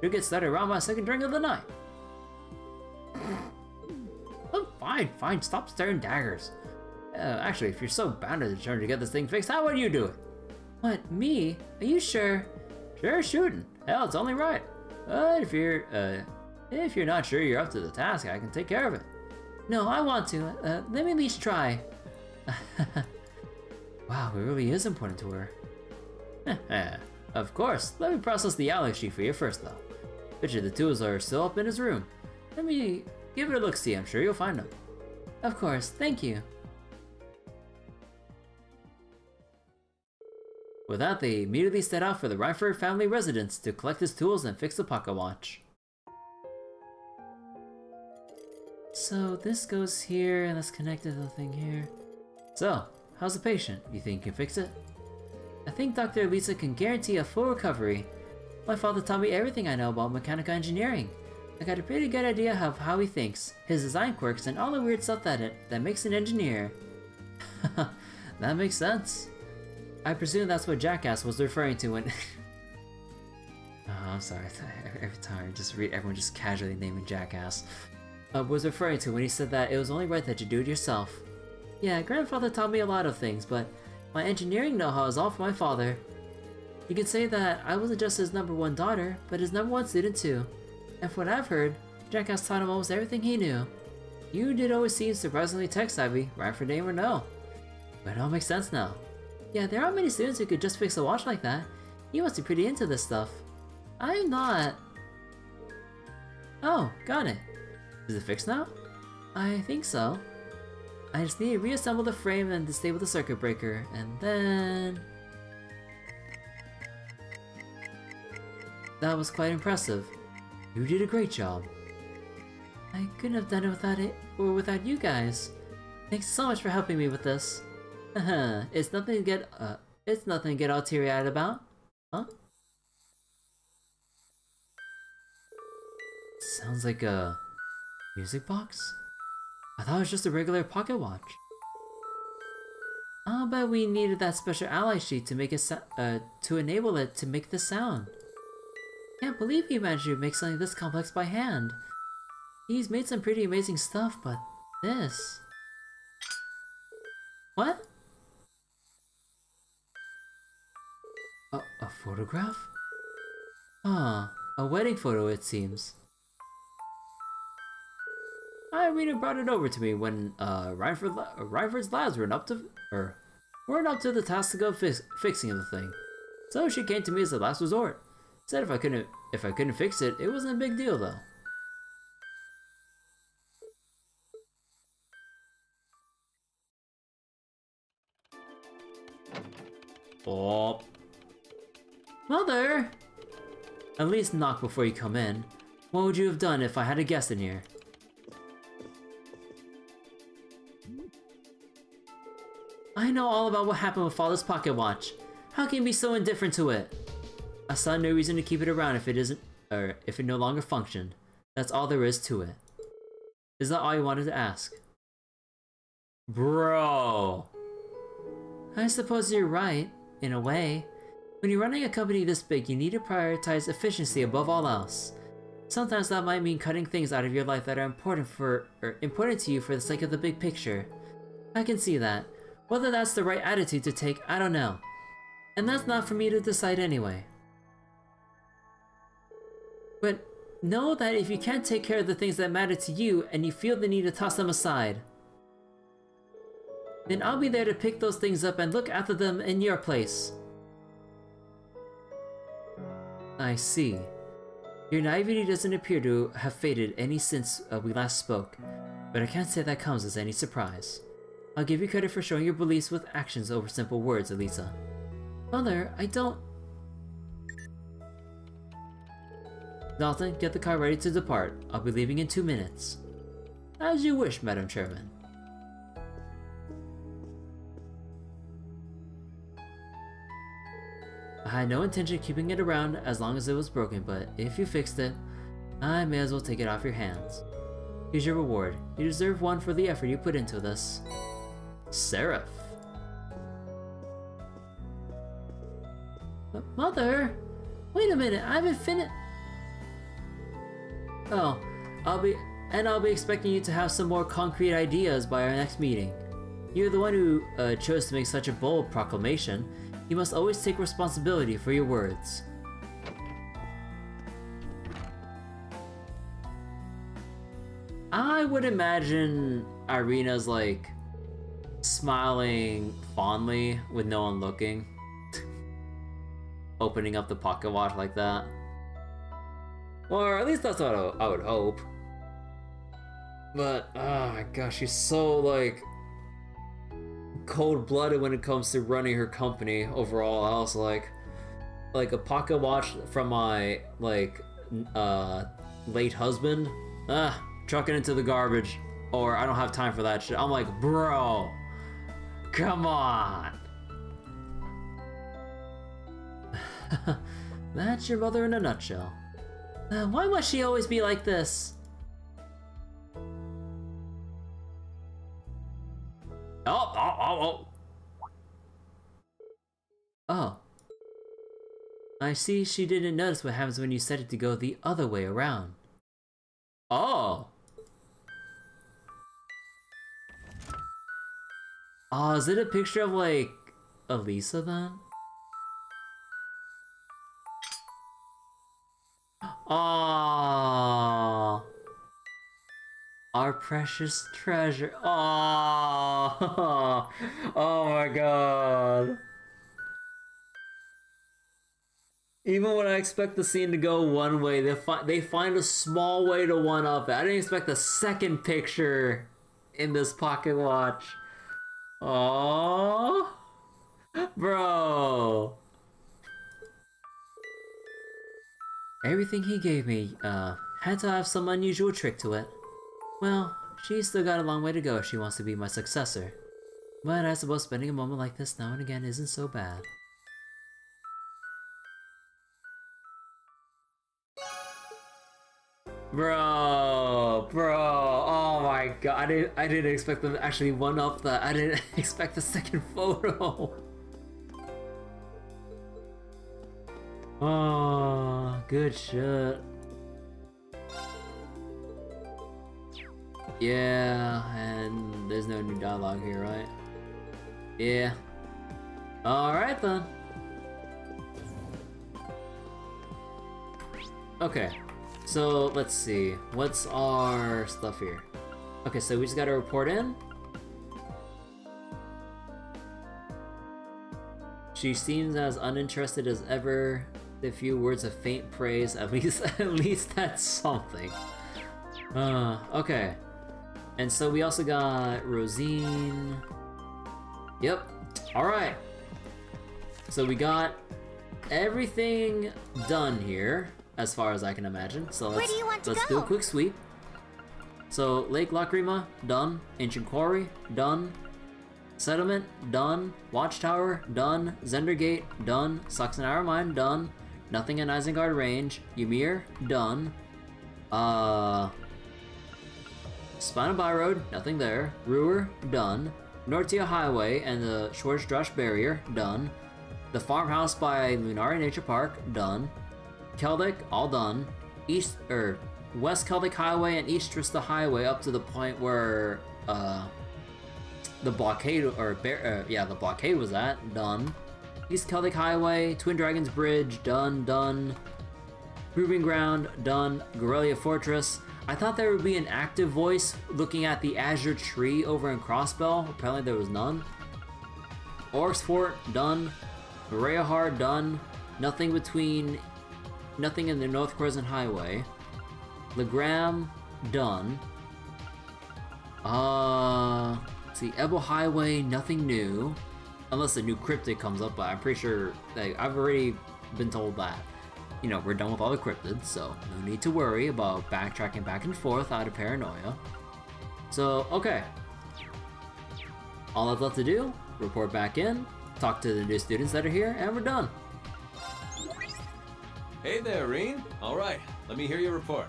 Should get started around my second drink of the night. Oh, fine, fine. Stop staring daggers. Uh, actually, if you're so bound to determined to get this thing fixed, how would you do it? What, me? Are you sure? Sure shooting. Hell, it's only right. But if you're, uh, if you're not sure you're up to the task, I can take care of it. No, I want to. Uh, let me at least try. Wow, it really is important to her. Of course. Let me process the alley sheet for you first, though. Picture the tools are still up in his room. Let me give it a look-see. I'm sure you'll find them. Of course. Thank you. With that, they immediately set out for the Ryford family residence to collect his tools and fix the pocket watch. So this goes here, and that's connected to the thing here. So, how's the patient? You think you can fix it? I think Doctor Lisa can guarantee a full recovery. My father taught me everything I know about mechanical engineering. I got a pretty good idea of how he thinks, his design quirks, and all the weird stuff that, it, that makes an engineer. That makes sense. I presume that's what Jackass was referring to when... Oh, I'm sorry. Every time I just read everyone just casually naming Jackass. Uh, was referring to when he said that it was only right that you do it yourself. Yeah, grandfather taught me a lot of things, but my engineering know-how is all from my father. You could say that I wasn't just his number one daughter, but his number one student too. And from what I've heard, Jackass taught him almost everything he knew. You did always seem surprisingly tech-savvy, right for name or no. But it all makes sense now. Yeah, there aren't many students who could just fix a watch like that. You must be pretty into this stuff. I'm not... Oh, got it. Is it fixed now? I think so. I just need to reassemble the frame and disable the circuit breaker, and then... That was quite impressive. You did a great job. I couldn't have done it without it, or without you guys. Thanks so much for helping me with this. It's nothing to get uh, it's nothing to get all teary-eyed about, huh? Sounds like a music box. I thought it was just a regular pocket watch. I'll bet we needed that special ally sheet to make it so uh, to enable it to make the sound. Can't believe he managed to make something this complex by hand. He's made some pretty amazing stuff, but this. What? A, a photograph? Huh, a wedding photo it seems. Irina brought it over to me when uh, Ryford, Ryford's lads weren't up to or weren't up to the task to go fix, fixing the thing. So she came to me as a last resort. Said if I couldn't if I couldn't fix it, it wasn't a big deal though. Oh. Mother! At least knock before you come in. What would you have done if I had a guest in here? I know all about what happened with Father's pocket watch. How can you be so indifferent to it? I saw no reason to keep it around if it isn't, or if it no longer functioned. That's all there is to it. Is that all you wanted to ask? Bro! I suppose you're right. In a way, when you're running a company this big, you need to prioritize efficiency above all else. Sometimes that might mean cutting things out of your life that are important for, or important to you for the sake of the big picture. I can see that. Whether that's the right attitude to take, I don't know. And that's not for me to decide anyway. But Know that if you can't take care of the things that matter to you and you feel the need to toss them aside, then I'll be there to pick those things up and look after them in your place. I see. Your naivety doesn't appear to have faded any since uh, we last spoke, but I can't say that comes as any surprise. I'll give you credit for showing your beliefs with actions over simple words, Alisa. Mother, I don't... Dalton, get the car ready to depart. I'll be leaving in two minutes. As you wish, Madam Chairman. I had no intention of keeping it around as long as it was broken, but if you fixed it, I may as well take it off your hands. Here's your reward. You deserve one for the effort you put into this. Seraph. But Mother! Wait a minute, I haven't finished. Oh, I'll be- and I'll be expecting you to have some more concrete ideas by our next meeting. You're the one who uh, chose to make such a bold proclamation. You must always take responsibility for your words. I would imagine Irina's like smiling fondly with no one looking. Opening up the pocket watch like that. Or at least that's what I would hope. But, oh my gosh, she's so like cold-blooded when it comes to running her company overall. I was like, like a pocket watch from my like uh, late husband. Ah, chuck it into the garbage. Or I don't have time for that shit. I'm like, bro, come on. That's your mother in a nutshell. Uh, why must she always be like this? Oh, oh, oh, oh. Oh. I see she didn't notice what happens when you set it to go the other way around. Oh. Oh, is it a picture of, like, Alisa then? Aww. Our precious treasure. Aww. Oh my god. Even when I expect the scene to go one way, they, fi they find a small way to one-up it. I didn't expect the second picture in this pocket watch. Aww. Bro. Everything he gave me, uh, had to have some unusual trick to it. Well, she's still got a long way to go if she wants to be my successor. But I suppose spending a moment like this now and again isn't so bad. Bro, bro, oh my god, I didn't, I didn't expect them to actually one-up that. I didn't expect the second photo. Oh, good shit. Yeah, and there's no new dialogue here, right? Yeah. Alright then. Okay, so let's see. What's our stuff here? Okay, so we just gotta report in. She seems as uninterested as ever. The few words of faint praise, at least, at least that's something. Uh, okay. And so we also got Rosine. Yep. Alright. So we got everything done here, as far as I can imagine. So let's, Where do, you want to let's go? do a quick sweep. So Lake Lacrima, done. Ancient Quarry, done. Settlement, done. Watchtower, done. Zendergate, done. Saxonara Mine, done. Nothing in Isengard Range. Ymir, done. Uh, Spina Byroad, nothing there. Ruhr, done. Nortia Highway and the Schwarzdrasch Barrier, done. The farmhouse by Lunari Nature Park, done. Keldic, all done. East, er, West Keldic Highway and East Trista Highway up to the point where, uh, the blockade, or, uh, yeah, the blockade was at, done. East Celtic Highway, Twin Dragons Bridge, done, done. Proving Ground, done. Guerrilla Fortress. I thought there would be an active voice looking at the Azure Tree over in Crossbell. Apparently there was none. Orcs Fort, done. Rayahar, done. Nothing between... Nothing in the North Crescent Highway. Legram, done. Uh... Let's see, Ebel Highway, nothing new. Unless a new cryptid comes up, but I'm pretty sure... Like, I've already been told that. You know, we're done with all the cryptids, so no need to worry about backtracking back and forth out of paranoia. So, okay. All I've left to do, report back in, talk to the new students that are here, and we're done. Hey there, Rean. Alright, let me hear your report.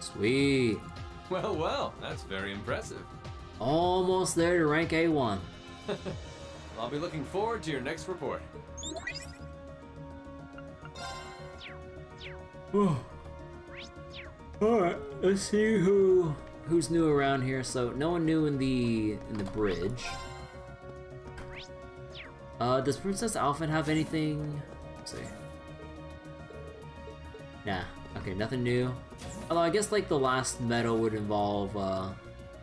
Sweet. Well, well, that's very impressive. Almost there to rank A one. I'll be looking forward to your next report. Alright, let's see who who's new around here. So no one new in the in the bridge. Uh does Princess Alphen have anything? Let's see. Nah, okay, nothing new. Although I guess like the last medal would involve uh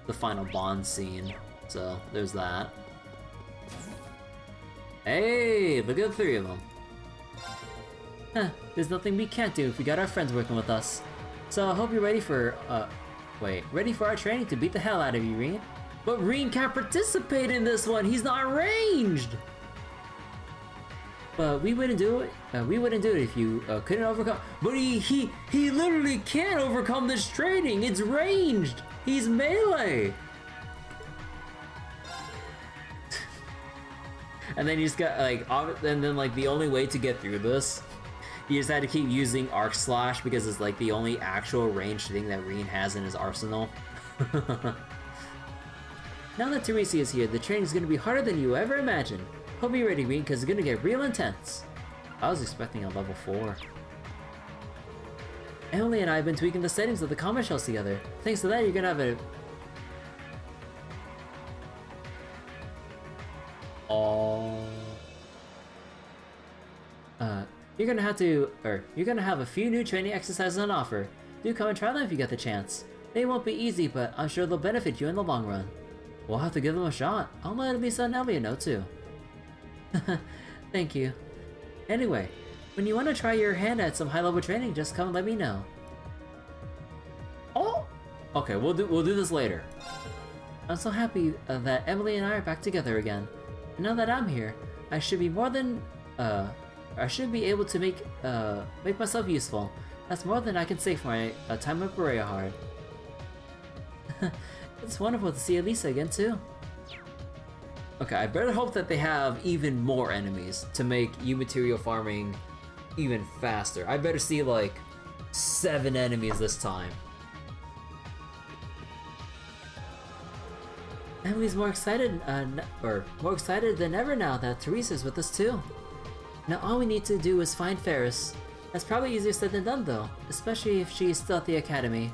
the final bond scene. So there's that. Hey, look at the three of them. Huh, there's nothing we can't do if we got our friends working with us. So I hope you're ready for, uh, wait, ready for our training to beat the hell out of you, Rean. But Rean can't participate in this one, he's not ranged! But we wouldn't do it, uh, we wouldn't do it if you uh, couldn't overcome, but he, he, he literally can't overcome this training, it's ranged! He's melee! And then you just got like, and then like the only way to get through this, you just had to keep using Arc Slash because it's like the only actual ranged thing that Rean has in his arsenal. Now that Teresi is here, the training is going to be harder than you ever imagined. Hope you're ready, Rean, because it's going to get real intense. I was expecting a level four. Emily and I have been tweaking the settings of the combat shells together. Thanks to that, you're going to have a... Uh, you're gonna have to, or you're gonna have a few new training exercises on offer. Do come and try them if you get the chance. They won't be easy, but I'm sure they'll benefit you in the long run. We'll have to give them a shot. I'll let Alisa and Elliot know too. Thank you. Anyway, when you want to try your hand at some high-level training, just come and let me know. Oh, okay. We'll do we'll do this later. I'm so happy uh, that Emily and I are back together again. Now that I'm here, I should be more than, uh, I should be able to make, uh, make myself useful. That's more than I can say for my uh, time at Berea. It's wonderful to see Alisa again, too. Okay, I better hope that they have even more enemies to make you material farming even faster. I better see, like, seven enemies this time. Emily's more excited, uh, or more excited than ever now that Teresa's with us too. Now all we need to do is find Ferris. That's probably easier said than done though, especially if she's still at the academy.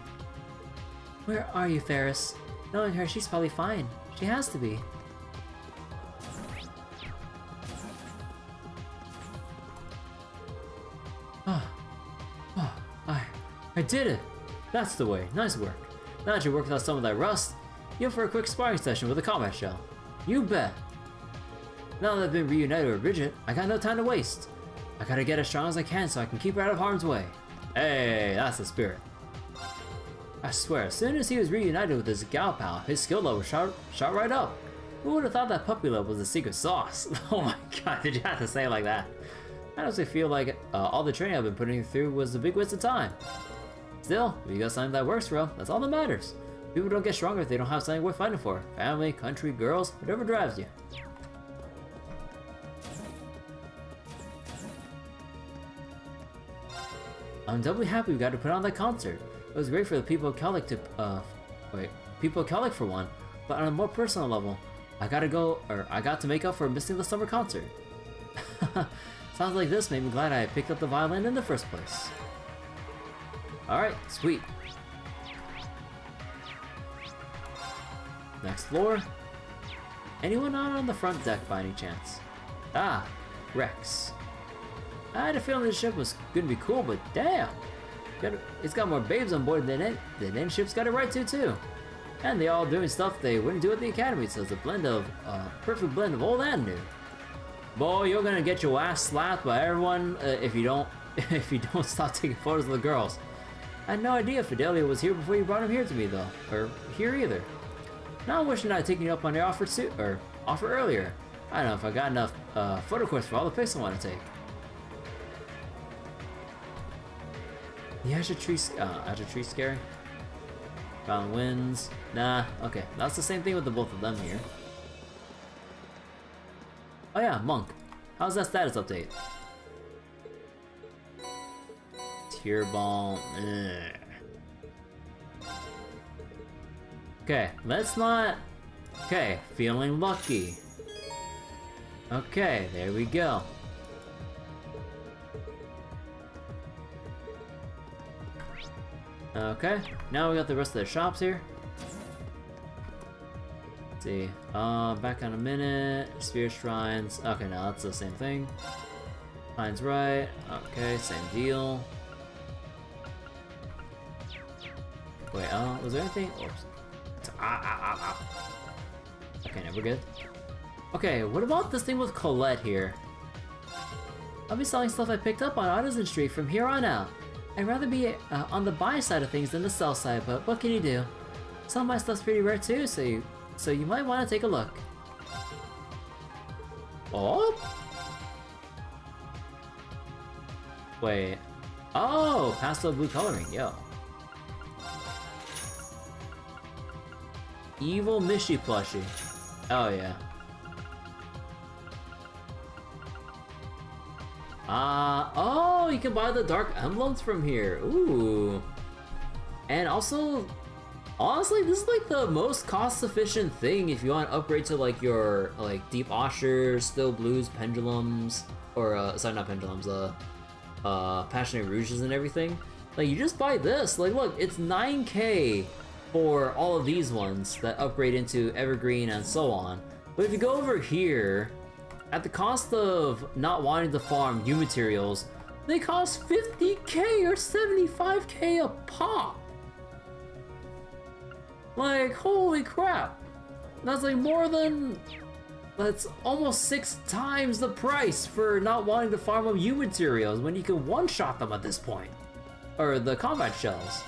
Where are you, Ferris? Knowing her, she's probably fine. She has to be. Ah, oh. oh, I, I did it. That's the way. Nice work. Now that you're working on some of that rust, you for a quick sparring session with a combat shell. You bet. Now that I've been reunited with Bridget, I got no time to waste. I gotta get as strong as I can so I can keep her out of harm's way. Hey, that's the spirit. I swear, as soon as he was reunited with his gal pal, his skill level shot, shot right up. Who would have thought that puppy love was the secret sauce? Oh my god, did you have to say it like that? I honestly feel like uh, all the training I've been putting through was a big waste of time. Still, if you got something that works for him, that's all that matters. People don't get stronger if they don't have something worth fighting for. Family, country, girls, whatever drives you. I'm doubly happy we got to put on that concert. It was great for the people of Keldic to, uh, wait, people of Keldic for one, but on a more personal level, I gotta go, or I got to make up for missing the summer concert. Sounds like this made me glad I picked up the violin in the first place. Alright, sweet. Next floor. Anyone not on the front deck by any chance? Ah, Rex. I had a feeling this ship was gonna be cool, but damn, it's got more babes on board than it than any ship's got it right to too. And they all doing stuff they wouldn't do at the academy, so it's a blend of a uh, perfect blend of old and new. Boy, you're gonna get your ass slapped by everyone uh, if you don't if you don't stop taking photos of the girls. I had no idea Fidelia was here before you brought him here to me though, or here either. Now I'm wishing I'd taken you up on your offer suit or offer earlier. I don't know if I got enough uh, photo quests for all the pics I want to take. The Azure Tree, uh, Azure Tree Scary. Found Winds. Nah, okay, that's the same thing with the both of them here. Oh yeah, Monk. How's that status update? Tear Bomb. Ugh. Okay, let's not... Okay, feeling lucky. Okay, there we go. Okay, now we got the rest of the shops here. Let's see, uh, back on a minute. Spear Shrines. Okay, now that's the same thing. Pine's Right. Okay, same deal. Wait, uh, was there anything? Oops. Ah, ah, ah, ah. Okay, now we're good. Okay, what about this thing with Colette here? I'll be selling stuff I picked up on Artisan Street from here on out. I'd rather be uh, on the buy side of things than the sell side, but what can you do? Some of my stuff's pretty rare too, so you, so you might want to take a look. Oh? Wait. Oh, pastel blue coloring, yo. Evil Mishy plushie. Oh yeah. Uh, oh, you can buy the Dark Emblems from here. Ooh. And also, honestly, this is like the most cost-efficient thing if you want to upgrade to like your like Deep Osher, Still Blues, Pendulums, or uh, sorry, not Pendulums, uh, uh, Passionate Rouges and everything. Like, you just buy this. Like, look, it's nine K for all of these ones that upgrade into Evergreen and so on. But if you go over here, at the cost of not wanting to farm new materials, they cost fifty K or seventy-five K a pop. Like, holy crap. That's like more than, that's almost six times the price for not wanting to farm up new materials when you can one-shot them at this point. Or the combat shells.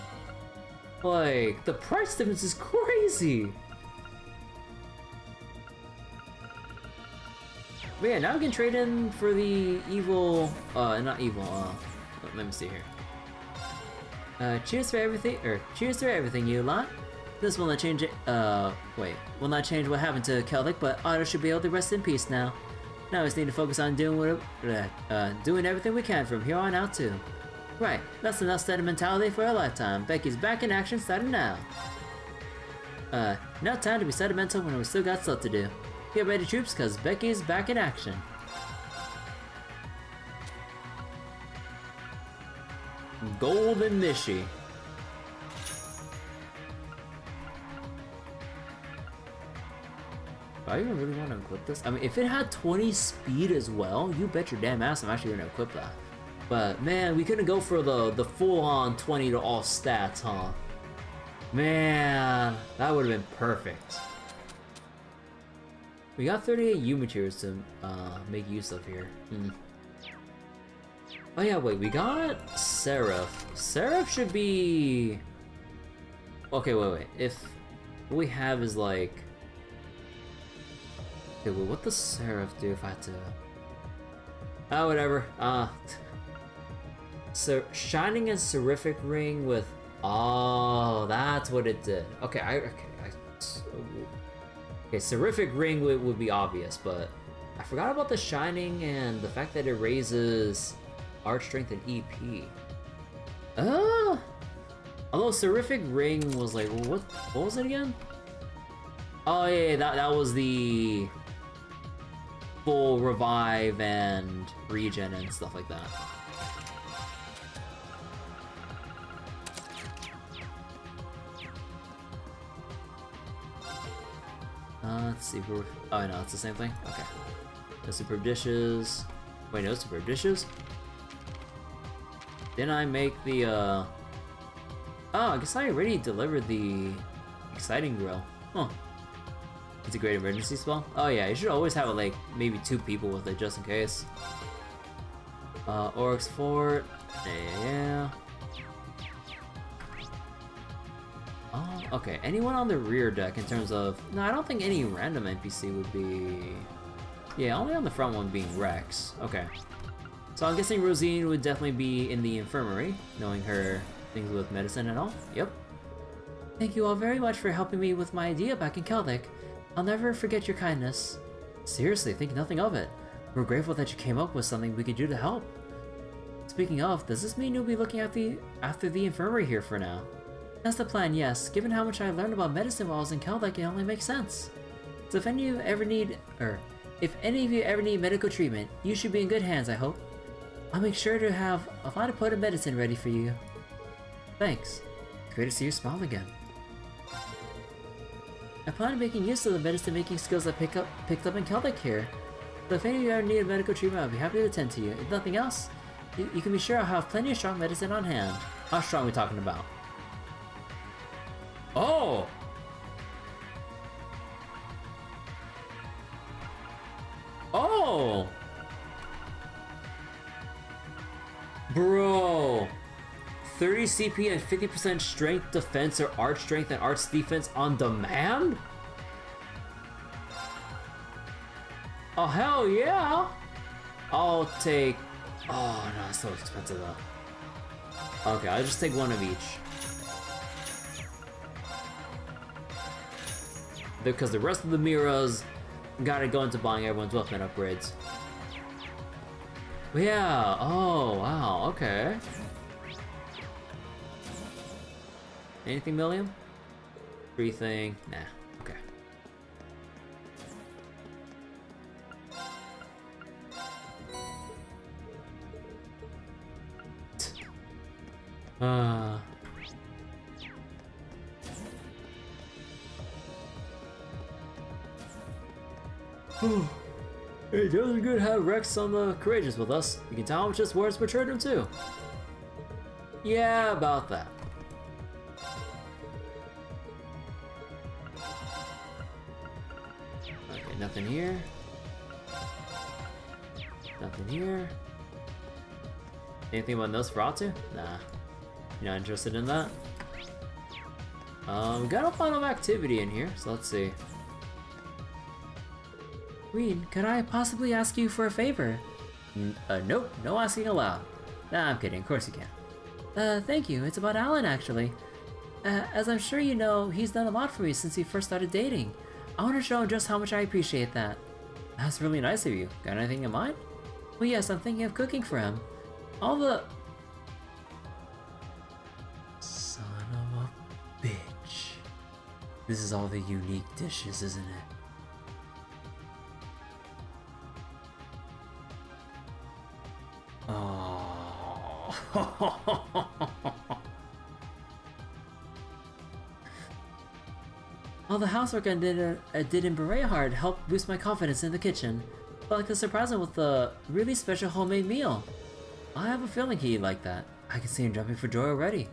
Like, the price difference is crazy! But yeah, now we can trade in for the evil, uh, not evil, uh, let me see here. Uh, cheers for everything, or cheers for everything, you lot. This will not change it, uh, wait, will not change what happened to Keldic, but Otto should be able to rest in peace now. Now we just need to focus on doing what, uh, doing everything we can from here on out too. Right, that's enough sentimentality for a lifetime. Becky's back in action starting now. Uh, no time to be sentimental when we still got stuff to do. Get ready, troops, cause Becky's back in action. Golden Mishi. Do I even really want to equip this? I mean, if it had twenty speed as well, you bet your damn ass I'm actually gonna equip that. But man, we couldn't go for the the full-on twenty to all stats, huh? Man, that would have been perfect. We got thirty-eight U materials to uh, make use of here. Mm. Oh yeah, wait, we got Seraph. Seraph should be... Okay, wait, wait. If what we have is like... Okay, well, what does Seraph do if I had to... Ah, oh, whatever. Ah. Uh, So shining and seraphic ring with oh, that's what it did. Okay, I okay, I, so, okay. Seraphic ring would would be obvious, but I forgot about the shining and the fact that it raises art strength and E P. Uh although seraphic ring was like what? What was it again? Oh yeah, that that was the full revive and regen and stuff like that. Uh, let's see, we're, oh no, it's the same thing? Okay. No superb dishes. Wait, no superb dishes? Didn't I make the, uh... Oh, I guess I already delivered the exciting grill. Huh. It's a great emergency spell. Oh yeah, you should always have, like, maybe two people with it, just in case. Uh, Oryx Fort. Yeah. Oh, okay. Anyone on the rear deck in terms of... No, I don't think any random N P C would be... Yeah, only on the front one being Rex. Okay. So I'm guessing Rosine would definitely be in the infirmary, knowing her things with medicine and all. Yep. Thank you all very much for helping me with my idea back in Keldic. I'll never forget your kindness. Seriously, think nothing of it. We're grateful that you came up with something we could do to help. Speaking of, does this mean you'll be looking at the, after the infirmary here for now? That's the plan, yes. Given how much I learned about medicine while I was in Keldic, it only makes sense. So if any of you ever need, er, if any of you ever need medical treatment, you should be in good hands, I hope. I'll make sure to have a lot of potent medicine ready for you. Thanks. Great to see you smile again. I plan on making use of the medicine making skills I pick up, picked up in Keldic here. But if any of you ever need medical treatment, I'll be happy to attend to you. If nothing else, you, you can be sure I'll have plenty of strong medicine on hand. How strong are we talking about? Oh! Oh! Bro! thirty C P and fifty percent strength defense or arch strength and arch defense on demand? Oh, hell yeah! I'll take... Oh, no, it's so expensive though. Okay, I'll just take one of each. Because the rest of the Miras gotta go into buying everyone's weapon upgrades. But yeah, oh wow, okay. Anything Millium? Free thing? Nah, okay. Uh... It does be good to have Rex on the Courageous with us. You can tell how much this war's betrayed him too. Yeah, about that. Okay, nothing here. Nothing here. Anything about Nosferatu? Nah. You're not interested in that? Um, got a lot of activity in here, so let's see. Rean, could I possibly ask you for a favor? N uh, nope, no asking allowed. Nah, I'm kidding, of course you can. Uh, thank you, it's about Alan, actually. Uh, as I'm sure you know, he's done a lot for me since we first started dating. I want to show him just how much I appreciate that. That's really nice of you. Got anything in mind? Well, yes, I'm thinking of cooking for him. All the... Son of a bitch. This is all the unique dishes, isn't it? Oh. All the housework I did, I did in Berehard helped boost my confidence in the kitchen. But I could surprise him with a really special homemade meal. I have a feeling he'd like that. I can see him jumping for joy already.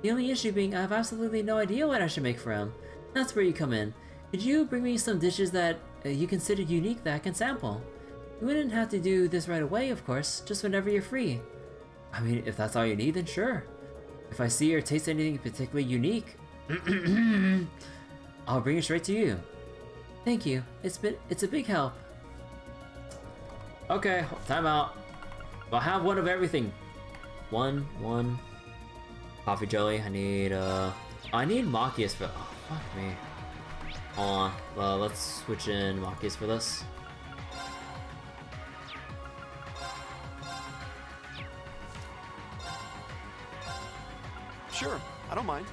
The only issue being I have absolutely no idea what I should make for him. That's where you come in. Could you bring me some dishes that you considered unique that I can sample? You wouldn't have to do this right away, of course, just whenever you're free. I mean, if that's all you need, then sure. If I see or taste anything particularly unique, I'll bring it straight to you. Thank you. It's been it's a big help. Okay, time out. I'll have one of everything. One, one. Coffee jelly. I need uh I need Machias for oh fuck me. Hold on. Uh, let's switch in Machias for this. Sure, I don't mind.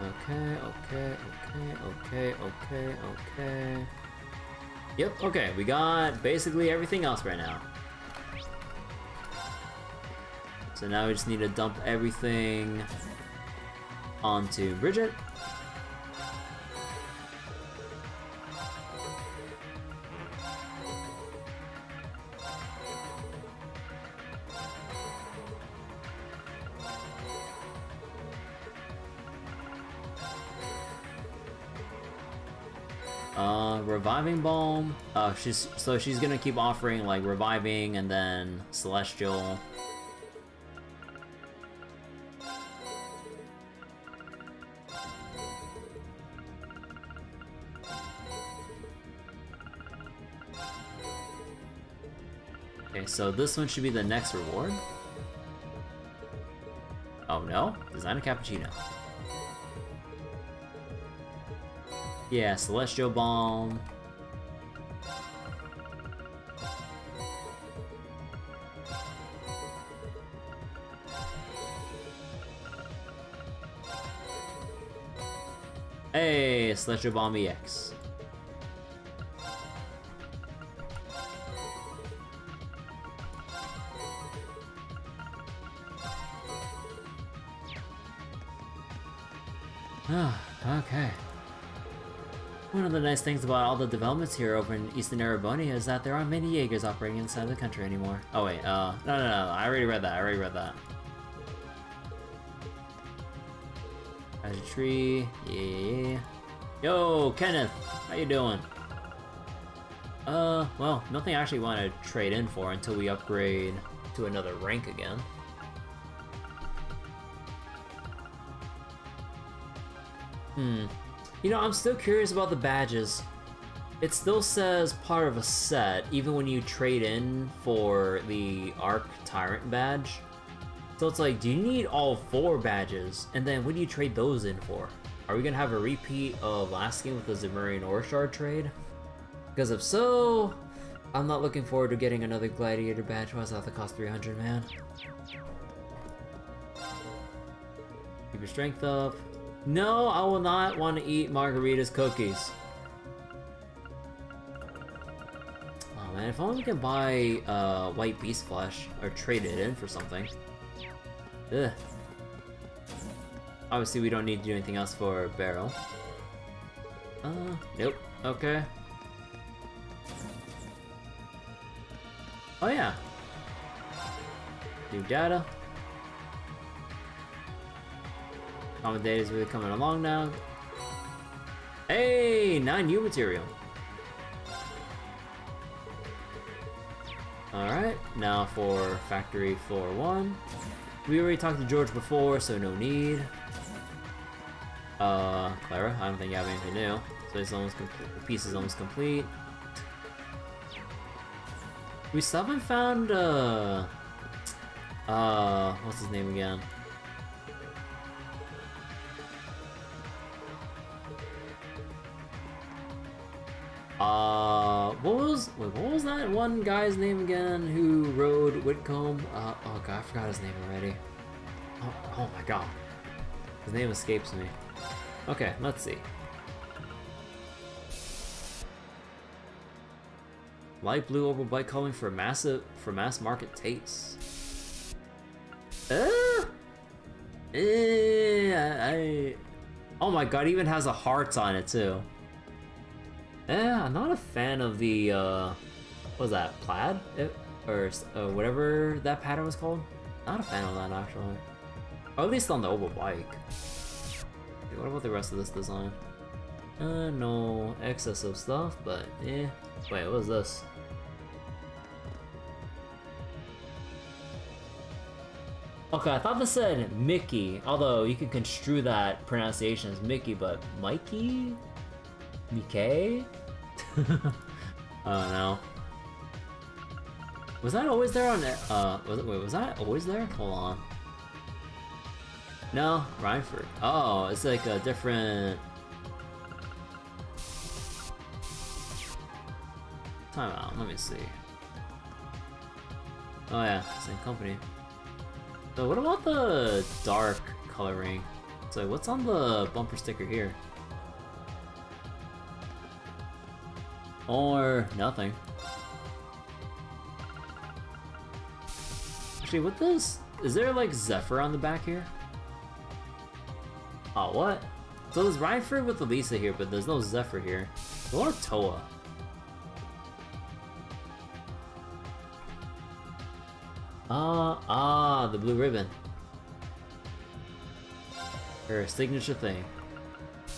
Okay, okay, okay, okay, okay, okay. Yep, okay, we got basically everything else right now. So now we just need to dump everything onto Bridget. Uh, Reviving Balm. Uh, she's so she's gonna keep offering like Reviving and then Celestial. Okay, so this one should be the next reward. Oh no, design a cappuccino. Yeah, Celestial Balm. Hey, Celestial Balm E X. Okay. One of the nice things about all the developments here over in Eastern Erebonia is that there aren't many Jaegers operating inside the country anymore. Oh wait, uh, no, no, no, I already read that, I already read that. There's a tree, yeah. Yo, Kenneth, how you doing? Uh, well, nothing I actually want to trade in for until we upgrade to another rank again. Hmm. You know, I'm still curious about the badges. It still says part of a set, even when you trade in for the Arc Tyrant badge. So it's like, do you need all four badges? And then what do you trade those in for? Are we gonna have a repeat of last game with the Zemurian ore shard trade? Because if so, I'm not looking forward to getting another Gladiator badge while it's at the cost three hundred, man. Keep your strength up. No, I will not want to eat Margarita's cookies. Oh man, if only we can buy uh, white beast flesh, or trade it in for something. Ugh. Obviously we don't need to do anything else for barrel. Uh, nope, okay. Oh yeah. New data. Common data is really coming along now. Hey, nine new material. Alright, now for factory floor one. We already talked to George before, so no need. Uh, Clara, I don't think you have anything new. So it's almost complete. The piece is almost complete. We still haven't found, uh... Uh, what's his name again? Uh, what was wait, what was that one guy's name again who rode Whitcomb? Uh, oh god, I forgot his name already. Oh, oh my god. His name escapes me. Okay, let's see. Light blue orbital bike calling for massive for mass market tastes. Uh, eh, I, I, oh my god, it even has a heart on it too. Yeah, I'm not a fan of the, uh, what was that, plaid? It, or uh, whatever that pattern was called? Not a fan of that, actually. Or at least on the oval bike. Okay, what about the rest of this design? Uh, no excessive stuff, but eh. Wait, what is this? Okay, I thought this said Mickey, although you can construe that pronunciation as Mickey, but Mikey? Mickey? Oh no. Was that always there on it? Uh, was it, wait, was that always there? Hold on. No, Rhineford. Oh, it's like a different. Time out, let me see. Oh yeah, same company. So, what about the dark coloring? So, what's on the bumper sticker here? Or nothing. Actually, what this? Is there like Zephyr on the back here? Oh, what? So there's Rhineford with Alisa here, but there's no Zephyr here. Or Toa. Ah, uh, ah, the blue ribbon. Her signature thing.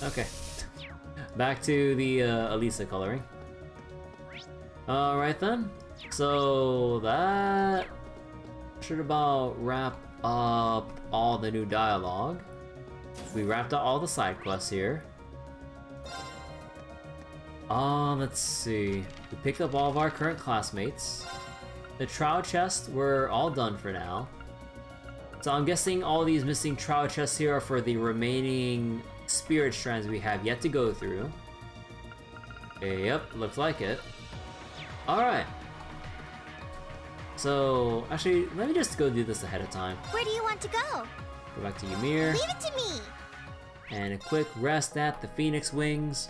Okay. Back to the uh, Alisa coloring. Alright then. So that should about wrap up all the new dialogue. We wrapped up all the side quests here. Um, let's see. We picked up all of our current classmates. The trial chests were all done for now. So I'm guessing all these missing trial chests here are for the remaining spirit strands we have yet to go through. Yep, looks like it. Alright. So, actually, let me just go do this ahead of time. Where do you want to go? Go back to Ymir. Leave it to me! And a quick rest at the Phoenix Wings.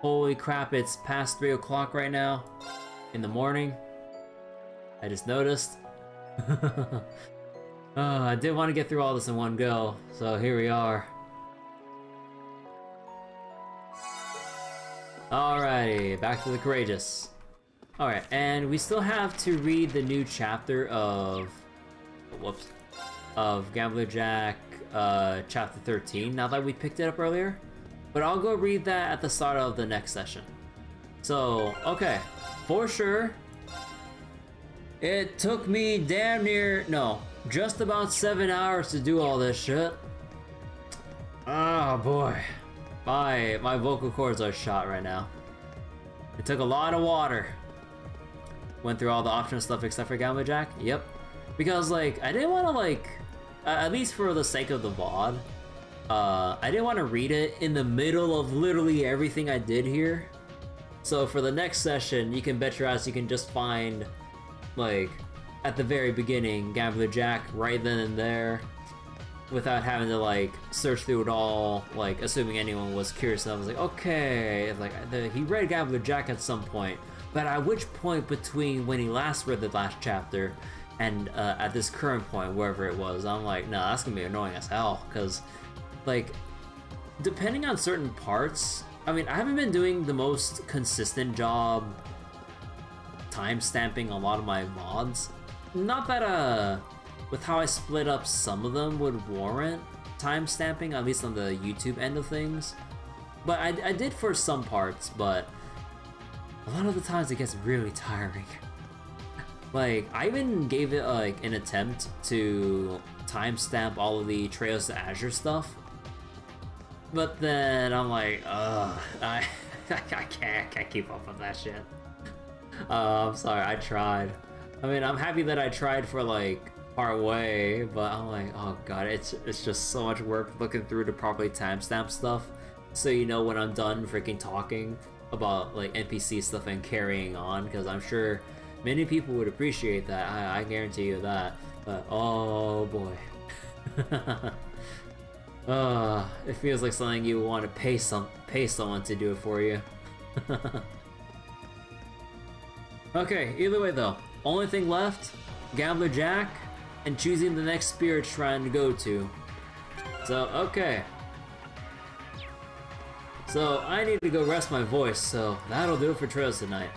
Holy crap, it's past three o'clock right now. In the morning. I just noticed. uh, I did want to get through all this in one go, so here we are. Alrighty, back to the Courageous. Alright, and we still have to read the new chapter of... Whoops. Of Gambler Jack, uh, chapter thirteen, now that we picked it up earlier. But I'll go read that at the start of the next session. So, okay. For sure, it took me damn near, no, just about seven hours to do all this shit. Oh boy. My, my vocal cords are shot right now. It took a lot of water. Went through all the optional stuff except for Gambler Jack. Yep. Because, like, I didn't want to, like, uh, at least for the sake of the V O D, uh, I didn't want to read it in the middle of literally everything I did here. So for the next session, you can bet your ass you can just find, like, at the very beginning, Gambler Jack right then and there, without having to, like, search through it all, like, assuming anyone was curious. And I was like, okay, like, the, he read Gambler Jack at some point, but at which point between when he last read the last chapter and uh, at this current point, wherever it was, I'm like, nah, that's gonna be annoying as hell, because, like, depending on certain parts, I mean, I haven't been doing the most consistent job timestamping a lot of my V O Ds. Not that, uh, with how I split up some of them would warrant timestamping, at least on the YouTube end of things. But I, I did for some parts, but a lot of the times it gets really tiring. Like, I even gave it, like, an attempt to timestamp all of the Trails to Azure stuff. But then I'm like, ugh, I, I, can't, I can't keep up with that shit. Uh, I'm sorry, I tried. I mean, I'm happy that I tried for, like, part way, but I'm like, oh god, it's, it's just so much work looking through to properly timestamp stuff. So you know when I'm done freaking talking about, like, N P C stuff and carrying on, because I'm sure... many people would appreciate that, I, I guarantee you that, but oh boy. uh, it feels like something you want to pay some pay someone to do it for you. Okay, either way though, only thing left, Gambler Jack, and choosing the next spirit shrine to go to. So, okay. So, I need to go rest my voice, so that'll do it for Trails tonight.